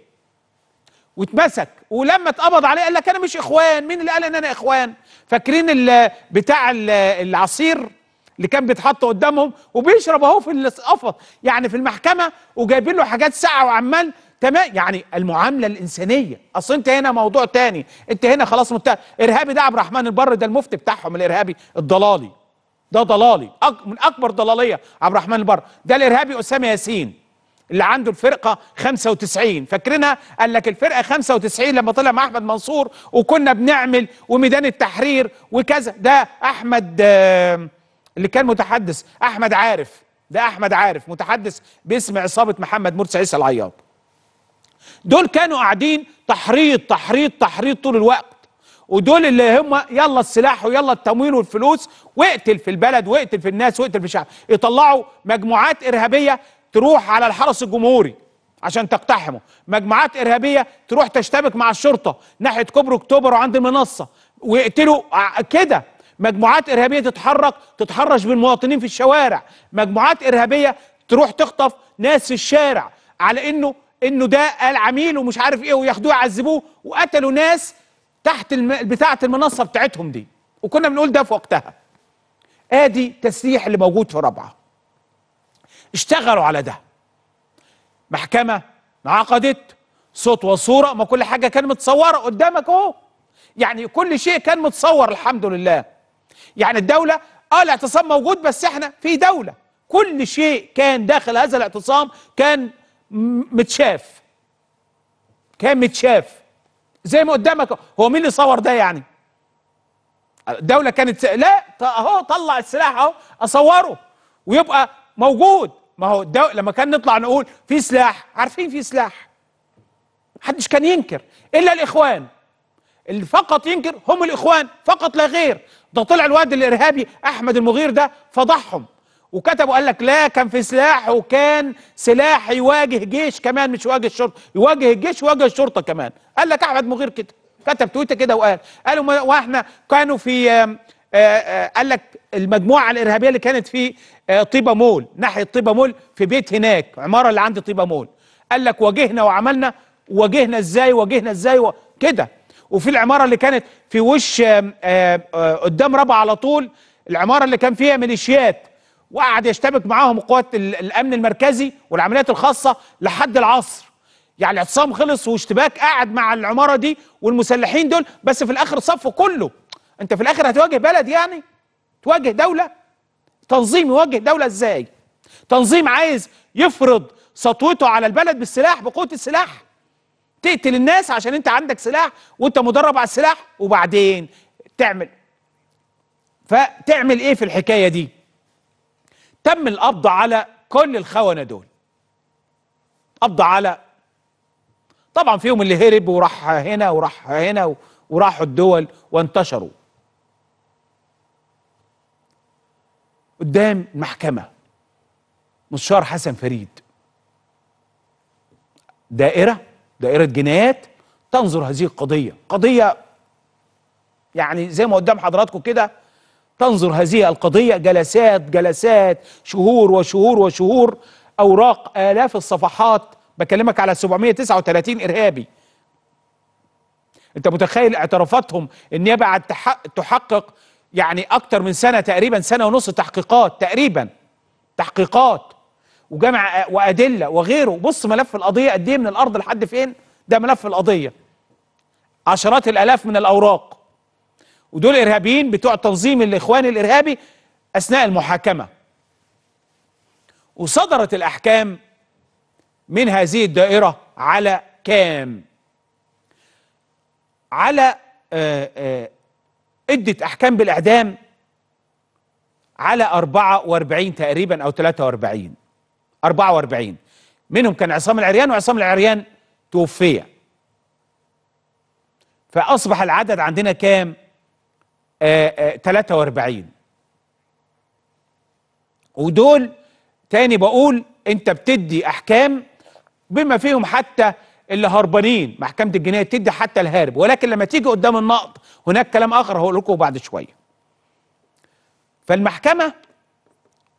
واتمسك، ولما اتقبض عليه قال لك انا مش اخوان. مين اللي قال ان انا اخوان؟ فاكرين بتاع العصير اللي كان بيتحط قدامهم وبيشرب اهو في القفص، يعني في المحكمه، وجايبين له حاجات ساعه وعمال تمام. يعني المعامله الانسانيه، اصل انت هنا موضوع تاني، انت هنا خلاص منتهى. ارهابي ده عبد الرحمن البر، ده المفتي بتاعهم الارهابي الضلالي، ده ضلالي من اكبر ضلاليه عبد الرحمن البر. ده الارهابي اسامه ياسين اللي عنده الفرقه خمسة وتسعين، فاكرينها؟ قال لك الفرقه خمسة وتسعين لما طلع مع احمد منصور وكنا بنعمل وميدان التحرير وكذا. ده احمد آه اللي كان متحدث احمد عارف، ده احمد عارف متحدث باسم عصابه محمد مرسي عيسى العياط. دول كانوا قاعدين تحريض تحريض تحريض طول الوقت، ودول اللي هم يلا السلاح ويلا التمويل والفلوس، واقتل في البلد واقتل في الناس واقتل في الشعب. يطلعوا مجموعات ارهابيه تروح على الحرس الجمهوري عشان تقتحمه، مجموعات ارهابيه تروح تشتبك مع الشرطه ناحيه كوبري اكتوبر وعند المنصه ويقتلوا كده، مجموعات إرهابية تتحرك تتحرش بالمواطنين في الشوارع، مجموعات إرهابية تروح تخطف ناس في الشارع على إنه إنه ده قال عميل ومش عارف إيه، وياخدوه يعذبوه، وقتلوا ناس تحت الم... بتاعة المنصة بتاعتهم دي، وكنا بنقول ده في وقتها. آدي تسليح اللي موجود في رابعة. اشتغلوا على ده. محكمة انعقدت، صوت وصورة، ما كل حاجة كانت متصورة قدامك أهو. يعني كل شيء كان متصور الحمد لله. يعني الدولة اه الاعتصام موجود، بس احنا في دولة، كل شيء كان داخل هذا الاعتصام كان متشاف، كان متشاف زي ما قدامك. هو مين اللي صور ده؟ يعني الدولة كانت لا اهو طلع السلاح اهو اصوره ويبقى موجود. ما هو الدولة لما كان نطلع نقول في سلاح، عارفين في سلاح، محدش كان ينكر الا الاخوان، اللي فقط ينكر هم الاخوان فقط لا غير. ده طلع الواد الارهابي احمد المغير ده فضحهم وكتبوا قال لك لا كان في سلاح، وكان سلاح يواجه جيش كمان، مش يواجه الشرطه، يواجه الجيش ويواجه الشرطه كمان. قال لك احمد مغير كده كتب تويته كده وقال، قالوا واحنا كانوا في آآ آآ قال لك المجموعه الارهابيه اللي كانت في طيبه مول، ناحيه طيبه مول في بيت هناك، عماره اللي عند طيبه مول، قال لك واجهنا وعملنا، واجهنا ازاي واجهنا ازاي و... كده. وفي العماره اللي كانت في وش آآ آآ قدام ربع على طول، العماره اللي كان فيها ميليشيات، وقعد يشتبك معاهم قوات الامن المركزي والعمليات الخاصه لحد العصر. يعني الاعتصام خلص واشتباك قاعد مع العماره دي والمسلحين دول، بس في الاخر صفوا كله. انت في الاخر هتواجه بلد، يعني تواجه دوله. تنظيم يواجه دوله ازاي؟ تنظيم عايز يفرض سطوته على البلد بالسلاح، بقوه السلاح، تقتل الناس عشان انت عندك سلاح وانت مدرب على السلاح، وبعدين تعمل فتعمل ايه في الحكايه دي؟ تم القبض على كل الخونه دول. قبض على طبعا فيهم اللي هرب وراح هنا وراح هنا وراحوا الدول وانتشروا قدام المحكمه. مستشار حسن فريد، دائره دائره جنايات تنظر هذه القضيه، قضيه يعني زي ما قدام حضراتكم كده، تنظر هذه القضيه جلسات جلسات، شهور وشهور وشهور، اوراق، الاف الصفحات. بكلمك على سبعمائة وتسعة وثلاثين ارهابي. انت متخيل اعترافاتهم؟ النيابه قعدت تحقق يعني اكتر من سنه تقريبا، سنه ونص تحقيقات تقريبا، تحقيقات وجمع وادله وغيره. بص ملف القضيه قد ايه من الارض لحد فين، ده ملف القضيه. عشرات الالاف من الاوراق، ودول ارهابيين بتوع تنظيم الاخوان الارهابي اثناء المحاكمه. وصدرت الاحكام من هذه الدائره على كام؟ على عدة احكام بالاعدام على أربعة وأربعين تقريبا او ثلاثة وأربعين، أربعة وأربعين. منهم كان عصام العريان، وعصام العريان توفي. فاصبح العدد عندنا كام؟ آآ آآ ثلاثة وأربعين. ودول تاني بقول انت بتدي احكام بما فيهم حتى اللي هربانين. محكمة الجناية تدي حتى الهارب، ولكن لما تيجي قدام النقض هناك كلام اخر هقول لكم بعد شويه. فالمحكمة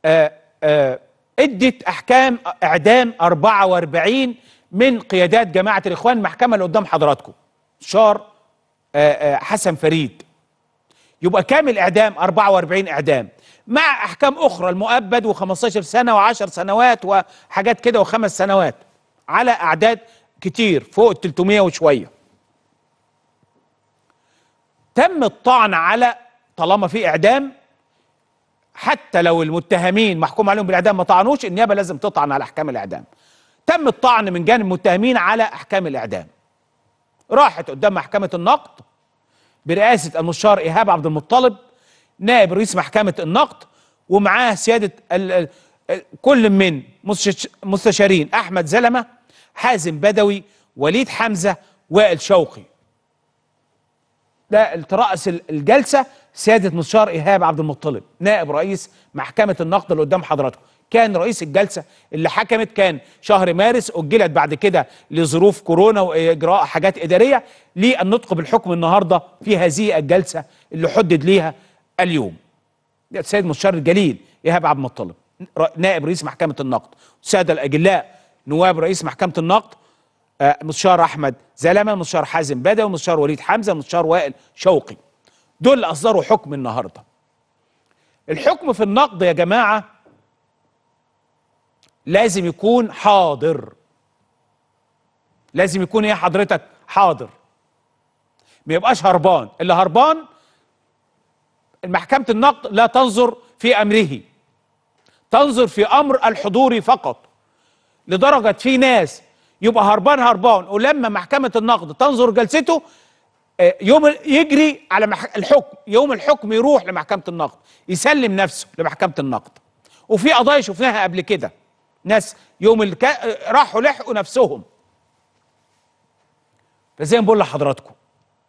آآ آآ ادت احكام اعدام أربعة وأربعين من قيادات جماعة الاخوان. المحكمة اللي قدام حضراتكم شار حسن فريد. يبقى كام الاعدام؟ أربعة وأربعين اعدام، مع احكام اخرى، المؤبد وخمستاشر سنه وعشر سنوات وحاجات كده وخمس سنوات، على اعداد كتير فوق ال ثلاثمائة وشويه. تم الطعن على، طالما في اعدام حتى لو المتهمين محكوم عليهم بالاعدام ما طعنوش، النيابه لازم تطعن على احكام الاعدام. تم الطعن من جانب المتهمين على احكام الاعدام. راحت قدام محكمه النقض برئاسه المستشار ايهاب عبد المطلب، نائب رئيس محكمه النقض، ومعاه سياده ال ال كل من مستشارين احمد زلمه، حازم بدوي، وليد حمزه، وائل شوقي. ده ترأس الجلسه سياده مستشار ايهاب عبد المطلب نائب رئيس محكمه النقض اللي قدام حضراتكم. كان رئيس الجلسه اللي حكمت كان شهر مارس، اجلت بعد كده لظروف كورونا واجراء حاجات اداريه للنطق بالحكم النهارده في هذه الجلسه اللي حدد ليها اليوم. السيد مستشار الجليل ايهاب عبد المطلب نائب رئيس محكمه النقد، الساده الاجلاء نواب رئيس محكمه النقد، مستشار احمد زلمه، مستشار حازم بدوي، مستشار وليد حمزه، مستشار وائل شوقي. دول اللي اصدروا حكم النهارده. الحكم في النقد يا جماعه لازم يكون حاضر. لازم يكون ايه حضرتك؟ حاضر. ما يبقاش هربان. اللي هربان المحكمة النقد لا تنظر في أمره، تنظر في أمر الحضور فقط. لدرجة في ناس يبقى هربان هربان، ولما محكمة النقد تنظر جلسته يوم يجري على الحكم، يوم الحكم يروح لمحكمة النقد، يسلم نفسه لمحكمة النقد. وفي قضايا شفناها قبل كده، ناس يوم الكا... راحوا لحقوا نفسهم. فزي ما بقول لحضراتكم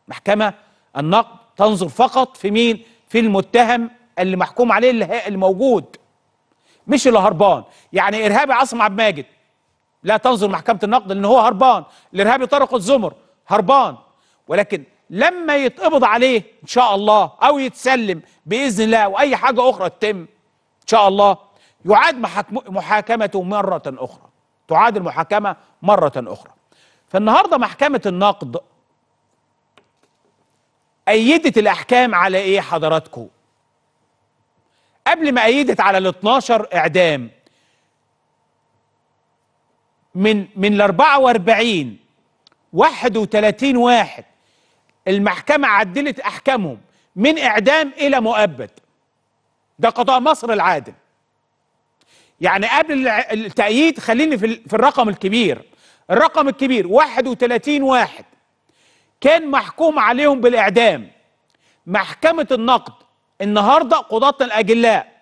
محكمة النقد تنظر فقط في مين؟ في المتهم اللي محكوم عليه، اللي الموجود، مش اللي هربان. يعني ارهابي عاصم عبد الماجد لا تنظر محكمه النقد لان هو هربان، الارهابي طارق الزمر هربان، ولكن لما يتقبض عليه ان شاء الله او يتسلم باذن الله واي حاجه اخرى تتم ان شاء الله، يعاد محاكمته مره اخرى. تعاد المحاكمة مرة أخرى. فالنهاردة محكمة النقد أيدت الأحكام على إيه حضراتكم؟ قبل ما أيدت على الاثناشر إعدام، من من ال أربعة وأربعين واحد وثلاثين واحد المحكمة عدلت أحكامهم من إعدام إلى مؤبد. ده قضاء مصر العادل. يعني قبل التأييد خليني في الرقم الكبير، الرقم الكبير واحد وثلاثين واحد كان محكوم عليهم بالإعدام. محكمة النقد النهارده قضاتنا الأجلاء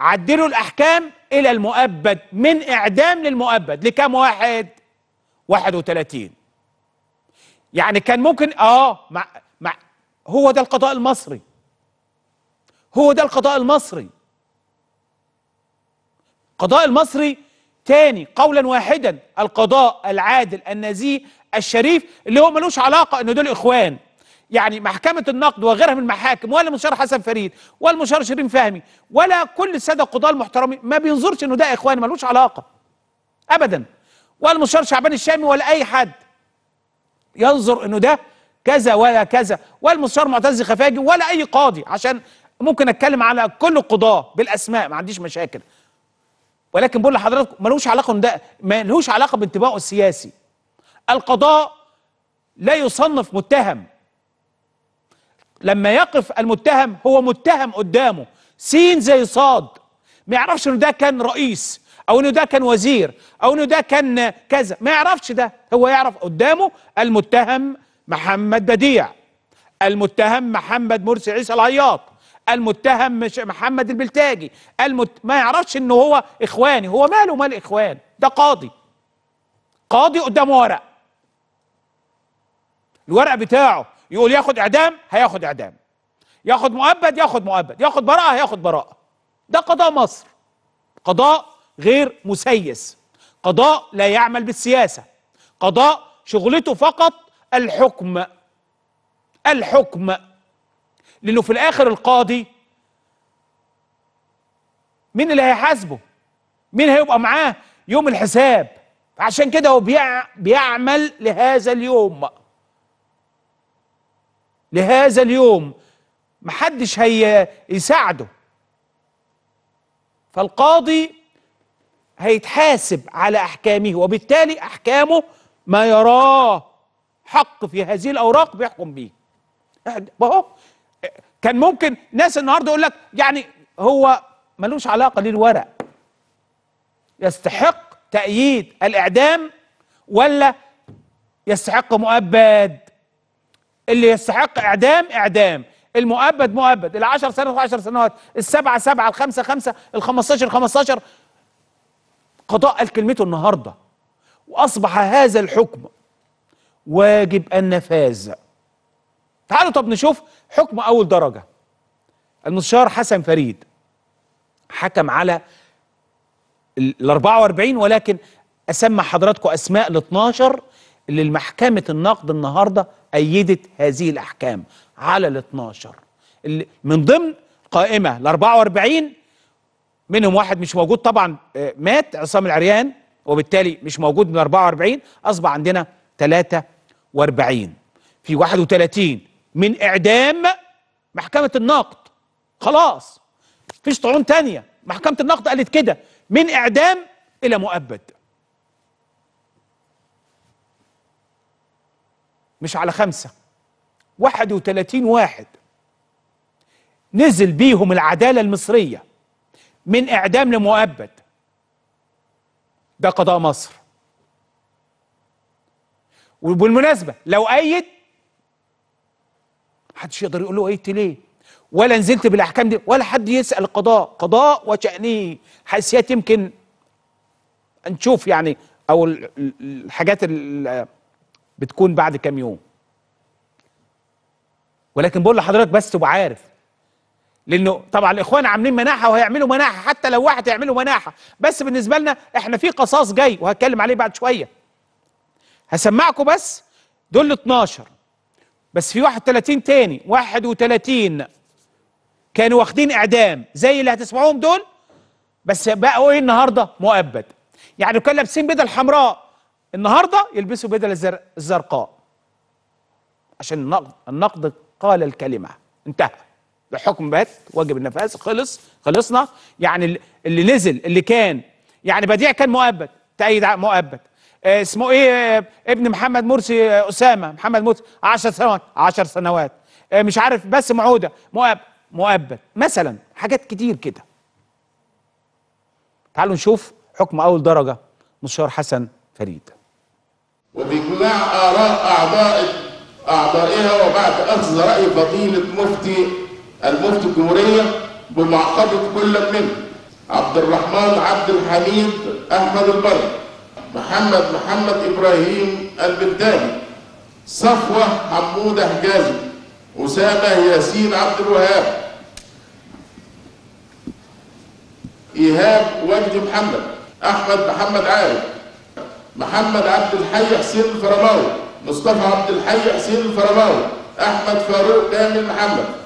عدلوا الأحكام إلى المؤبد، من إعدام للمؤبد، لكام واحد؟ واحد وثلاثين. يعني كان ممكن آه مع مع هو ده القضاء المصري، هو ده القضاء المصري. القضاء المصري تاني قولا واحدا القضاء العادل النزيه الشريف، اللي هو ملوش علاقه ان دول اخوان. يعني محكمه النقد وغيرها من المحاكم، ولا المستشار حسن فريد ولا المستشار شيرين فهمي ولا كل الساده القضاه المحترمين ما بينظرش انه ده اخوان، ملوش علاقه ابدا. ولا المستشار شعبان الشامي ولا اي حد ينظر انه ده كذا ولا كذا، ولا المستشار معتز خفاجي ولا اي قاضي، عشان ممكن اتكلم على كل القضاه بالاسماء ما عنديش مشاكل، ولكن بقول لحضراتكم ملوش علاقه ده ملوش علاقه بانتمائه السياسي. القضاء لا يصنف متهم. لما يقف المتهم هو متهم قدامه، سين زي صاد، ما يعرفش انه ده كان رئيس او انه ده كان وزير او انه ده كان كذا، ما يعرفش ده، هو يعرف قدامه المتهم محمد بديع، المتهم محمد مرسي عيسى العياط، المتهم مش محمد البلتاجي، المت... ما يعرفش انه هو اخواني، هو ماله مال اخوان؟ ده قاضي، قاضي قدامه ورق، الورق بتاعه يقول ياخد اعدام هياخد اعدام، ياخد مؤبد ياخد مؤبد، ياخد براءة هياخد براءة. ده قضاء مصر، قضاء غير مسيس، قضاء لا يعمل بالسياسة، قضاء شغلته فقط الحكم، الحكم. لأنه في الآخر القاضي مين اللي هيحاسبه؟ مين هيبقى معاه يوم الحساب؟ عشان كده هو بيعمل لهذا اليوم، لهذا اليوم محدش هيساعده. فالقاضي هيتحاسب على أحكامه، وبالتالي أحكامه ما يراه حق في هذه الأوراق بيحكم بيه. اهو كان ممكن ناس النهارده يقول لك يعني هو ملوش علاقه ليه الورق، يستحق تأييد الإعدام ولا يستحق مؤبد؟ اللي يستحق إعدام إعدام، المؤبد مؤبد، العشر سنوات عشر سنوات، السبعة سبعة، الخمسة خمسة، الخمستاشر خمستاشر. قضاء قال كلمته النهارده، وأصبح هذا الحكم واجب النفاذ. تعالوا طب نشوف حكم أول درجة. المستشار حسن فريد حكم على ال أربعة وأربعين، ولكن أسمى حضراتكم أسماء ال اثناشر اللي المحكمة النقد النهاردة أيدت هذه الأحكام على ال اثناشر، اللي من ضمن قائمة ال أربعة وأربعين منهم واحد مش موجود طبعا، مات عصام العريان، وبالتالي مش موجود من أربعة وأربعين، أصبح عندنا ثلاثة وأربعين. في واحد وثلاثين من إعدام محكمة النقد، خلاص مفيش طعون تانية، محكمة النقد قالت كده، من إعدام إلى مؤبد، مش على خمسة، واحد وثلاثين واحد نزل بيهم العدالة المصرية من إعدام لمؤبد. ده قضاء مصر. وبالمناسبة لو أيد محدش يقدر يقول له ايدت ليه؟ ولا نزلت بالاحكام دي، ولا حد يسال القضاء، قضاء وشأنه، حيثيات يمكن نشوف يعني، او الحاجات اللي بتكون بعد كام يوم. ولكن بقول لحضرتك بس تبقى عارف، لانه طبعا الاخوان عاملين مناحه وهيعملوا مناحه، حتى لو واحد هيعملوا مناحه، بس بالنسبه لنا احنا في قصاص جاي وهتكلم عليه بعد شويه. هسمعكم بس دول اثناشر، بس في واحد وثلاثين تاني، واحد وثلاثين كانوا واخدين اعدام زي اللي هتسمعوهم دول، بس بقوا ايه النهارده؟ مؤبد. يعني كانوا لابسين بدل حمراء النهارده يلبسوا بدل الزرقاء عشان النقد النقد قال الكلمه، انتهى الحكم، بات واجب النفاذ، خلص خلصنا. يعني اللي نزل اللي كان يعني بديع كان مؤبد، تأيد مؤبد، اسمه ايه ابن محمد مرسي اسامه محمد مرسي عشر سنوات عشر سنوات، مش عارف بس معوده مؤبد مؤبد مثلا، حاجات كتير كده. تعالوا نشوف حكم اول درجه مستشار حسن فريد. وباجماع اراء اعضاء اعضائها وبعد اخذ راي فضيله مفتي المفتي الجمهوريه بمعقبه كل منهم: عبد الرحمن عبد الحميد احمد البر، محمد محمد ابراهيم البلتاجي، صفوه حمود حجازي، اسامه ياسين عبد الوهاب، ايهاب وجدي محمد، احمد محمد عارف، محمد عبد الحي حسين الفرماوي، مصطفى عبد الحي حسين الفرماوي، احمد فاروق كامل محمد،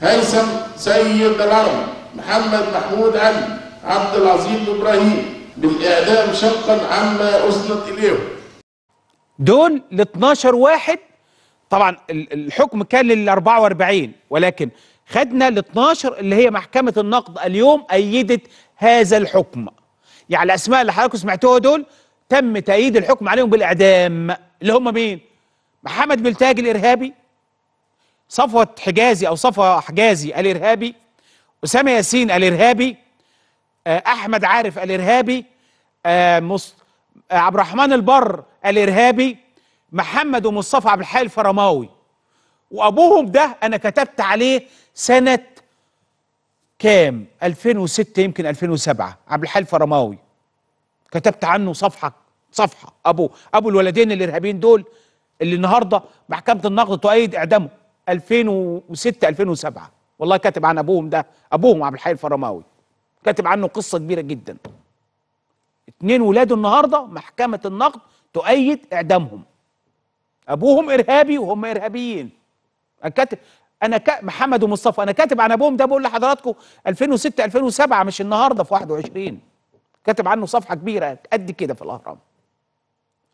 هيثم سيد العرب، محمد محمود علي، عبد العظيم ابراهيم، بالاعدام شقا عما اسندت اليهم. دول ال اتناشر واحد. طبعا الحكم كان لل اربعة واربعين، ولكن خدنا ال اتناشر اللي هي محكمه النقد اليوم ايدت هذا الحكم. يعني الاسماء اللي حضراتكم سمعتوها دول تم تأييد الحكم عليهم بالاعدام، اللي هم مين؟ محمد بلتاجي الارهابي، صفوة حجازي او صفوة حجازي الارهابي، اسامه ياسين الارهابي، احمد عارف الارهابي، عبد الرحمن البر الارهابي، محمد ومصطفى عبد الحي الفرماوي. وابوهم ده انا كتبت عليه سنه كام؟ الفين وستة يمكن الفين وسبعة، عبد الحي الفرماوي كتبت عنه صفحه صفحه ابو ابو الولدين الارهابيين دول اللي النهارده محكمه النقد تؤيد اعدامه الفين وستة الفين وسبعة. والله كاتب عن ابوهم ده، ابوهم عبد الحي الفرماوي كاتب عنه قصه كبيره جدا. اتنين ولاده النهارده محكمه النقد تؤيد اعدامهم، ابوهم ارهابي وهم ارهابيين. انا كاتب انا ك... محمد ومصطفى، انا كاتب عن ابوهم ده بقول لحضراتكم الفين وستة الفين وسبعة مش النهارده في واحد وعشرين، كاتب عنه صفحه كبيره قد كده في الاهرام.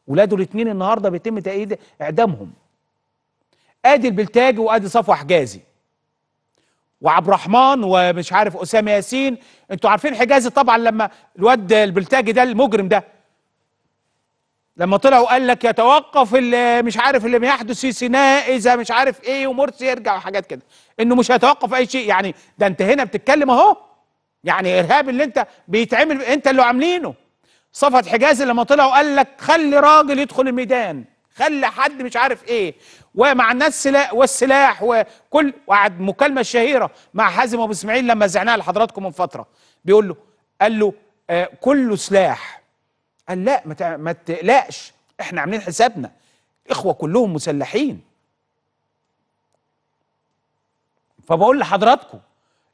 ولاده الاثنين النهارده بيتم تأييد اعدامهم، ادي البلتاجي وادي صفوة حجازي وعبد الرحمن ومش عارف اسامه ياسين. انتوا عارفين حجازي طبعا لما الواد البلتاجي ده المجرم ده لما طلع وقال لك يتوقف اللي مش عارف اللي بيحدث في سيناء اذا مش عارف ايه ومرسي يرجع وحاجات كده، انه مش هيتوقف اي شيء. يعني ده انت هنا بتتكلم اهو، يعني ارهاب اللي انت بيتعمل انت اللي عاملينه. صفوة حجازي لما طلع وقال لك خلي راجل يدخل الميدان، خلي حد مش عارف ايه، ومع الناس والسلاح وكل، وقعد مكالمه شهيره مع حازم ابو اسماعيل لما زعناها لحضراتكم من فتره، بيقول له قال له آه كله سلاح، قال لا ما تقلقش احنا عاملين حسابنا، الاخوه كلهم مسلحين. فبقول لحضراتكم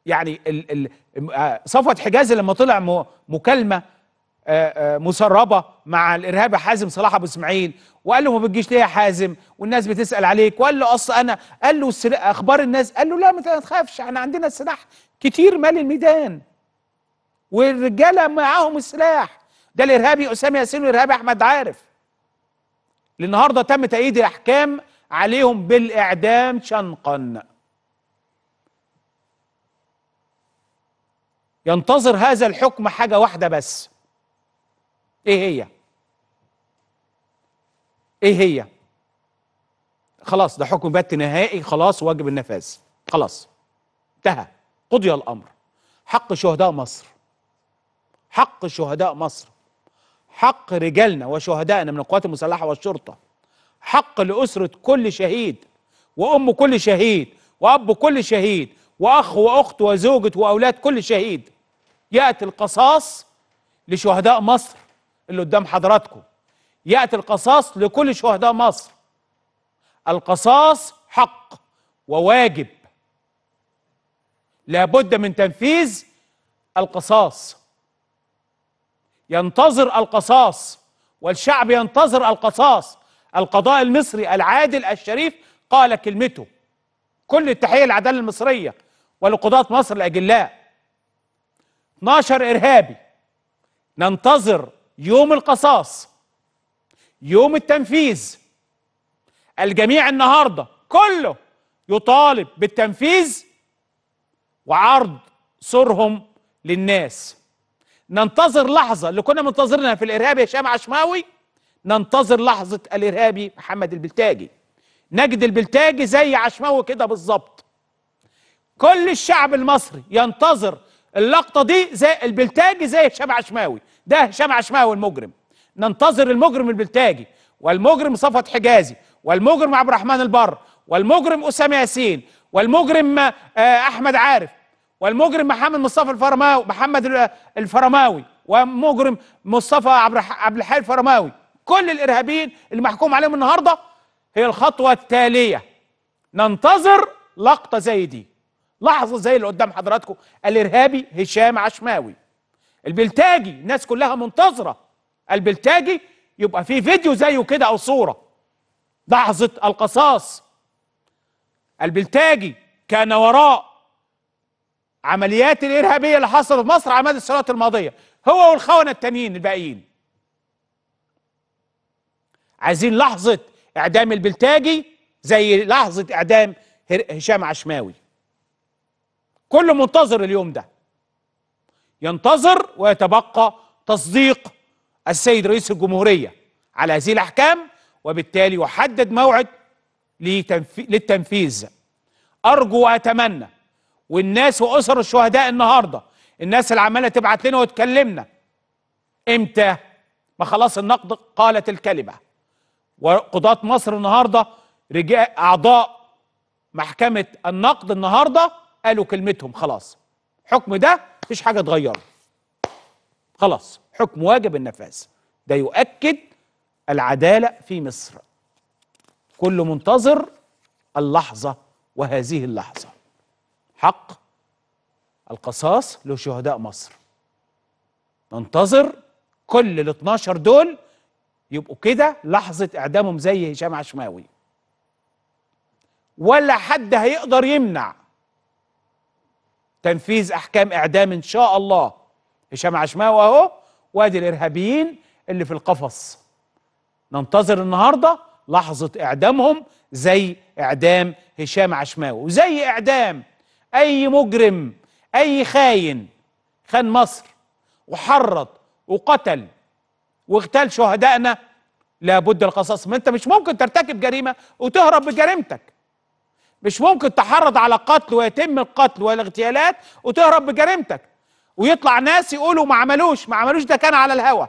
يعني ال ال صفوة حجازي لما طلع مكالمه مسربه مع الارهابي حازم صلاح ابو اسماعيل وقال له ما بتجيش ليه يا حازم والناس بتسال عليك، وقال له اصل انا، قال له اخبار الناس، قال له لا ما تخافش احنا عندنا السلاح كتير مال الميدان والرجاله معاهم السلاح. ده الارهابي اسامه ياسين والارهابي احمد عارف اللي النهارده تم تأييد الاحكام عليهم بالاعدام شنقا. ينتظر هذا الحكم حاجه واحده بس، ايه هي؟ ايه هي؟ خلاص ده حكم بات نهائي، خلاص واجب النفاذ، خلاص انتهى، قضي الامر. حق شهداء مصر، حق شهداء مصر، حق رجالنا وشهدائنا من القوات المسلحه والشرطه، حق لاسره كل شهيد وام كل شهيد واب كل شهيد واخ واخت وزوجة واولاد كل شهيد. ياتي القصاص لشهداء مصر اللي قدام حضراتكم، يأتي القصاص لكل شهداء مصر. القصاص حق وواجب، لابد من تنفيذ القصاص. ينتظر القصاص والشعب ينتظر القصاص. القضاء المصري العادل الشريف قال كلمته، كل التحية للعدالة المصرية ولقضاة مصر الأجلاء. اتناشر إرهابي، ننتظر يوم القصاص، يوم التنفيذ، الجميع النهارده كله يطالب بالتنفيذ وعرض صورهم للناس. ننتظر لحظه اللي كنا منتظرينها في الارهابي هشام عشماوي، ننتظر لحظه الارهابي محمد البلتاجي. نجد البلتاجي زي عشماوي كده بالظبط. كل الشعب المصري ينتظر اللقطه دي زي البلتاجي زي هشام عشماوي. ده هشام عشماوي المجرم، ننتظر المجرم البلتاجي، والمجرم صفوت حجازي، والمجرم عبد الرحمن البر، والمجرم اسامه ياسين، والمجرم احمد عارف، والمجرم محمد مصطفى الفرماوي محمد الفرماوي ومجرم مصطفى عبد الحي الفرماوي. كل الارهابيين اللي محكوم عليهم النهارده هي الخطوه التاليه، ننتظر لقطه زي دي، لحظه زي اللي قدام حضراتكم الارهابي هشام عشماوي. البلتاجي الناس كلها منتظره البلتاجي، يبقى في فيديو زيه كده او صوره. لحظه القصاص البلتاجي كان وراء عمليات الارهابيه اللي حصلت في مصر على مدى السنوات الماضيه، هو والخونه التانيين الباقيين. عايزين لحظه اعدام البلتاجي زي لحظه اعدام هشام عشماوي. كله منتظر اليوم ده، ينتظر ويتبقى تصديق السيد رئيس الجمهوريه على هذه الاحكام، وبالتالي يحدد موعد للتنفيذ. ارجو واتمنى، والناس واسر الشهداء النهارده، الناس اللي عماله تبعت لنا وتكلمنا، امتى؟ ما خلاص النقد قالت الكلمه. وقضاة مصر النهارده رجاء اعضاء محكمه النقد النهارده قالوا كلمتهم، خلاص حكم ده مفيش حاجه اتغيرت، خلاص حكم واجب النفاذ. ده يؤكد العداله في مصر، كله منتظر اللحظه، وهذه اللحظه حق القصاص لشهداء مصر. ننتظر كل ال اتناشر دول يبقوا كده لحظة إعدامهم زي هشام عشماوي، ولا حد هيقدر يمنع تنفيذ أحكام إعدام إن شاء الله هشام عشماوي أهو. وأدي الإرهابيين اللي في القفص، ننتظر النهاردة لحظة إعدامهم زي إعدام هشام عشماوي، وزي إعدام أي مجرم، أي خاين خان مصر وحرض وقتل واغتال شهدائنا، لابد القصاص. ما أنت مش ممكن ترتكب جريمة وتهرب بجريمتك، مش ممكن تحرض على قتل ويتم القتل والاغتيالات وتهرب بجريمتك، ويطلع ناس يقولوا ما عملوش ما عملوش ده كان على الهوا،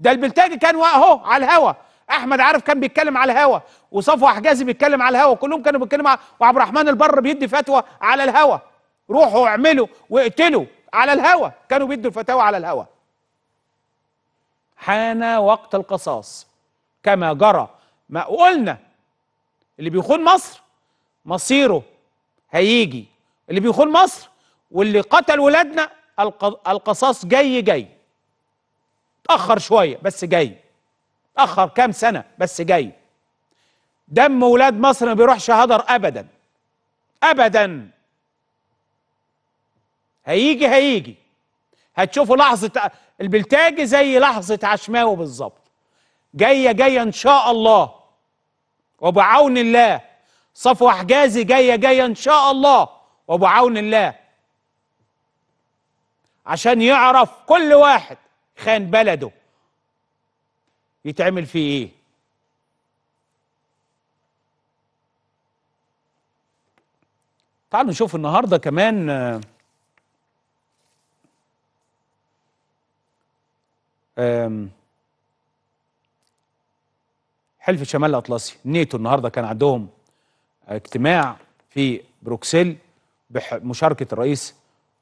ده البلتاجي كان أهو على الهوا، احمد عارف كان بيتكلم على الهوا، وصفوه حجازي بيتكلم على الهوا، كلهم كانوا بيتكلموا، وعبد الرحمن البر بيدي فتوى على الهوا، روحوا اعملوا واقتلوا على الهوا، كانوا بيدوا الفتاوى على الهوا. حان وقت القصاص كما جرى ما قلنا. اللي بيخون مصر مصيره هيجي، اللي بيخون مصر واللي قتل ولادنا القصاص جاي جاي اتأخر شويه بس جاي، تأخر كام سنة بس جاي. دم ولاد مصر ما بيروحش هدر أبدا أبدا، هيجي هيجي هتشوفوا لحظة البلتاجي زي لحظة عشماوي بالظبط، جاية جاية إن شاء الله وبعون الله. صفوة حجازي جاية جاية إن شاء الله وبعون الله، عشان يعرف كل واحد خان بلده يتعمل فيه ايه. تعالوا نشوف النهارده كمان حلف الشمال الاطلسي نيتو. النهارده كان عندهم اجتماع في بروكسل بمشاركه الرئيس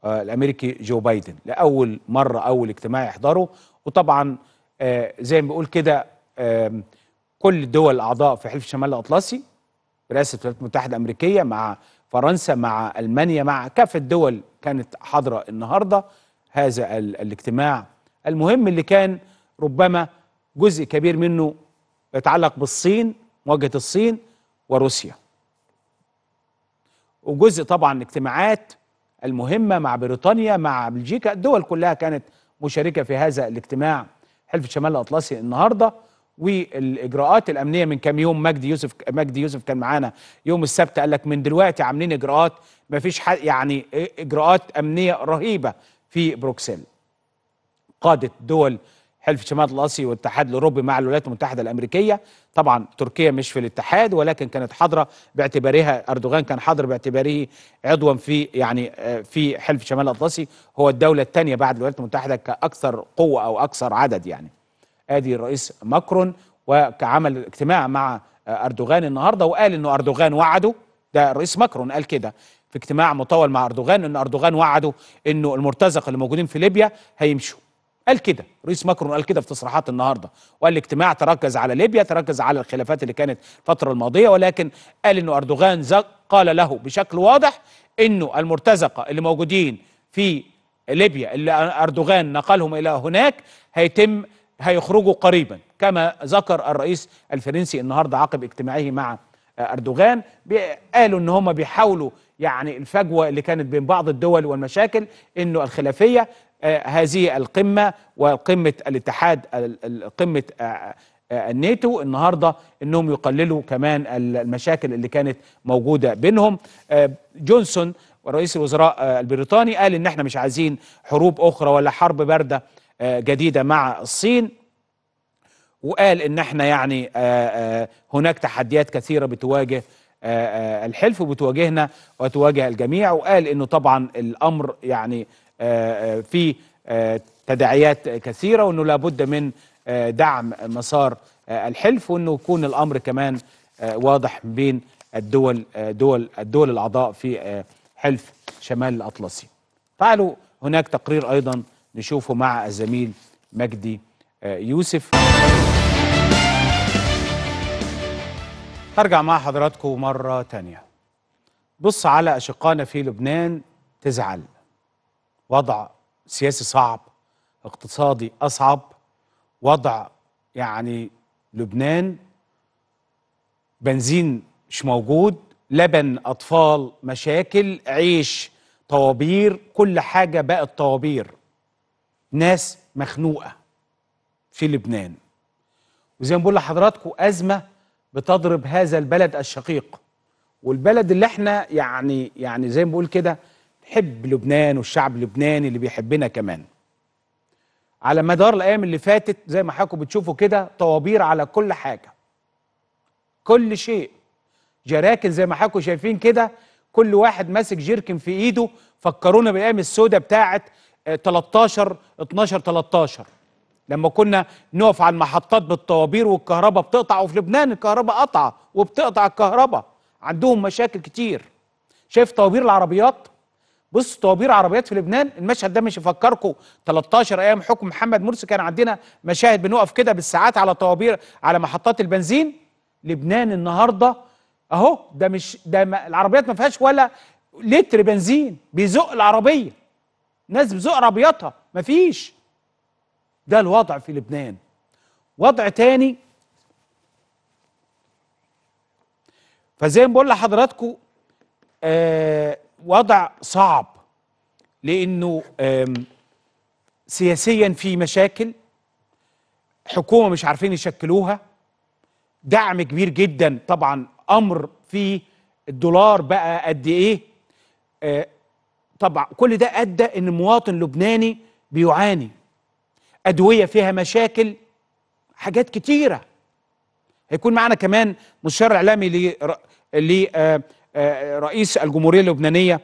الامريكي جو بايدن، لاول مره اول اجتماع يحضره. وطبعا آه زي ما بيقول كده آه كل الدول الاعضاء في حلف الشمال الاطلسي، برئاسه الولايات المتحده الامريكيه مع فرنسا مع المانيا مع كافه الدول، كانت حاضره النهارده هذا الاجتماع المهم، اللي كان ربما جزء كبير منه يتعلق بالصين، مواجهه الصين وروسيا، وجزء طبعا الاجتماعات المهمه مع بريطانيا مع بلجيكا. الدول كلها كانت مشاركه في هذا الاجتماع حلف الشمال الأطلسي النهارده، والاجراءات الامنيه من كام يوم. مجدي يوسف مجدي يوسف كان معانا يوم السبت، قال لك من دلوقتي عاملين اجراءات، ما فيش يعني اجراءات امنيه رهيبه في بروكسل. قاده دول حلف الشمال الاطلسي والاتحاد الاوروبي مع الولايات المتحده الامريكيه، طبعا تركيا مش في الاتحاد ولكن كانت حاضره باعتبارها، اردوغان كان حاضر باعتباره عضوا في يعني في حلف الشمال الاطلسي، هو الدوله الثانيه بعد الولايات المتحده كاكثر قوه او اكثر عدد يعني. ادي الرئيس ماكرون، وعمل اجتماع مع اردوغان النهارده، وقال انه اردوغان وعده، ده الرئيس ماكرون قال كده في اجتماع مطول مع اردوغان، ان اردوغان وعده انه المرتزقه اللي موجودين في ليبيا هيمشوا. قال كده رئيس ماكرون، قال كده في تصريحات النهارده، وقال الاجتماع تركز على ليبيا، تركز على الخلافات اللي كانت الفتره الماضيه، ولكن قال انه اردوغان قال له بشكل واضح انه المرتزقه اللي موجودين في ليبيا اللي اردوغان نقلهم الى هناك هيتم هيخرجوا قريبا، كما ذكر الرئيس الفرنسي النهارده عقب اجتماعه مع اردوغان. قالوا ان هم بيحاولوا يعني الفجوه اللي كانت بين بعض الدول والمشاكل، انه الخلافيه آه هذه القمه وقمه الاتحاد قمه آه آه الناتو النهارده، انهم يقللوا كمان المشاكل اللي كانت موجوده بينهم. آه جونسون رئيس الوزراء آه البريطاني قال ان احنا مش عايزين حروب اخرى ولا حرب بارده جديدة مع الصين، وقال ان احنا يعني هناك تحديات كثيرة بتواجه الحلف وبتواجهنا وتواجه الجميع، وقال انه طبعا الامر يعني فيه تداعيات كثيرة، وانه لابد من دعم مسار الحلف، وانه يكون الامر كمان واضح بين الدول دول الدول الاعضاء في حلف شمال الاطلسي. تعالوا هناك تقرير ايضا نشوفه مع الزميل مجدي يوسف. هرجع مع حضراتكم مرة تانية. بص على أشقائنا في لبنان تزعل، وضع سياسي صعب، اقتصادي أصعب، وضع يعني لبنان بنزين مش موجود، لبن أطفال مشاكل، عيش طوابير، كل حاجة بقت طوابير، ناس مخنوقة في لبنان. وزي ما بقول لحضراتكم أزمة بتضرب هذا البلد الشقيق، والبلد اللي احنا يعني يعني زي ما بقول كده نحب لبنان والشعب اللبناني اللي بيحبنا كمان. على مدار الأيام اللي فاتت زي ما حضراتكم بتشوفوا كده طوابير على كل حاجة، كل شيء جراكن زي ما حضراتكم شايفين كده، كل واحد ماسك جيركن في إيده. فكرونا بالأيام السوداء بتاعت ثلاثة عشر اتناشر ثلاثة عشر لما كنا نقف على المحطات بالطوابير والكهرباء بتقطع، وفي لبنان الكهرباء قطع وبتقطع الكهرباء، عندهم مشاكل كتير. شايف طوابير العربيات؟ بص طوابير عربيات في لبنان. المشهد ده مش يفكركم ثلاثة عشر ايام حكم محمد مرسي، كان عندنا مشاهد بنقف كده بالساعات على طوابير على محطات البنزين. لبنان النهارده اهو، ده مش ده ما العربيات ما فيهاش ولا لتر بنزين بيزق العربيه، ناس بذوق عربياتها مفيش. ده الوضع في لبنان. وضع تاني، فزي ما بقول لحضراتكم آه وضع صعب، لانه سياسيا في مشاكل، حكومه مش عارفين يشكلوها، دعم كبير جدا طبعا، امر في الدولار بقى قد ايه آه طبعا. كل ده ادى ان مواطن لبناني بيعاني، ادويه فيها مشاكل، حاجات كتيره. هيكون معنا كمان مستشار اعلامي لرئيس الجمهوريه اللبنانيه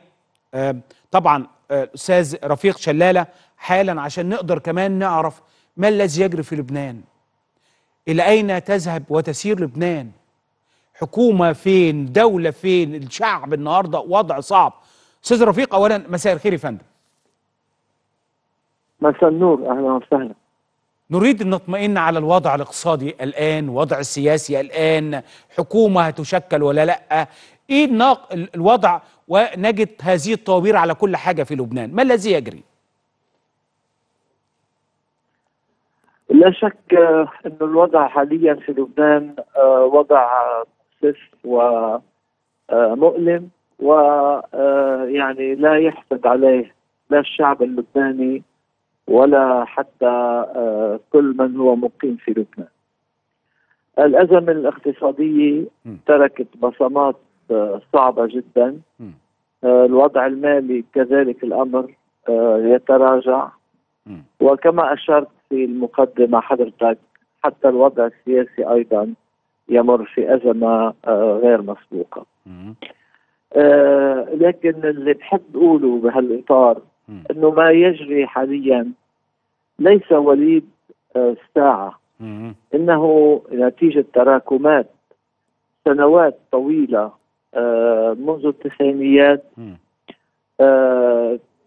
طبعا الاستاذ رفيق شلاله حالا، عشان نقدر كمان نعرف ما الذي يجري في لبنان، الى اين تذهب وتسير لبنان، حكومه فين، دوله فين، الشعب النهارده وضع صعب. استاذ رفيق، اولا مساء الخير يا فندم. مساء النور، اهلا وسهلا. نريد ان نطمئن على الوضع الاقتصادي الان، وضع السياسي الان، حكومه هتشكل ولا لا، ايه الوضع، ونجد هذه الطوابير على كل حاجه في لبنان، ما الذي يجري؟ لا شك ان الوضع حاليا في لبنان وضع مؤسف ومؤلم، ويعني لا يحسد عليه لا الشعب اللبناني ولا حتى كل من هو مقيم في لبنان. الأزمة الاقتصادية تركت بصمات صعبة جدا. الوضع المالي كذلك الأمر يتراجع، وكما أشرت في المقدمة حضرتك حتى الوضع السياسي أيضا يمر في أزمة غير مسبوقة. لكن اللي بحب أقوله بهالإطار أنه ما يجري حاليا ليس وليد ساعة، إنه نتيجة تراكمات سنوات طويلة منذ التسعينيات.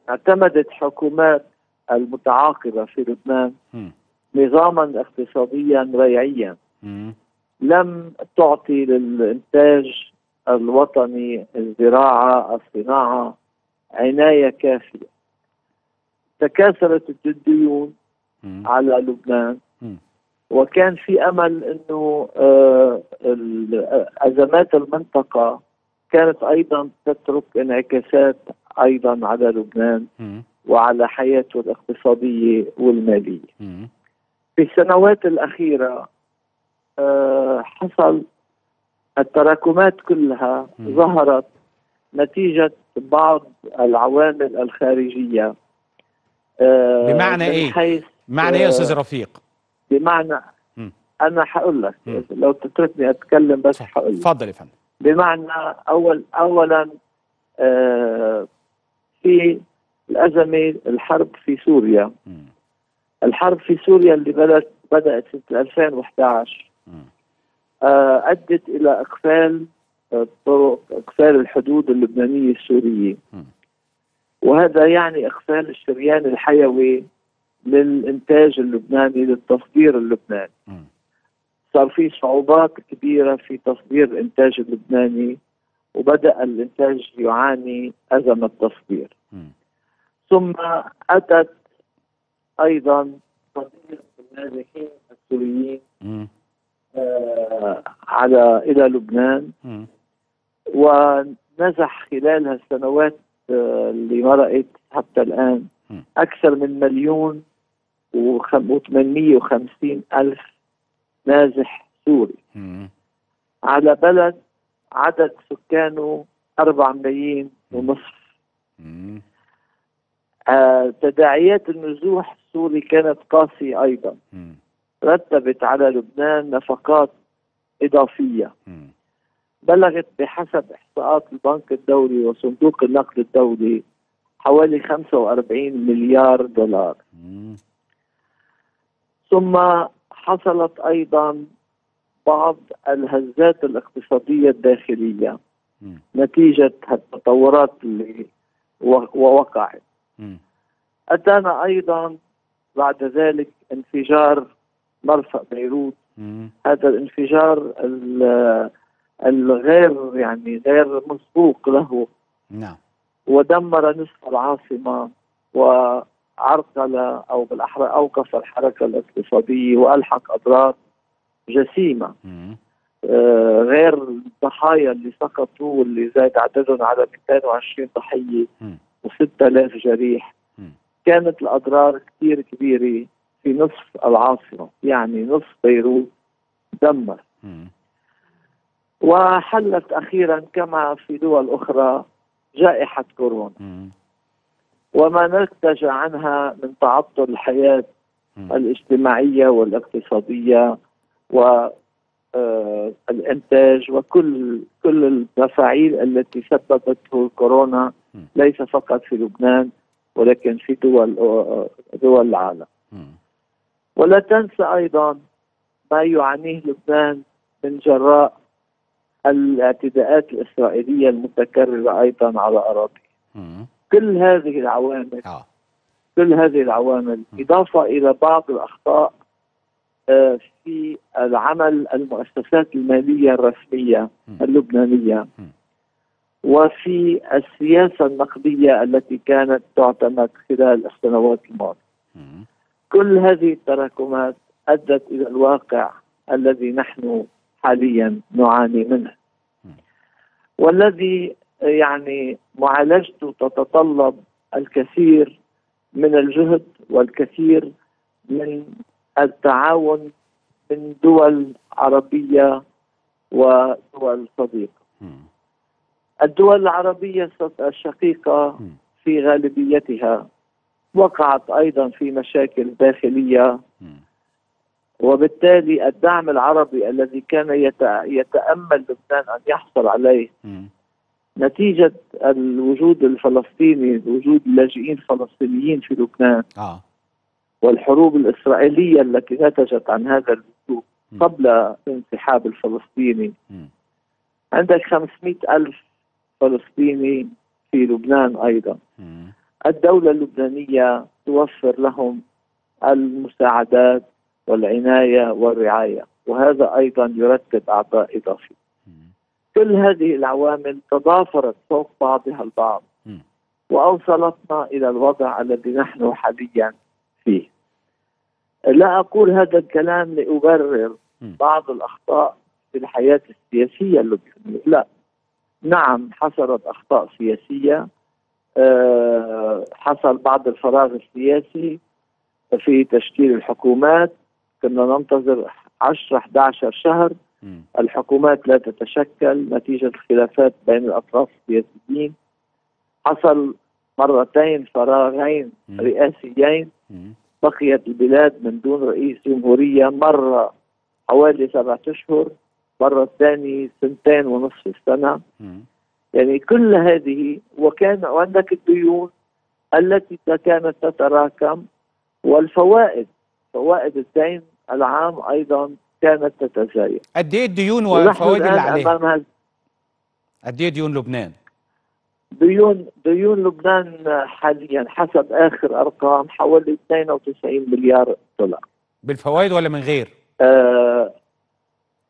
اعتمدت حكومات المتعاقبة في لبنان نظاما اقتصاديا ريعيا لم تعطي للإنتاج الوطني، الزراعة، الصناعة، عناية كافية. تكاثرت الديون على لبنان، وكان في أمل أنه أزمات المنطقة كانت أيضا تترك انعكاسات أيضا على لبنان وعلى حياته الاقتصادية والمالية. في السنوات الأخيرة حصل التراكمات كلها ظهرت نتيجة بعض العوامل الخارجية. بمعنى إيه؟ بمعنى إيه يا أستاذ رفيق؟ بمعنى مم. أنا حقول لك مم. لو تتركني أتكلم بس حقول لك. تفضل يا فندم. بمعنى أول أولا آه في الأزمة الحرب في سوريا. مم. الحرب في سوريا اللي بدأت بدأت سنة ألفين وإحدى عشر آه أدت إلى إقفال الطرق، إقفال الحدود اللبنانية السورية. مم. وهذا يعني إقفال الشريان الحيوي للإنتاج اللبناني، للتصدير اللبناني. م. صار في صعوبات كبيرة في تصدير الإنتاج اللبناني، وبدأ الإنتاج يعاني أزمة تصدير. م. ثم أتت أيضا قضية اللاجئين السوريين آه على إلى لبنان. م. ونزح خلال هالسنوات آه اللي مرقت حتى الآن م. أكثر من مليون وثمانمية وخمسين ألف نازح سوري مم. على بلد عدد سكانه أربع ملايين ونصف. آه تداعيات النزوح السوري كانت قاسية أيضا. مم. رتبت على لبنان نفقات إضافية مم. بلغت بحسب إحصاءات البنك الدولي وصندوق النقد الدولي حوالي خمسة وأربعين مليار دولار. مم. ثم حصلت أيضا بعض الهزات الاقتصادية الداخلية مم. نتيجة التطورات اللي ووقعت. مم. أتانا أيضا بعد ذلك انفجار مرفأ بيروت. مم. هذا الانفجار الغير يعني غير مسبوق له. نعم. ودمر نصف العاصمة وعرقل أو بالأحرى أوقف الحركة الاقتصادية وألحق أضرار جسيمة آه غير الضحايا اللي سقطوا واللي زاد عددهم على مئتين وعشرين ضحية وستة آلاف جريح. مم. كانت الأضرار كتير كبيرة في نصف العاصمة، يعني نصف بيروت دمر. مم. وحلت أخيرا كما في دول أخرى جائحة كورونا. مم. وما نتج عنها من تعطل الحياة مم. الاجتماعية والاقتصادية والإنتاج وكل كل المفاعيل التي سببته كورونا مم. ليس فقط في لبنان ولكن في دول دول العالم. مم. ولا تنسى أيضا ما يعانيه لبنان من جراء الاعتداءات الإسرائيلية المتكررة أيضا على أراضيه. كل هذه العوامل آه. كل هذه العوامل مم. إضافة إلى بعض الأخطاء آه في العمل المؤسسات المالية الرسمية مم. اللبنانية مم. وفي السياسة النقدية التي كانت تعتمد خلال السنوات الماضية. كل هذه التراكمات أدت إلى الواقع الذي نحن حاليا نعاني منه، والذي يعني معالجته تتطلب الكثير من الجهد والكثير من التعاون من دول عربية ودول صديقة. الدول العربية الشقيقة في غالبيتها وقعت أيضا في مشاكل داخلية، وبالتالي الدعم العربي الذي كان يتأمل لبنان أن يحصل عليه نتيجة الوجود الفلسطيني، وجود لاجئين فلسطينيين في لبنان آه. والحروب الإسرائيلية التي نتجت عن هذا الوجود قبل الانسحاب الفلسطيني. م. عندك خمسمئة ألف فلسطيني في لبنان أيضا. م. الدولة اللبنانية توفر لهم المساعدات والعناية والرعاية، وهذا أيضا يرتب أعباء إضافية. كل هذه العوامل تضافرت فوق بعضها البعض م. وأوصلتنا إلى الوضع الذي نحن حاليا فيه. لا أقول هذا الكلام لأبرر م. بعض الأخطاء في الحياة السياسية اللبنانية، لا، نعم حصلت أخطاء سياسية، أه حصل بعض الفراغ السياسي في تشكيل الحكومات، كنا ننتظر عشرة إحدى عشر شهر م. الحكومات لا تتشكل نتيجة الخلافات بين الأطراف السياسيين. حصل مرتين فراغين م. رئاسيين، م. بقيت البلاد من دون رئيس جمهورية، مرة حوالي سبعة أشهر، مرة الثانية سنتين ونصف السنة. م. يعني كل هذه، وكان عندك الديون التي كانت تتراكم، والفوائد، فوائد الدين العام أيضا كانت تتزايد. قد ايه الديون والفوائد اللي عليها؟ قد ايه ديون لبنان؟ ديون ديون لبنان حاليا حسب آخر أرقام حوالي اثنين وتسعين مليار دولار. بالفوائد ولا من غير؟ آه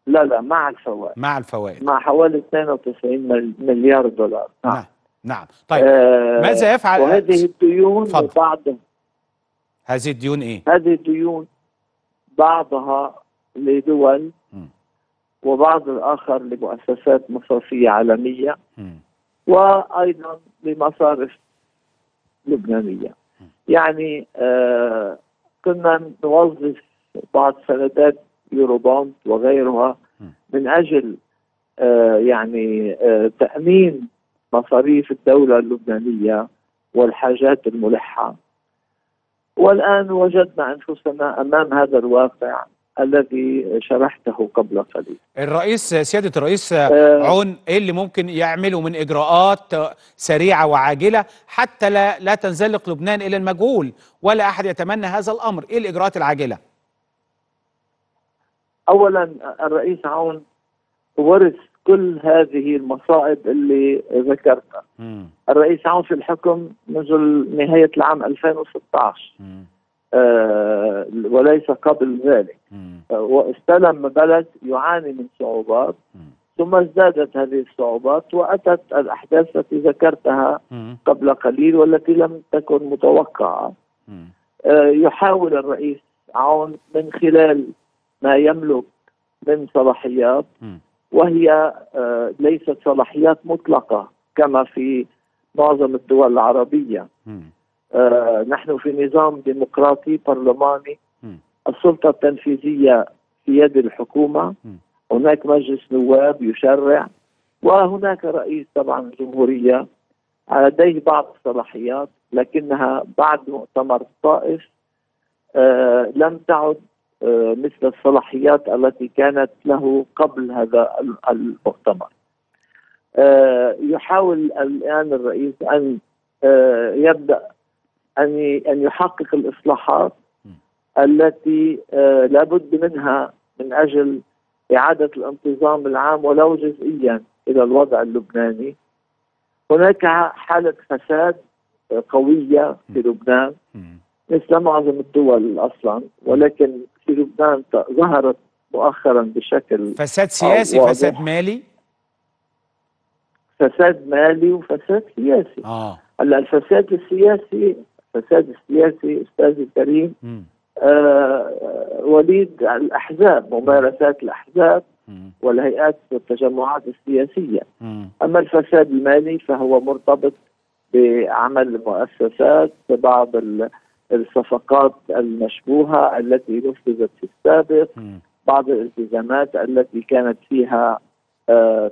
لا لا، مع الفوائد. مع الفوائد. مع حوالي اثنين وتسعين مليار دولار. نعم. نعم. نعم. طيب آه ماذا يفعل؟ وهذه الديون بعض هذه الديون ايه؟ هذه الديون بعضها لدول م. وبعض الآخر لمؤسسات مصرفية عالمية م. وأيضا لمصارف لبنانية. م. يعني آه كنا نوظف بعض سندات يوروبوند وغيرها م. من أجل آه يعني آه تأمين مصاريف الدولة اللبنانية والحاجات الملحة، والآن وجدنا أنفسنا أمام هذا الواقع الذي شرحته قبل قليل. الرئيس، سيادة الرئيس أه عون، إيه اللي ممكن يعمله من إجراءات سريعة وعاجلة حتى لا, لا تنزلق لبنان إلى المجهول، ولا أحد يتمنى هذا الأمر؟ إيه الإجراءات العاجلة؟ أولا الرئيس عون ورث كل هذه المصائب اللي ذكرتها. مم. الرئيس عون في الحكم منذ نهاية العام ألفين وستة عشر آه وليس قبل ذلك، آه واستلم بلد يعاني من صعوبات، مم. ثم ازدادت هذه الصعوبات وأتت الأحداث التي ذكرتها مم. قبل قليل والتي لم تكن متوقعة. آه يحاول الرئيس عون من خلال ما يملك من صلاحيات، مم. وهي ليست صلاحيات مطلقة كما في معظم الدول العربية. م. نحن في نظام ديمقراطي برلماني، م. السلطة التنفيذية في يد الحكومة، م. هناك مجلس نواب يشرع، وهناك رئيس طبعا الجمهورية لديه بعض الصلاحيات، لكنها بعد مؤتمر الطائف لم تعد مثل الصلاحيات التي كانت له قبل هذا المؤتمر. يحاول الآن الرئيس أن يبدأ أن يحقق الإصلاحات التي لابد منها من أجل إعادة الانتظام العام ولو جزئيا إلى الوضع اللبناني. هناك حالة فساد قوية في لبنان مثل معظم الدول أصلا، ولكن في لبنان ظهرت مؤخرا بشكل فساد سياسي، فساد مالي، فساد مالي وفساد سياسي. اه هلا الفساد السياسي، الفساد السياسي استاذي الكريم آه وليد الاحزاب، ممارسات الاحزاب مم. والهيئات والتجمعات السياسيه. مم. اما الفساد المالي فهو مرتبط بعمل مؤسسات بعض الصفقات المشبوهة التي نفذت في السابق، بعض الالتزامات التي كانت فيها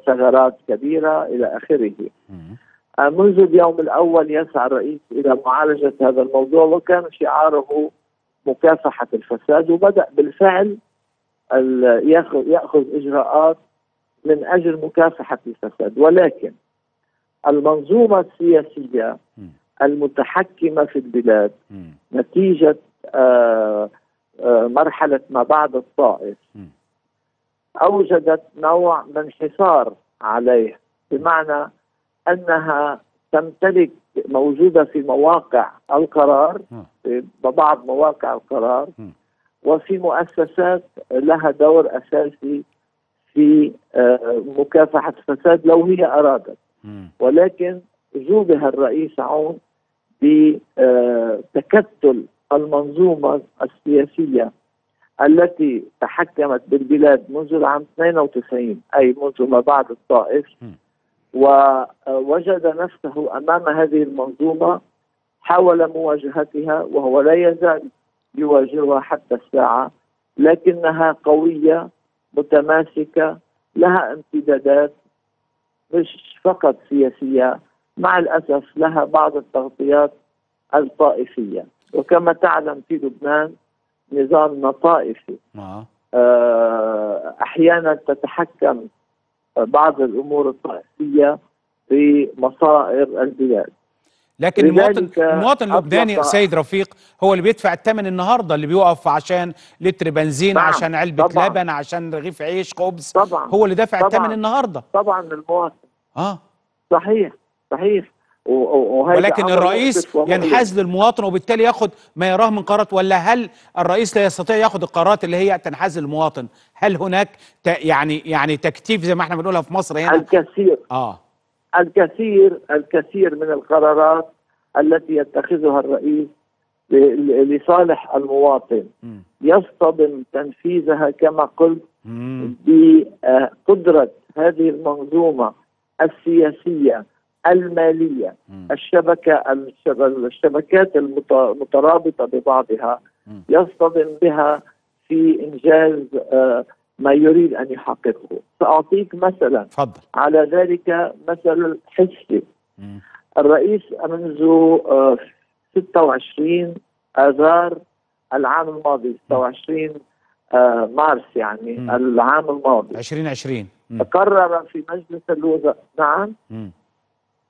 ثغرات كبيرة إلى آخره. منذ اليوم الأول يسعى الرئيس إلى معالجة هذا الموضوع، وكان شعاره مكافحة الفساد، وبدأ بالفعل يأخذ, يأخذ إجراءات من أجل مكافحة الفساد. ولكن المنظومة السياسية المتحكمة في البلاد نتيجة آآ آآ مرحلة ما بعد الطائف أوجدت نوع من حصار عليه، بمعنى أنها تمتلك موجودة في مواقع القرار، في بعض مواقع القرار، وفي مؤسسات لها دور أساسي في مكافحة الفساد لو هي أرادت. ولكن جوبها الرئيس عون بتكتل المنظومة السياسية التي تحكمت بالبلاد منذ العام اثنين وتسعين، أي منذ ما بعد الطائف، ووجد نفسه أمام هذه المنظومة، حاول مواجهتها وهو لا يزال يواجهها حتى الساعة، لكنها قوية متماسكة، لها امتدادات مش فقط سياسية، مع الأسف لها بعض التغطيات الطائفية. وكما تعلم في لبنان نظام طائفي، أحيانا تتحكم بعض الأمور الطائفية في مصائر البلاد. لكن المواطن المواطن اللبناني سيد رفيق هو اللي بيدفع الثمن النهارده، اللي بيوقف عشان لتر بنزين، طبعًا عشان علبه طبعًا لبن، عشان رغيف عيش، خبز، طبعًا هو اللي دافع الثمن النهارده. طبعا المواطن اه صحيح صحيح، ولكن الرئيس ينحاز للمواطن وبالتالي ياخد ما يراه من قرارات. ولا هل الرئيس لا يستطيع ياخد القرارات اللي هي تنحاز للمواطن؟ هل هناك يعني يعني تكتيف زي ما احنا بنقولها في مصر هنا؟ الكثير اه الكثير الكثير من القرارات التي يتخذها الرئيس لصالح المواطن يصطدم تنفيذها كما قلت بقدرة هذه المنظومة السياسية المالية، الشبكة الشبكات المترابطة ببعضها، يصطدم بها في إنجاز ما يريد أن يحققه. سأعطيك مثلا فضل. على ذلك مثل حسي. مم. الرئيس منذ ستة وعشرين آذار العام الماضي، ستة وعشرين مارس يعني مم. العام الماضي ألفين وعشرين، قرر في مجلس الوزراء نعم مم.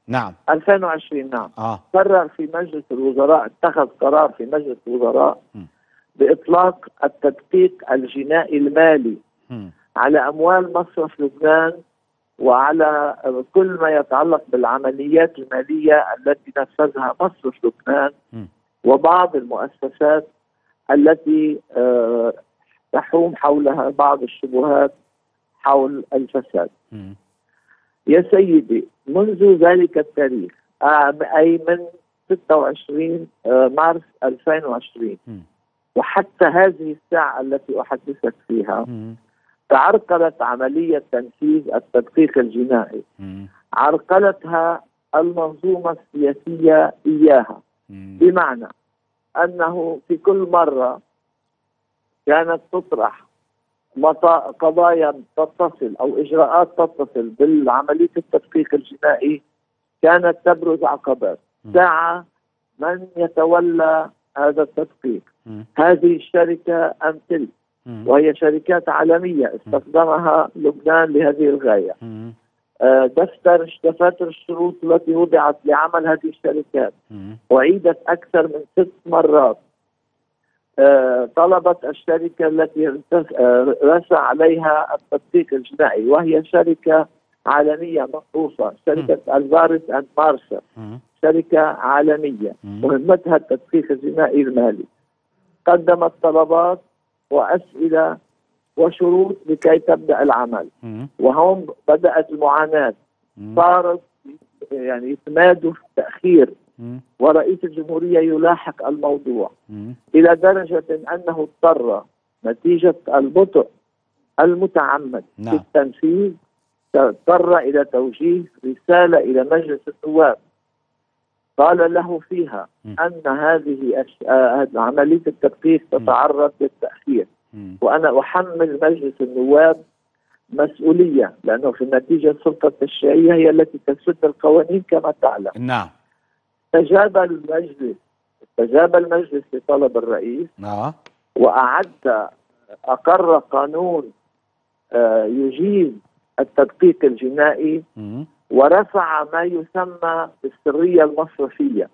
نعم ألفين وعشرين نعم آه. قرر في مجلس الوزراء، اتخذ قرار في مجلس الوزراء مم. بإطلاق التدقيق الجنائي المالي م. على أموال مصرف لبنان وعلى كل ما يتعلق بالعمليات المالية التي نفذها مصرف لبنان م. وبعض المؤسسات التي أه تحوم حولها بعض الشبهات حول الفساد. م. يا سيدي، منذ ذلك التاريخ أي من ستة وعشرين مارس ألفين وعشرين م. وحتى هذه الساعة التي أحدثت فيها مم. تعرقلت عملية تنفيذ التدقيق الجنائي، مم. عرقلتها المنظومة السياسية إياها، مم. بمعنى أنه في كل مرة كانت تطرح قضايا تتصل أو إجراءات تتصل بالعملية التدقيق الجنائي، كانت تبرز عقبات. ساعة من يتولى هذا التدقيق، مم. هذه الشركة أم تلك، وهي شركات عالمية استخدمها مم. لبنان لهذه الغاية. آه دفتر دفاتر الشروط التي وضعت لعمل هذه الشركات مم. أعيدت أكثر من ست مرات. آه طلبت الشركة التي رسى عليها التدقيق الجنائي، وهي شركة عالمية معروفة، شركة ألفاريس أند مارشال، شركة عالمية مهمتها التدقيق الجنائي المالي، قدمت طلبات وأسئلة وشروط لكي تبدأ العمل، وهم بدأت المعاناة، صارت يعني يتمادوا في التأخير، ورئيس الجمهورية يلاحق الموضوع إلى درجة أنه اضطر نتيجة البطء المتعمد في التنفيذ، اضطر إلى توجيه رسالة إلى مجلس النواب قال له فيها أن هذه عملية التكفير تتعرض للتأخير، وأنا أحمل مجلس النواب مسؤولية، لأنه في النتيجة السلطة التشريعية هي التي تسد القوانين كما تعلم. نعم. استجاب المجلس استجاب المجلس لطلب الرئيس. نعم. وأعد أقر قانون يجيز التدقيق الجنائي، ورفع ما يسمى بالسرية المصرفية،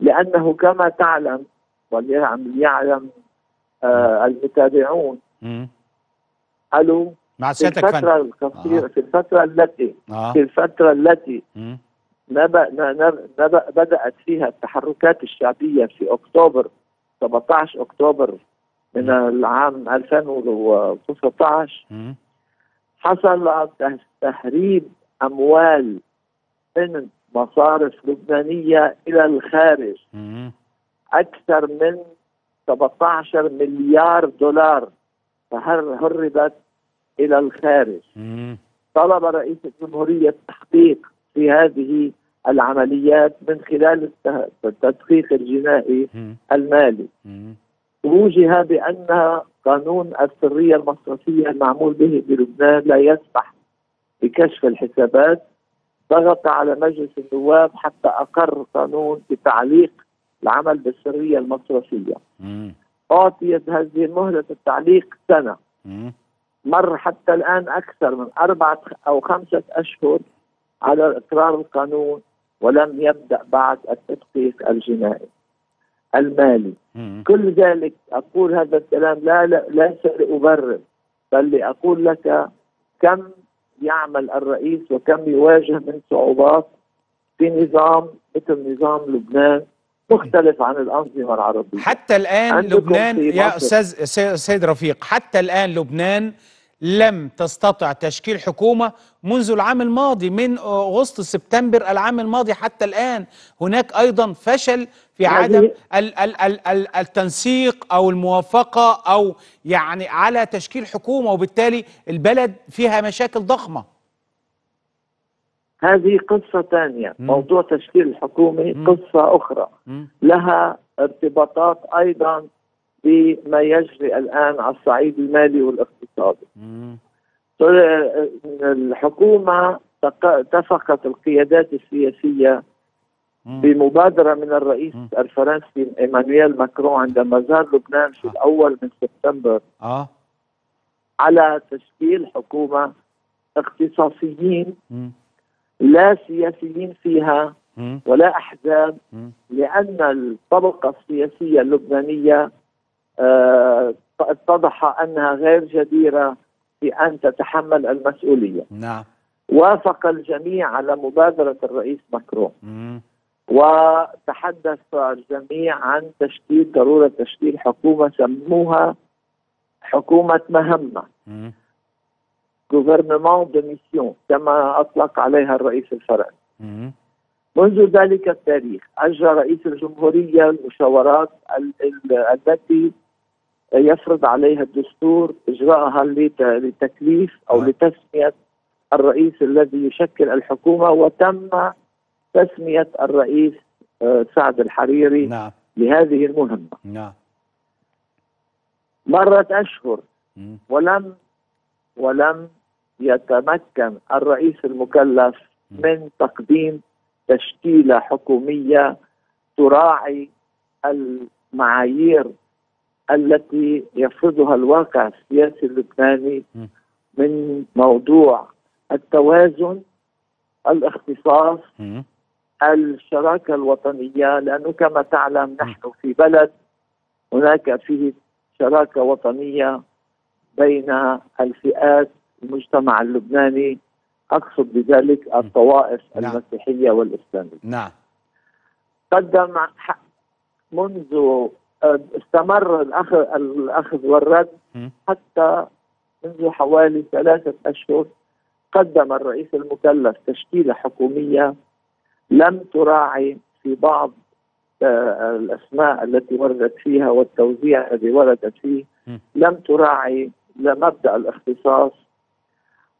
لأنه كما تعلم وليعلم المتابعون قالوا مع في الفترة القصيرة آه. في الفترة التي آه. في الفترة التي نبأ نبأ بدأت فيها التحركات الشعبية في أكتوبر سبعة عشر أكتوبر من العام ألفين وتسعة عشر، حصل تهريب أموال من مصارف لبنانية إلى الخارج أكثر من سبعة عشر مليار دولار، فهربت إلى الخارج. مم. طلب رئيس الجمهورية التحقيق في هذه العمليات من خلال التدقيق الجنائي مم. المالي. مم. وجه بأن قانون السرية المصرفية المعمول به بلبنان لا يسمح بكشف الحسابات، ضغط على مجلس النواب حتى أقر قانون بتعليق العمل بالسرية المصرفية. مم. أعطيت هذه مهلة التعليق سنة. مم. مر حتى الآن أكثر من أربعة أو خمسة أشهر على إقرار القانون، ولم يبدأ بعد التدقيق الجنائي المالي. مم. كل ذلك أقول هذا الكلام لا لا ليس لأبرر، بل لأقول لك كم يعمل الرئيس وكم يواجه من صعوبات في نظام مثل نظام لبنان مختلف عن الأنظمة العربية. حتى الآن لبنان يا أستاذ سيد رفيق، حتى الآن لبنان لم تستطع تشكيل حكومة منذ العام الماضي، من أغسطس سبتمبر العام الماضي حتى الآن هناك أيضا فشل في عدم ال ال ال ال التنسيق أو الموافقة أو يعني على تشكيل حكومة، وبالتالي البلد فيها مشاكل ضخمة. هذه قصة تانية. مم. موضوع تشكيل الحكومة قصة أخرى مم. لها ارتباطات أيضا بما يجري الآن على الصعيد المالي والاقتصادي. مم. الحكومة اتفقت القيادات السياسية مم. بمبادرة من الرئيس مم. الفرنسي إيمانويل ماكرون عندما زار لبنان في آه. الأول من سبتمبر آه. على تشكيل حكومة اختصاصيين مم. لا سياسيين فيها مم. ولا أحزاب، مم. لأن الطبقة السياسية اللبنانية آه اتضح أنها غير جديرة بأن تتحمل المسؤولية. نعم. وافق الجميع على مبادرة الرئيس ماكرون، مم. وتحدث الجميع عن تشكيل ضرورة تشكيل حكومة سموها حكومة مهمة، مم. غوفرنمون دو ميسيون كما أطلق عليها الرئيس الفرنسي. منذ ذلك التاريخ أجرى رئيس الجمهورية المشاورات التي يفرض عليها الدستور إجراءها لتكليف أو لتسمية الرئيس الذي يشكل الحكومة، وتم تسمية الرئيس سعد الحريري نعم. لهذه المهمة. نعم. مرت أشهر ولم ولم يتمكن الرئيس المكلف من تقديم تشكيلة حكومية تراعي المعايير التي يفرضها الواقع السياسي اللبناني من موضوع التوازن، الاختصاص، الشراكة الوطنية، لأنه كما تعلم نحن في بلد هناك فيه شراكة وطنية بين الفئات المجتمع اللبناني، أقصد بذلك الطوائف نعم. المسيحية والإسلامية. نعم. قدم منذ استمر الأخذ والرد م. حتى منذ حوالي ثلاثة أشهر قدم الرئيس المكلف تشكيلة حكومية لم تراعي في بعض الأسماء التي وردت فيها والتوزيع الذي وردت فيه، م. لم تراعي لمبدأ الاختصاص،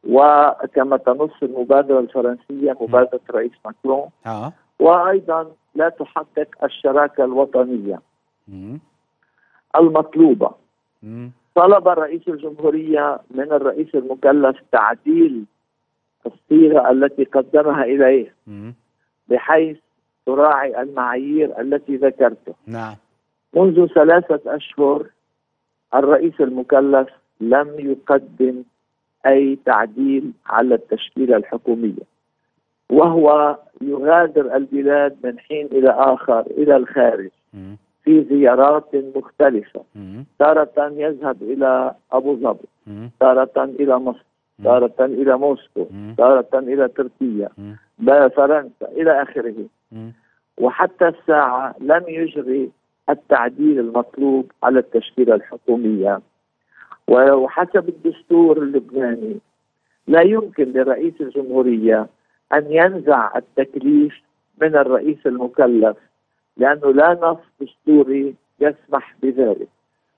وكما تنص المبادرة الفرنسية مبادرة م. رئيس ماكرون آه. وايضا لا تحقق الشراكه الوطنيه المطلوبه. طلب رئيس الجمهوريه من الرئيس المكلف تعديل الصيغه التي قدمها اليه بحيث تراعي المعايير التي ذكرتها. نعم. منذ ثلاثه اشهر الرئيس المكلف لم يقدم اي تعديل على التشكيله الحكوميه، وهو يغادر البلاد من حين إلى آخر إلى الخارج في زيارات مختلفة، تارة يذهب إلى أبو ظبي، تارة إلى مصر، تارة إلى موسكو، تارة إلى تركيا، فرنسا، إلى آخره. وحتى الساعة لم يجري التعديل المطلوب على التشكيلة الحكومية. وحسب الدستور اللبناني لا يمكن لرئيس الجمهورية أن ينزع التكليف من الرئيس المكلف، لأنه لا نص دستوري يسمح بذلك،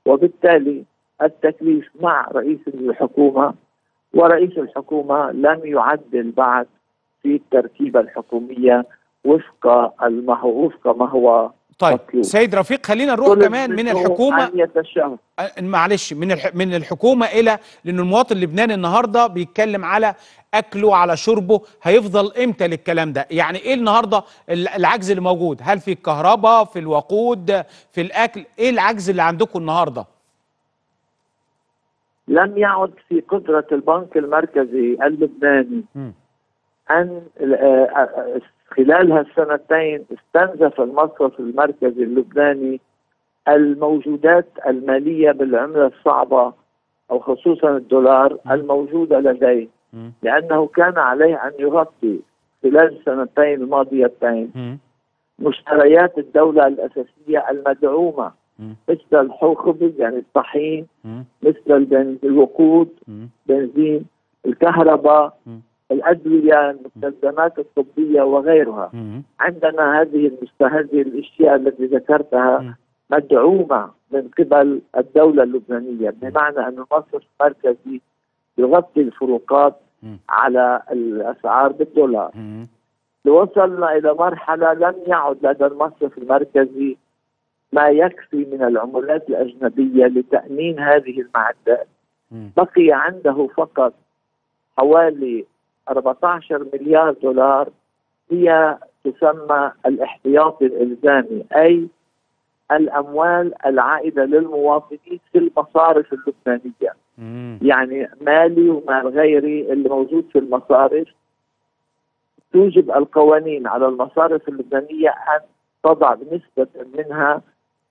وبالتالي التكليف مع رئيس الحكومة، ورئيس الحكومة لم يعدل بعد في التركيبة الحكومية وفق وفق ما هو. طيب مطلوب. سيد رفيق، خلينا نروح كمان من الحكومة، معلش من الح... من الحكومة إلى، لأن المواطن اللبناني النهاردة بيتكلم على أكله على شربه، هيفضل إمتى للكلام ده؟ يعني إيه النهاردة العجز اللي موجود؟ هل في الكهرباء، في الوقود، في الأكل؟ إيه العجز اللي عندكم النهاردة؟ لم يعد في قدرة البنك المركزي اللبناني م. أن خلال هالسنتين استنزف المصرف المركزي اللبناني الموجودات المالية بالعملة الصعبة، أو خصوصا الدولار الموجودة لديه، لأنه كان عليه أن يغطي خلال السنتين الماضيتين مشتريات الدولة الأساسية المدعومة مثل الخبز، يعني الطحين، مثل الوقود، بنزين، الكهرباء، الأدوية، المستلزمات الطبية وغيرها. عندنا هذه هذه الأشياء التي ذكرتها مدعومة من قبل الدولة اللبنانية، بمعنى أن المصرف المركزي يغطي الفروقات على الأسعار بالدولار. وصلنا إلى مرحلة لم يعد لدى المصرف المركزي ما يكفي من العملات الأجنبية لتأمين هذه المعدات. بقي عنده فقط حوالي أربعة عشر مليار دولار هي تسمى الاحتياطي الإلزامي، أي الأموال العائدة للمواطنين في المصارف اللبنانية. مم. يعني مالي ومال غيري اللي موجود في المصارف. توجب القوانين على المصارف اللبنانية أن تضع نسبة منها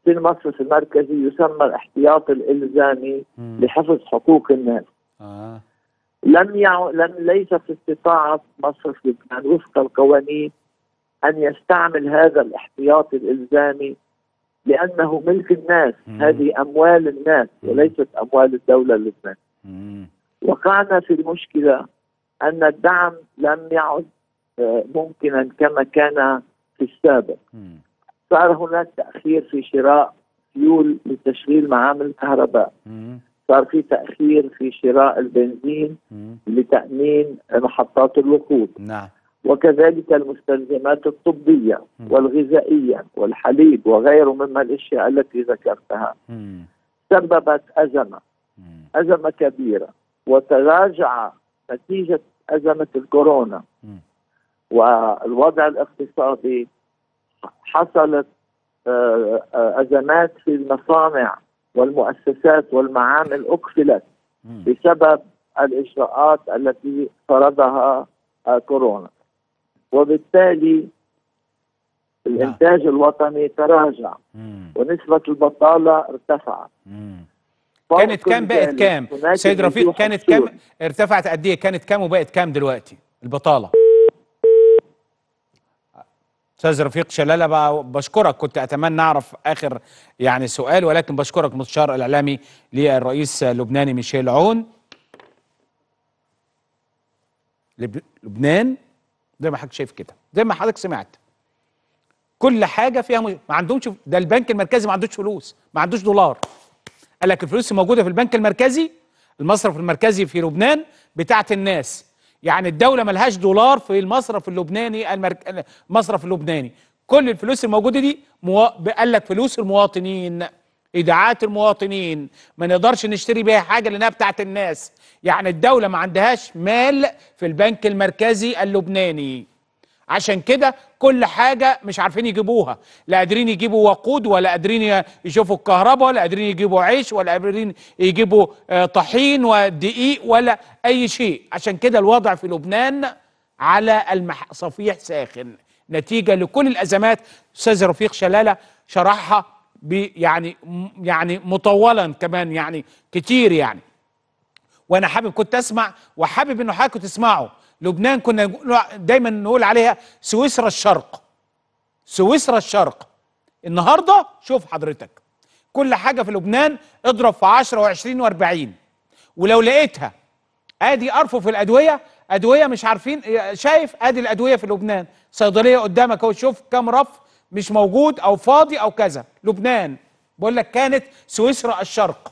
في المصرف المركزي يسمى الاحتياطي الإلزامي مم. لحفظ حقوق الناس. آه. لم يع... لم ليس في استطاعة مصرف لبنان وفق القوانين أن يستعمل هذا الاحتياطي الإلزامي، لأنه ملك الناس، مم. هذه أموال الناس وليست أموال الدولة اللبنانية. وقعنا في المشكلة أن الدعم لم يعد ممكنا كما كان في السابق. مم. صار هناك تأخير في شراء فيول لتشغيل معامل الكهرباء. مم. صار في تأخير في شراء البنزين مم. لتأمين محطات الوقود. نعم. وكذلك المستلزمات الطبية مم. والغذائية والحليب وغيره مما الأشياء التي ذكرتها. مم. سببت أزمة مم. أزمة كبيرة، وتراجع نتيجة أزمة الكورونا مم. والوضع الاقتصادي. حصلت أزمات في المصانع والمؤسسات والمعامل أقفلت مم. بسبب الإجراءات التي فرضها كورونا، وبالتالي الإنتاج لا. الوطني تراجع مم. ونسبة البطالة ارتفعت. كانت كام بقت كام؟ سيد رفيق، كانت كام؟ ارتفعت قد إيه؟ كانت كام وبقت كام دلوقتي البطالة؟ أستاذ رفيق شلالة، بشكرك، كنت أتمنى أعرف آخر يعني سؤال، ولكن بشكرك، مستشار الإعلامي للرئيس اللبناني ميشيل عون. لب... لبنان زي ما حضرتك شايف كده، زي ما حضرتك سمعت، كل حاجه فيها مج... ما عندهمش. ده البنك المركزي ما عندوش فلوس، ما عندوش دولار، قال لك الفلوس موجوده في البنك المركزي، المصرف المركزي في لبنان بتاعه الناس، يعني الدولة ملهاش دولار في المصرف اللبناني المرك... المصرف اللبناني، كل الفلوس الموجودة دي مو... قال لك فلوس المواطنين، ايداعات المواطنين، ما نقدرش نشتري بيها حاجة لأنها بتاعت الناس. يعني الدولة ما عندهاش مال في البنك المركزي اللبناني، عشان كده كل حاجة مش عارفين يجيبوها، لا قادرين يجيبوا وقود، ولا قادرين يشوفوا الكهرباء، ولا قادرين يجيبوا عيش، ولا قادرين يجيبوا طحين ودقيق ولا أي شيء. عشان كده الوضع في لبنان على المح... صفيح ساخن نتيجة لكل الأزمات. أستاذ رفيق شلالة شرحها يعني يعني مطولا كمان يعني كتير يعني، وأنا حابب كنت أسمع وحابب إنه حضراتكم تسمعوا. لبنان كنا دايما نقول عليها سويسرا الشرق، سويسرا الشرق. النهارده شوف حضرتك كل حاجه في لبنان اضرب في عشرة و20 و40، ولو لقيتها ادي ارفف الادويه، ادويه مش عارفين، شايف ادي الادويه في لبنان، صيدليه قدامك اهو، شوف كام رف مش موجود او فاضي او كذا. لبنان بقول لك كانت سويسرا الشرق،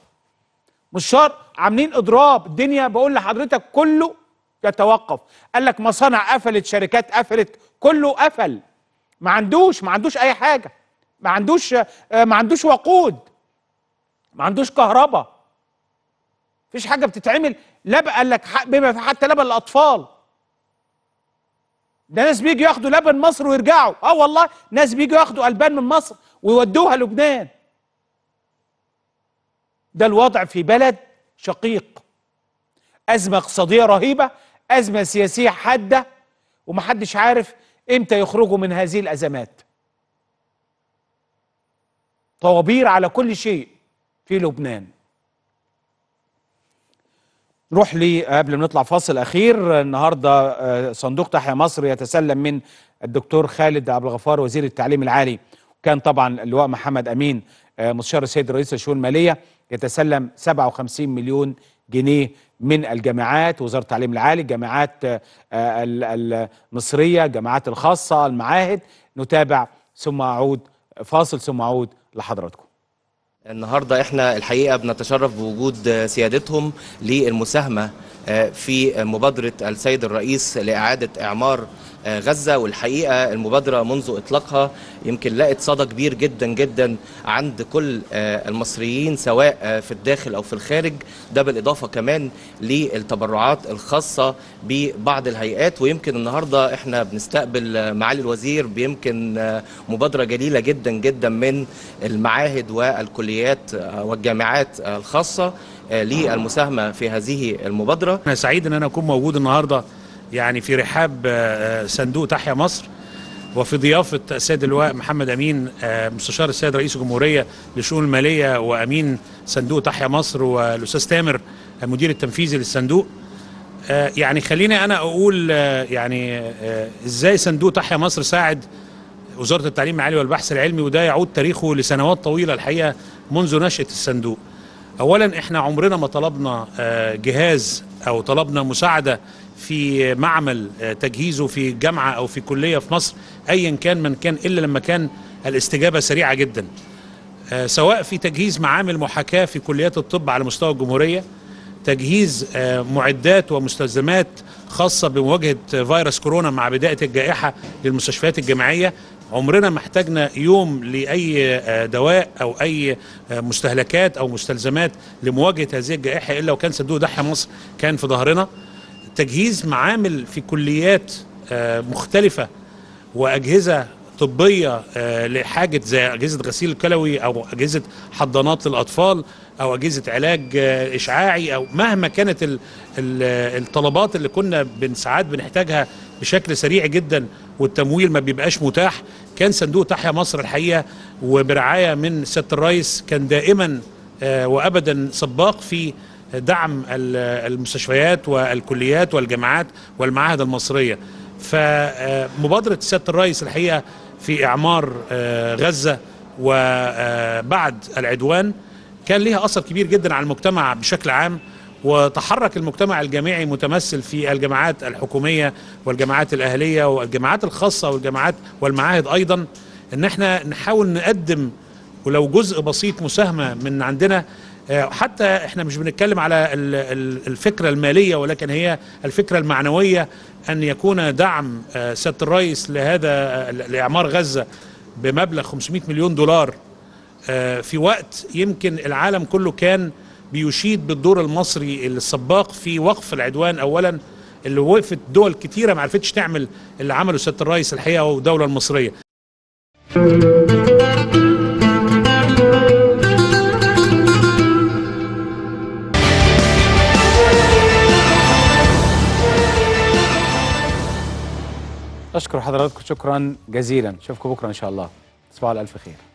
مش شرق، عاملين اضراب الدنيا. بقول لحضرتك كله يتوقف، قال لك مصانع قفلت، شركات قفلت، كله قفل، ما عندوش ما عندوش اي حاجه، ما عندوش ما عندوش وقود، ما عندوش كهرباء، مفيش حاجه بتتعمل. لبن قال لك بما حتى لبن الاطفال ده، ناس بيجوا ياخدوا لبن مصر ويرجعوا، اه والله ناس بيجوا ياخدوا البان من مصر ويودوها لبنان. ده الوضع في بلد شقيق، ازمه اقتصاديه رهيبه، أزمة سياسية حادة، ومحدش عارف إمتى يخرجوا من هذه الأزمات. طوابير على كل شيء في لبنان. نروح لي قبل ما نطلع فاصل أخير. النهاردة صندوق تحيا مصر يتسلم من الدكتور خالد عبد الغفار وزير التعليم العالي، وكان طبعا اللواء محمد أمين مستشار السيد رئيس الشؤون المالية، يتسلم سبعة وخمسين مليون جنيه من الجامعات، وزارة التعليم العالي، الجامعات المصرية، الجامعات الخاصة، المعاهد. نتابع ثم أعود، فاصل ثم أعود لحضراتكم. النهاردة احنا الحقيقة بنتشرف بوجود سيادتهم للمساهمة في مبادرة السيد الرئيس لإعادة إعمار غزة، والحقيقة المبادرة منذ إطلاقها يمكن لقت صدى كبير جدا جدا عند كل المصريين سواء في الداخل أو في الخارج، ده بالإضافة كمان للتبرعات الخاصة ببعض الهيئات. ويمكن النهاردة احنا بنستقبل معالي الوزير بيمكن مبادرة جليلة جدا جدا من المعاهد والكليات والجامعات الخاصة للمساهمة في هذه المبادرة. أنا سعيد أن أنا أكون موجود النهاردة يعني في رحاب صندوق تحيا مصر، وفي ضيافة السيد اللواء محمد أمين مستشار السيد رئيس الجمهورية للشؤون المالية وأمين صندوق تحيا مصر، والأستاذ تامر المدير التنفيذي للصندوق. يعني خليني أنا أقول يعني إزاي صندوق تحيا مصر ساعد وزارة التعليم العالي والبحث العلمي، وده يعود تاريخه لسنوات طويلة الحقيقة منذ نشأة الصندوق. أولا إحنا عمرنا ما طلبنا جهاز أو طلبنا مساعدة في معمل تجهيزه في جامعة أو في كلية في مصر أيا كان من كان، إلا لما كان الاستجابة سريعة جدا، سواء في تجهيز معامل محاكاة في كليات الطب على مستوى الجمهورية، تجهيز معدات ومستلزمات خاصة بمواجهة فيروس كورونا مع بداية الجائحة للمستشفيات الجامعية. عمرنا ما احتاجنا يوم لأي دواء أو أي مستهلكات أو مستلزمات لمواجهة هذه الجائحة إلا وكان صندوق تحيا مصر كان في ظهرنا. تجهيز معامل في كليات مختلفة وأجهزة طبية لحاجة زي أجهزة غسيل الكلوي أو أجهزة حضانات للأطفال أو أجهزة علاج إشعاعي، أو مهما كانت الطلبات اللي كنا ساعات بنحتاجها بشكل سريع جدا والتمويل ما بيبقاش متاح، كان صندوق تحيا مصر الحقيقة وبرعاية من سيادة الرئيس كان دائما وأبدا سباق في دعم المستشفيات والكليات والجامعات والمعاهد المصرية. فمبادرة سيادة الرئيس الحقيقة في إعمار غزة وبعد العدوان كان ليها أثر كبير جدا على المجتمع بشكل عام، وتحرك المجتمع الجامعي متمثل في الجامعات الحكومية والجامعات الأهلية والجامعات الخاصة والجامعات والمعاهد أيضا، إن احنا نحاول نقدم ولو جزء بسيط مساهمة من عندنا حتى احنا مش بنتكلم على الفكرة المالية، ولكن هي الفكرة المعنوية، أن يكون دعم سيادة الرئيس لهذا لإعمار غزة بمبلغ خمسمائة مليون دولار في وقت يمكن العالم كله كان بيشيد بالدور المصري السباق في وقف العدوان. أولا اللي وقفت دول كتيرة ما عرفتش تعمل اللي عمله سيادة الرئيس الحقيقة والدولة المصرية. أشكر حضراتكم شكرا جزيلا، أشوفكم بكرة إن شاء الله، تصبحوا على ألف خير.